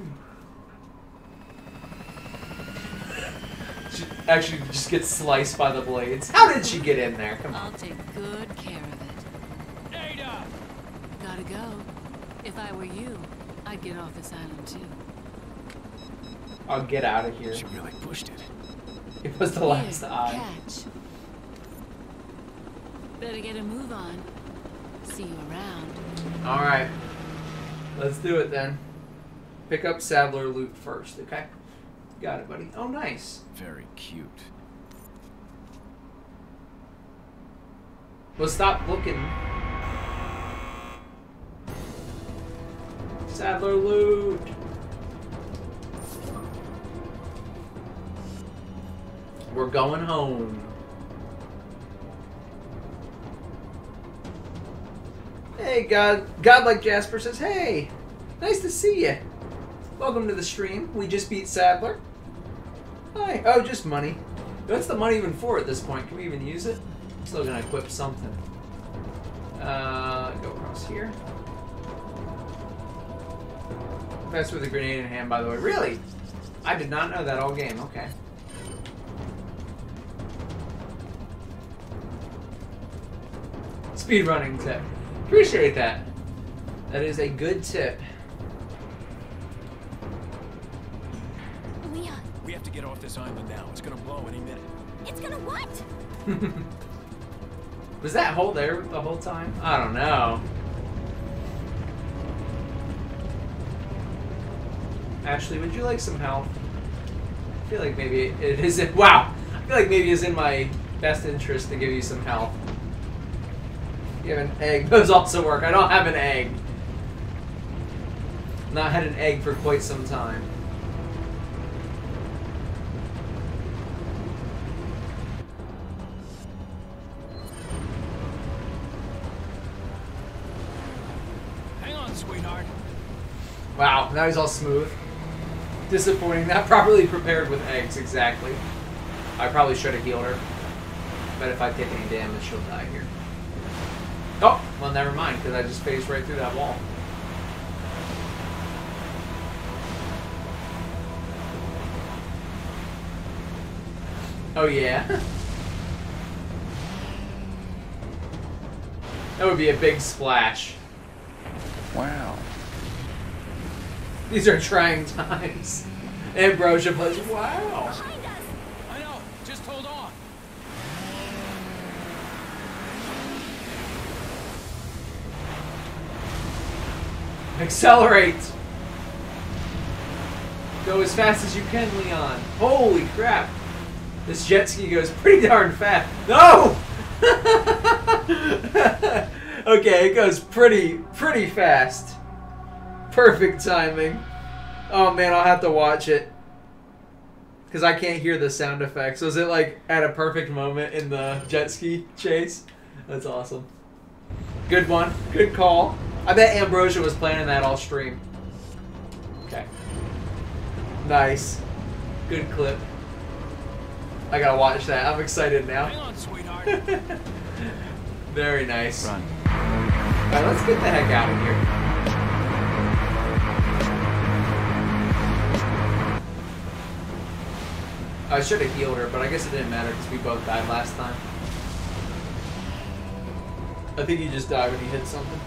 She actually just gets sliced by the blades. How did she get in there? Come on. I'll take good care of it. Ada! Gotta go. If I were you, I'd get off this island too. I'll get out of here. She really pushed it. It was the last eye. Catch. Better get a move on. See you around. All right. Let's do it then. Pick up Saddler loot first, okay? Got it, buddy. Oh, nice. Very cute. Well, stop looking. Saddler loot. We're going home. Hey, Godlike Jasper says, hey, nice to see you. Welcome to the stream. We just beat Saddler. Hi. Oh, just money. What's the money even for at this point? Can we even use it? I'm still going to equip something. Go across here. That's with a grenade in hand, by the way. Really? I did not know that all game. Okay. Speedrunning tip. Appreciate that. That is a good tip. Leon. We have to get off this island now. It's gonna blow any minute. It's gonna what? Was that hole there the whole time? I don't know. Ashley, would you like some help? I feel like maybe it is. Wow. I feel like maybe it's in my best interest to give you some help. You have an egg. Those also work. I don't have an egg. Not had an egg for quite some time. Hang on, sweetheart. Wow, now he's all smooth. Disappointing. Not properly prepared with eggs, exactly. I probably should have healed her. But if I take any damage, she'll die here. Oh, well, never mind, because I just phased right through that wall. Oh, yeah? That would be a big splash. Wow. These are trying times. Ambrosia plays, wow. I know, just hold on. Accelerate! Go as fast as you can, Leon. Holy crap! This jet ski goes pretty darn fast. No! Okay, it goes pretty fast. Perfect timing. Oh man, I'll have to watch it. Because I can't hear the sound effects. Was it like at a perfect moment in the jet ski chase? That's awesome. Good one. Good call. I bet Ambrosia was planning that all stream. Okay. Nice. Good clip. I gotta watch that. I'm excited now. Hang on, sweetheart. Very nice. Run. All right, let's get the heck out of here. I should have healed her, but I guess it didn't matter because we both died last time. I think he just died when he hit something.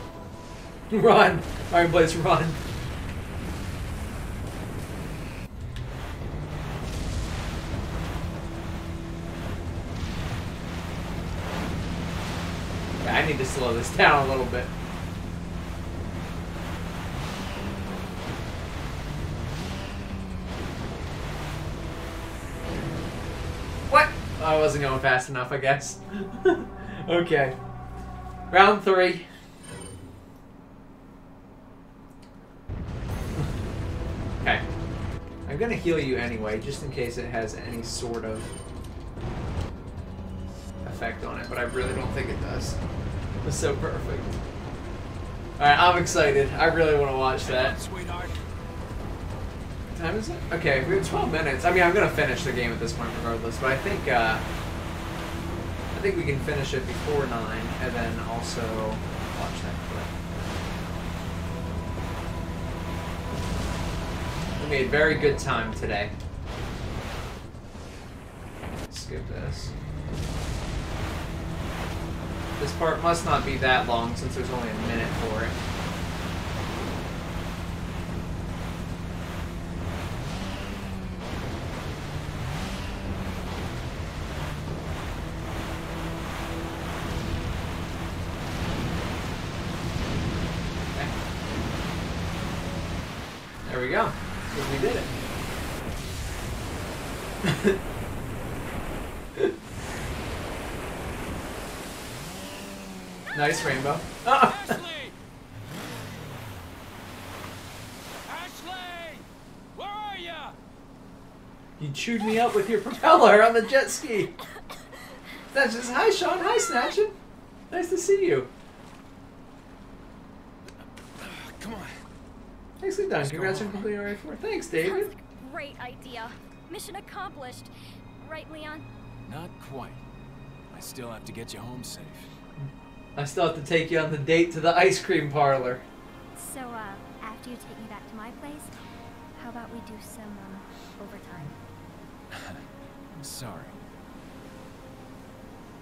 Run! Iron Blaze, run! Yeah, I need to slow this down a little bit. I wasn't going fast enough, I guess. Okay. Round three. Okay. I'm gonna heal you anyway, just in case it has any sort of effect on it, but I really don't think it does. It's so perfect. Alright, I'm excited. I really want to watch that. Sweetheart. What time is it? Okay, we have 12 minutes. I mean, I'm gonna finish the game at this point regardless, but I think we can finish it before 9, and then also watch that clip. We made very good time today. Skip this. This part must not be that long since there's only a minute for it. There we go. We did it. Nice rainbow. Oh. Ashley! Ashley! Where are you? You chewed me up with your propeller on the jet ski. That's just, hi Sean, hi Snatchin'. Nice to see you. Nicely done. Congrats on completing RA4. Thanks, David. That's a great idea. Mission accomplished. Right, Leon? Not quite. I still have to get you home safe. I still have to take you on the date to the ice cream parlor. So, after you take me back to my place, how about we do some, overtime? Sorry.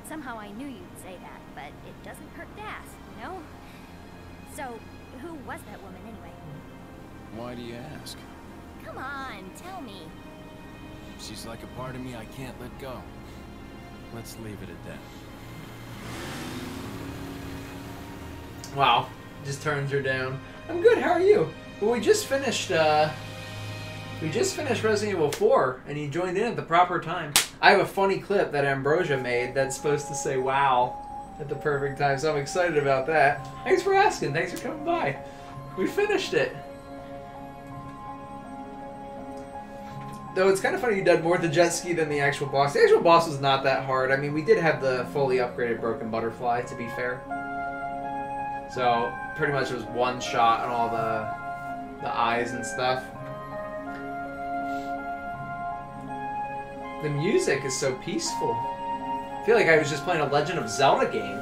Somehow I knew you'd say that, but it doesn't hurt to ask, you know? So, who was that woman anyway? Why do you ask? Come on, tell me. She's like a part of me I can't let go. Let's leave it at that. Wow. Just turns her down. I'm good, how are you? Well, we just finished Resident Evil 4, and you joined in at the proper time. I have a funny clip that Ambrosia made that's supposed to say wow at the perfect time, so I'm excited about that. Thanks for asking, thanks for coming by. We finished it. Though it's kind of funny you did more with the jet ski than the actual boss. The actual boss was not that hard. I mean, we did have the fully upgraded Broken Butterfly, to be fair. So, pretty much it was one shot on all the eyes and stuff. The music is so peaceful. I feel like I was just playing a Legend of Zelda game.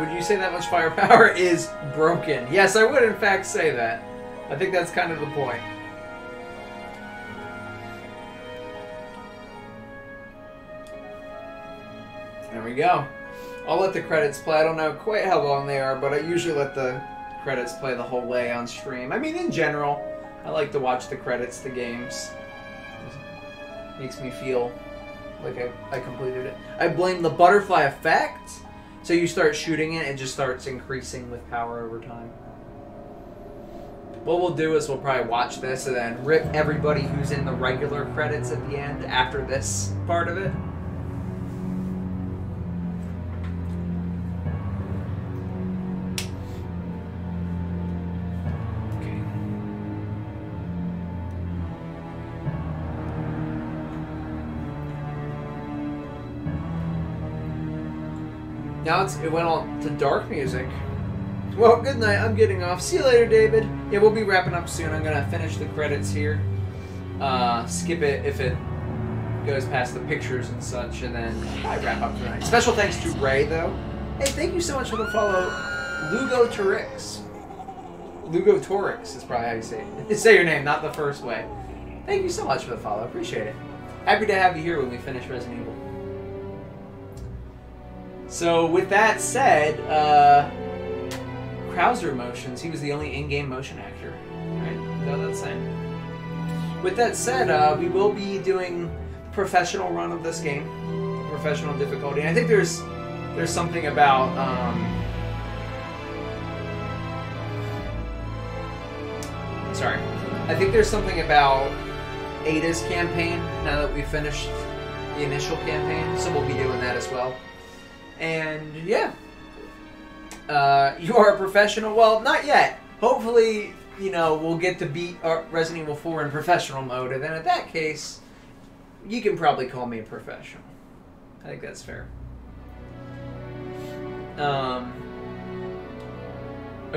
Would you say that much firepower is broken? Yes, I would in fact say that. I think that's kind of the point. There we go. I'll let the credits play. I don't know quite how long they are, but I usually let the credits play the whole way on stream. I mean, in general, I like to watch the credits to games. It makes me feel like I completed it. I blame the butterfly effect. So you start shooting it, it just starts increasing with power over time. What we'll do is we'll probably watch this and then rip everybody who's in the regular credits at the end after this part of it. Okay. Now it went on to dark music. Well, good night. I'm getting off. See you later, David. Yeah, we'll be wrapping up soon. I'm gonna finish the credits here. Skip it if it goes past the pictures and such, and then I wrap up tonight. Special thanks to Ray, though. Hey, thank you so much for the follow, Lugo Torix. Lugo Torix is probably how you say it. Say your name, not the first way. Thank you so much for the follow. Appreciate it. Happy to have you here when we finish Resident Evil. So, with that said, Krauser motions. He was the only in-game motion actor, right? No, that's saying. With that said, we will be doing professional run of this game, professional difficulty. And I think there's something about I think there's something about Ada's campaign now that we finished the initial campaign, so we'll be doing that as well. And yeah, you are a professional. Well, not yet. Hopefully, you know, we'll get to beat Resident Evil 4 in professional mode, and then in that case, you can probably call me a professional. I think that's fair. Are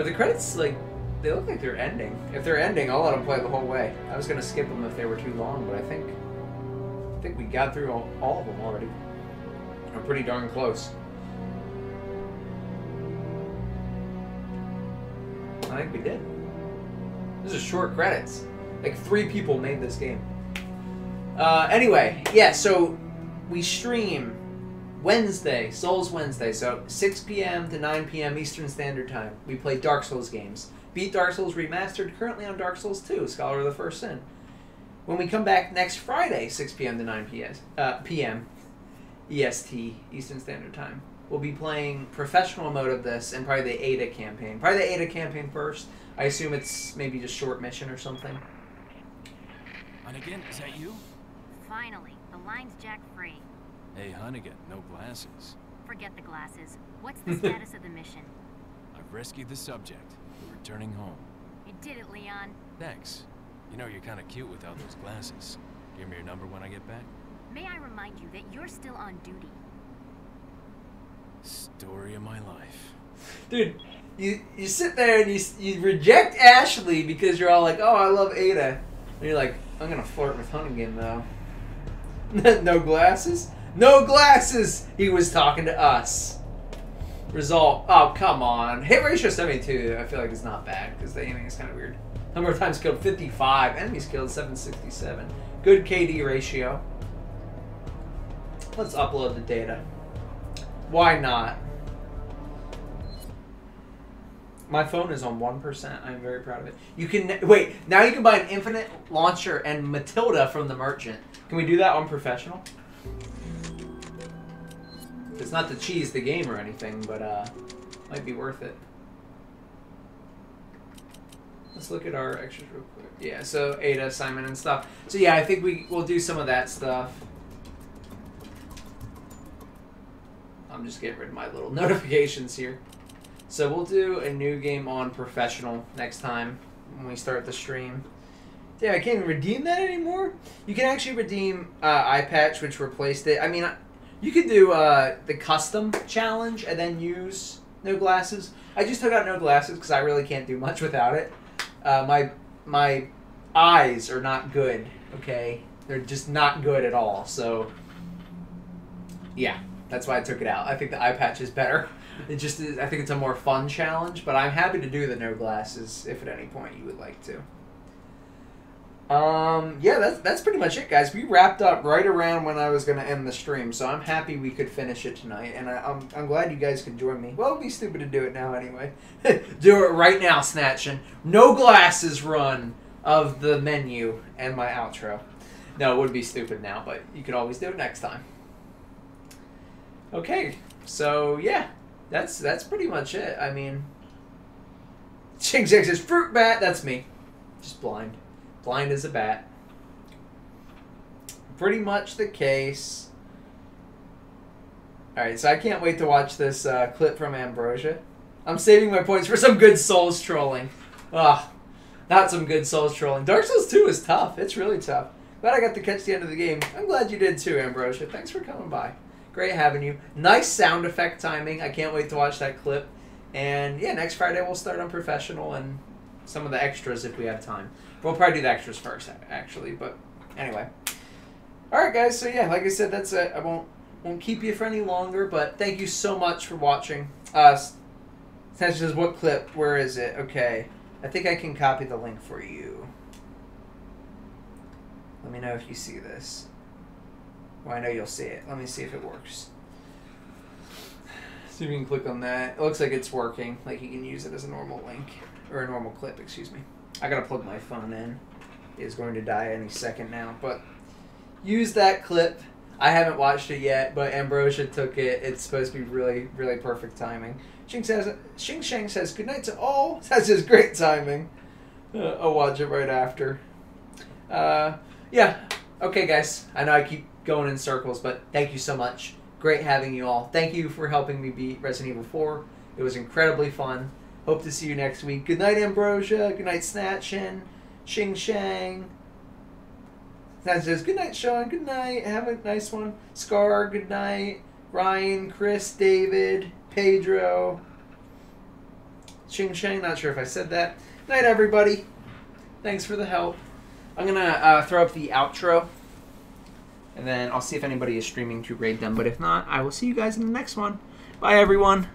the credits, like, they look like they're ending. If they're ending, I'll let them play the whole way. I was going to skip them if they were too long, but I think we got through all of them already. We're pretty darn close. I think we did. This is short credits. Like, 3 people made this game. Anyway, yeah, so we stream Wednesday, Souls Wednesday, so 6 p.m. to 9 p.m. Eastern Standard Time. We play Dark Souls games. Beat Dark Souls Remastered, currently on Dark Souls 2, Scholar of the First Sin. When we come back next Friday, 6 p.m. to 9 p.m. EST, Eastern Standard Time, we'll be playing professional mode of this and probably the Ada campaign. Probably the Ada campaign first. I assume it's maybe just short mission or something. Hunnigan, is that you? Finally, the line's jack free. Hey, Hunnigan, no glasses. Forget the glasses. What's the status of the mission? I've rescued the subject. We're returning home. You did it, Leon. Thanks. You know, you're kind of cute without those glasses. Give me your number when I get back. May I remind you that you're still on duty? Story of my life. Dude, you sit there and you reject Ashley because you're all like, oh, I love Ada. And you're like, I'm going to flirt with Hunnigan, though. No glasses? No glasses! He was talking to us. Result. Oh, come on. Hit ratio 72, I feel like it's not bad, because the aiming is kind of weird. Number of times killed, 55. Enemies killed, 767. Good KD ratio. Let's upload the data. Why not? My phone is on 1%. I'm very proud of it. You can... Wait, now you can buy an infinite launcher and Matilda from the merchant. Can we do that on professional? It's not to cheese the game or anything, but might be worth it. Let's look at our extras real quick. Yeah, so Ada, Simon, and stuff. So yeah, I think we'll do some of that stuff. I'm just getting rid of my little notifications here. So we'll do a new game on professional next time when we start the stream. Yeah, I can't even redeem that anymore. You can actually redeem iPatch, which replaced it. I mean, you could do the custom challenge and then use no glasses. I just took out no glasses because I really can't do much without it. My eyes are not good, okay? They're just not good at all. So, yeah, that's why I took it out. I think the eye patch is better. It just is, I think it's a more fun challenge, but I'm happy to do the no glasses if at any point you would like to. Yeah, that's pretty much it, guys. We wrapped up right around when I was going to end the stream, so I'm happy we could finish it tonight, and I'm glad you guys could join me. Well, it'd be stupid to do it now anyway. Do it right now, Snatchin'. No glasses run of the menu and my outro. No, it would be stupid now, but you could always do it next time. Okay, so yeah, that's pretty much it. I mean, Ching Ching says fruit bat. That's me, just blind. Blind as a bat. Pretty much the case. Alright, so I can't wait to watch this clip from Ambrosia. I'm saving my points for some good Souls trolling. Ugh. Not some good Souls trolling. Dark Souls 2 is tough. It's really tough. Glad I got to catch the end of the game. I'm glad you did too, Ambrosia. Thanks for coming by. Great having you. Nice sound effect timing. I can't wait to watch that clip. And yeah, next Friday we'll start on professional and some of the extras if we have time. We'll probably do the extras first, actually. But anyway. All right, guys. So yeah, like I said, that's it. I won't keep you for any longer, but thank you so much for watching. Sanchez says, what clip? Where is it? Okay. I think I can copy the link for you. Let me know if you see this. Well, I know you'll see it. Let me see if it works. See if you can click on that. It looks like it's working. Like you can use it as a normal link. Or a normal clip, excuse me. I gotta plug my phone in. It's going to die any second now. But use that clip. I haven't watched it yet, but Ambrosia took it. It's supposed to be really, really perfect timing. Shing Shang says, good night to all. That's just great timing. I'll watch it right after. Yeah. Okay, guys. I know I keep going in circles, but thank you so much. Great having you all. Thank you for helping me beat Resident Evil 4. It was incredibly fun. Hope to see you next week. Good night, Ambrosia. Good night, Snatchin. Shing Shang. That says, good night, Sean. Good night. Have a nice one. Scar, good night. Ryan, Chris, David, Pedro. Ching Shang, not sure if I said that. Night, everybody. Thanks for the help. I'm going to throw up the outro. And then I'll see if anybody is streaming to raid them. But if not, I will see you guys in the next one. Bye, everyone.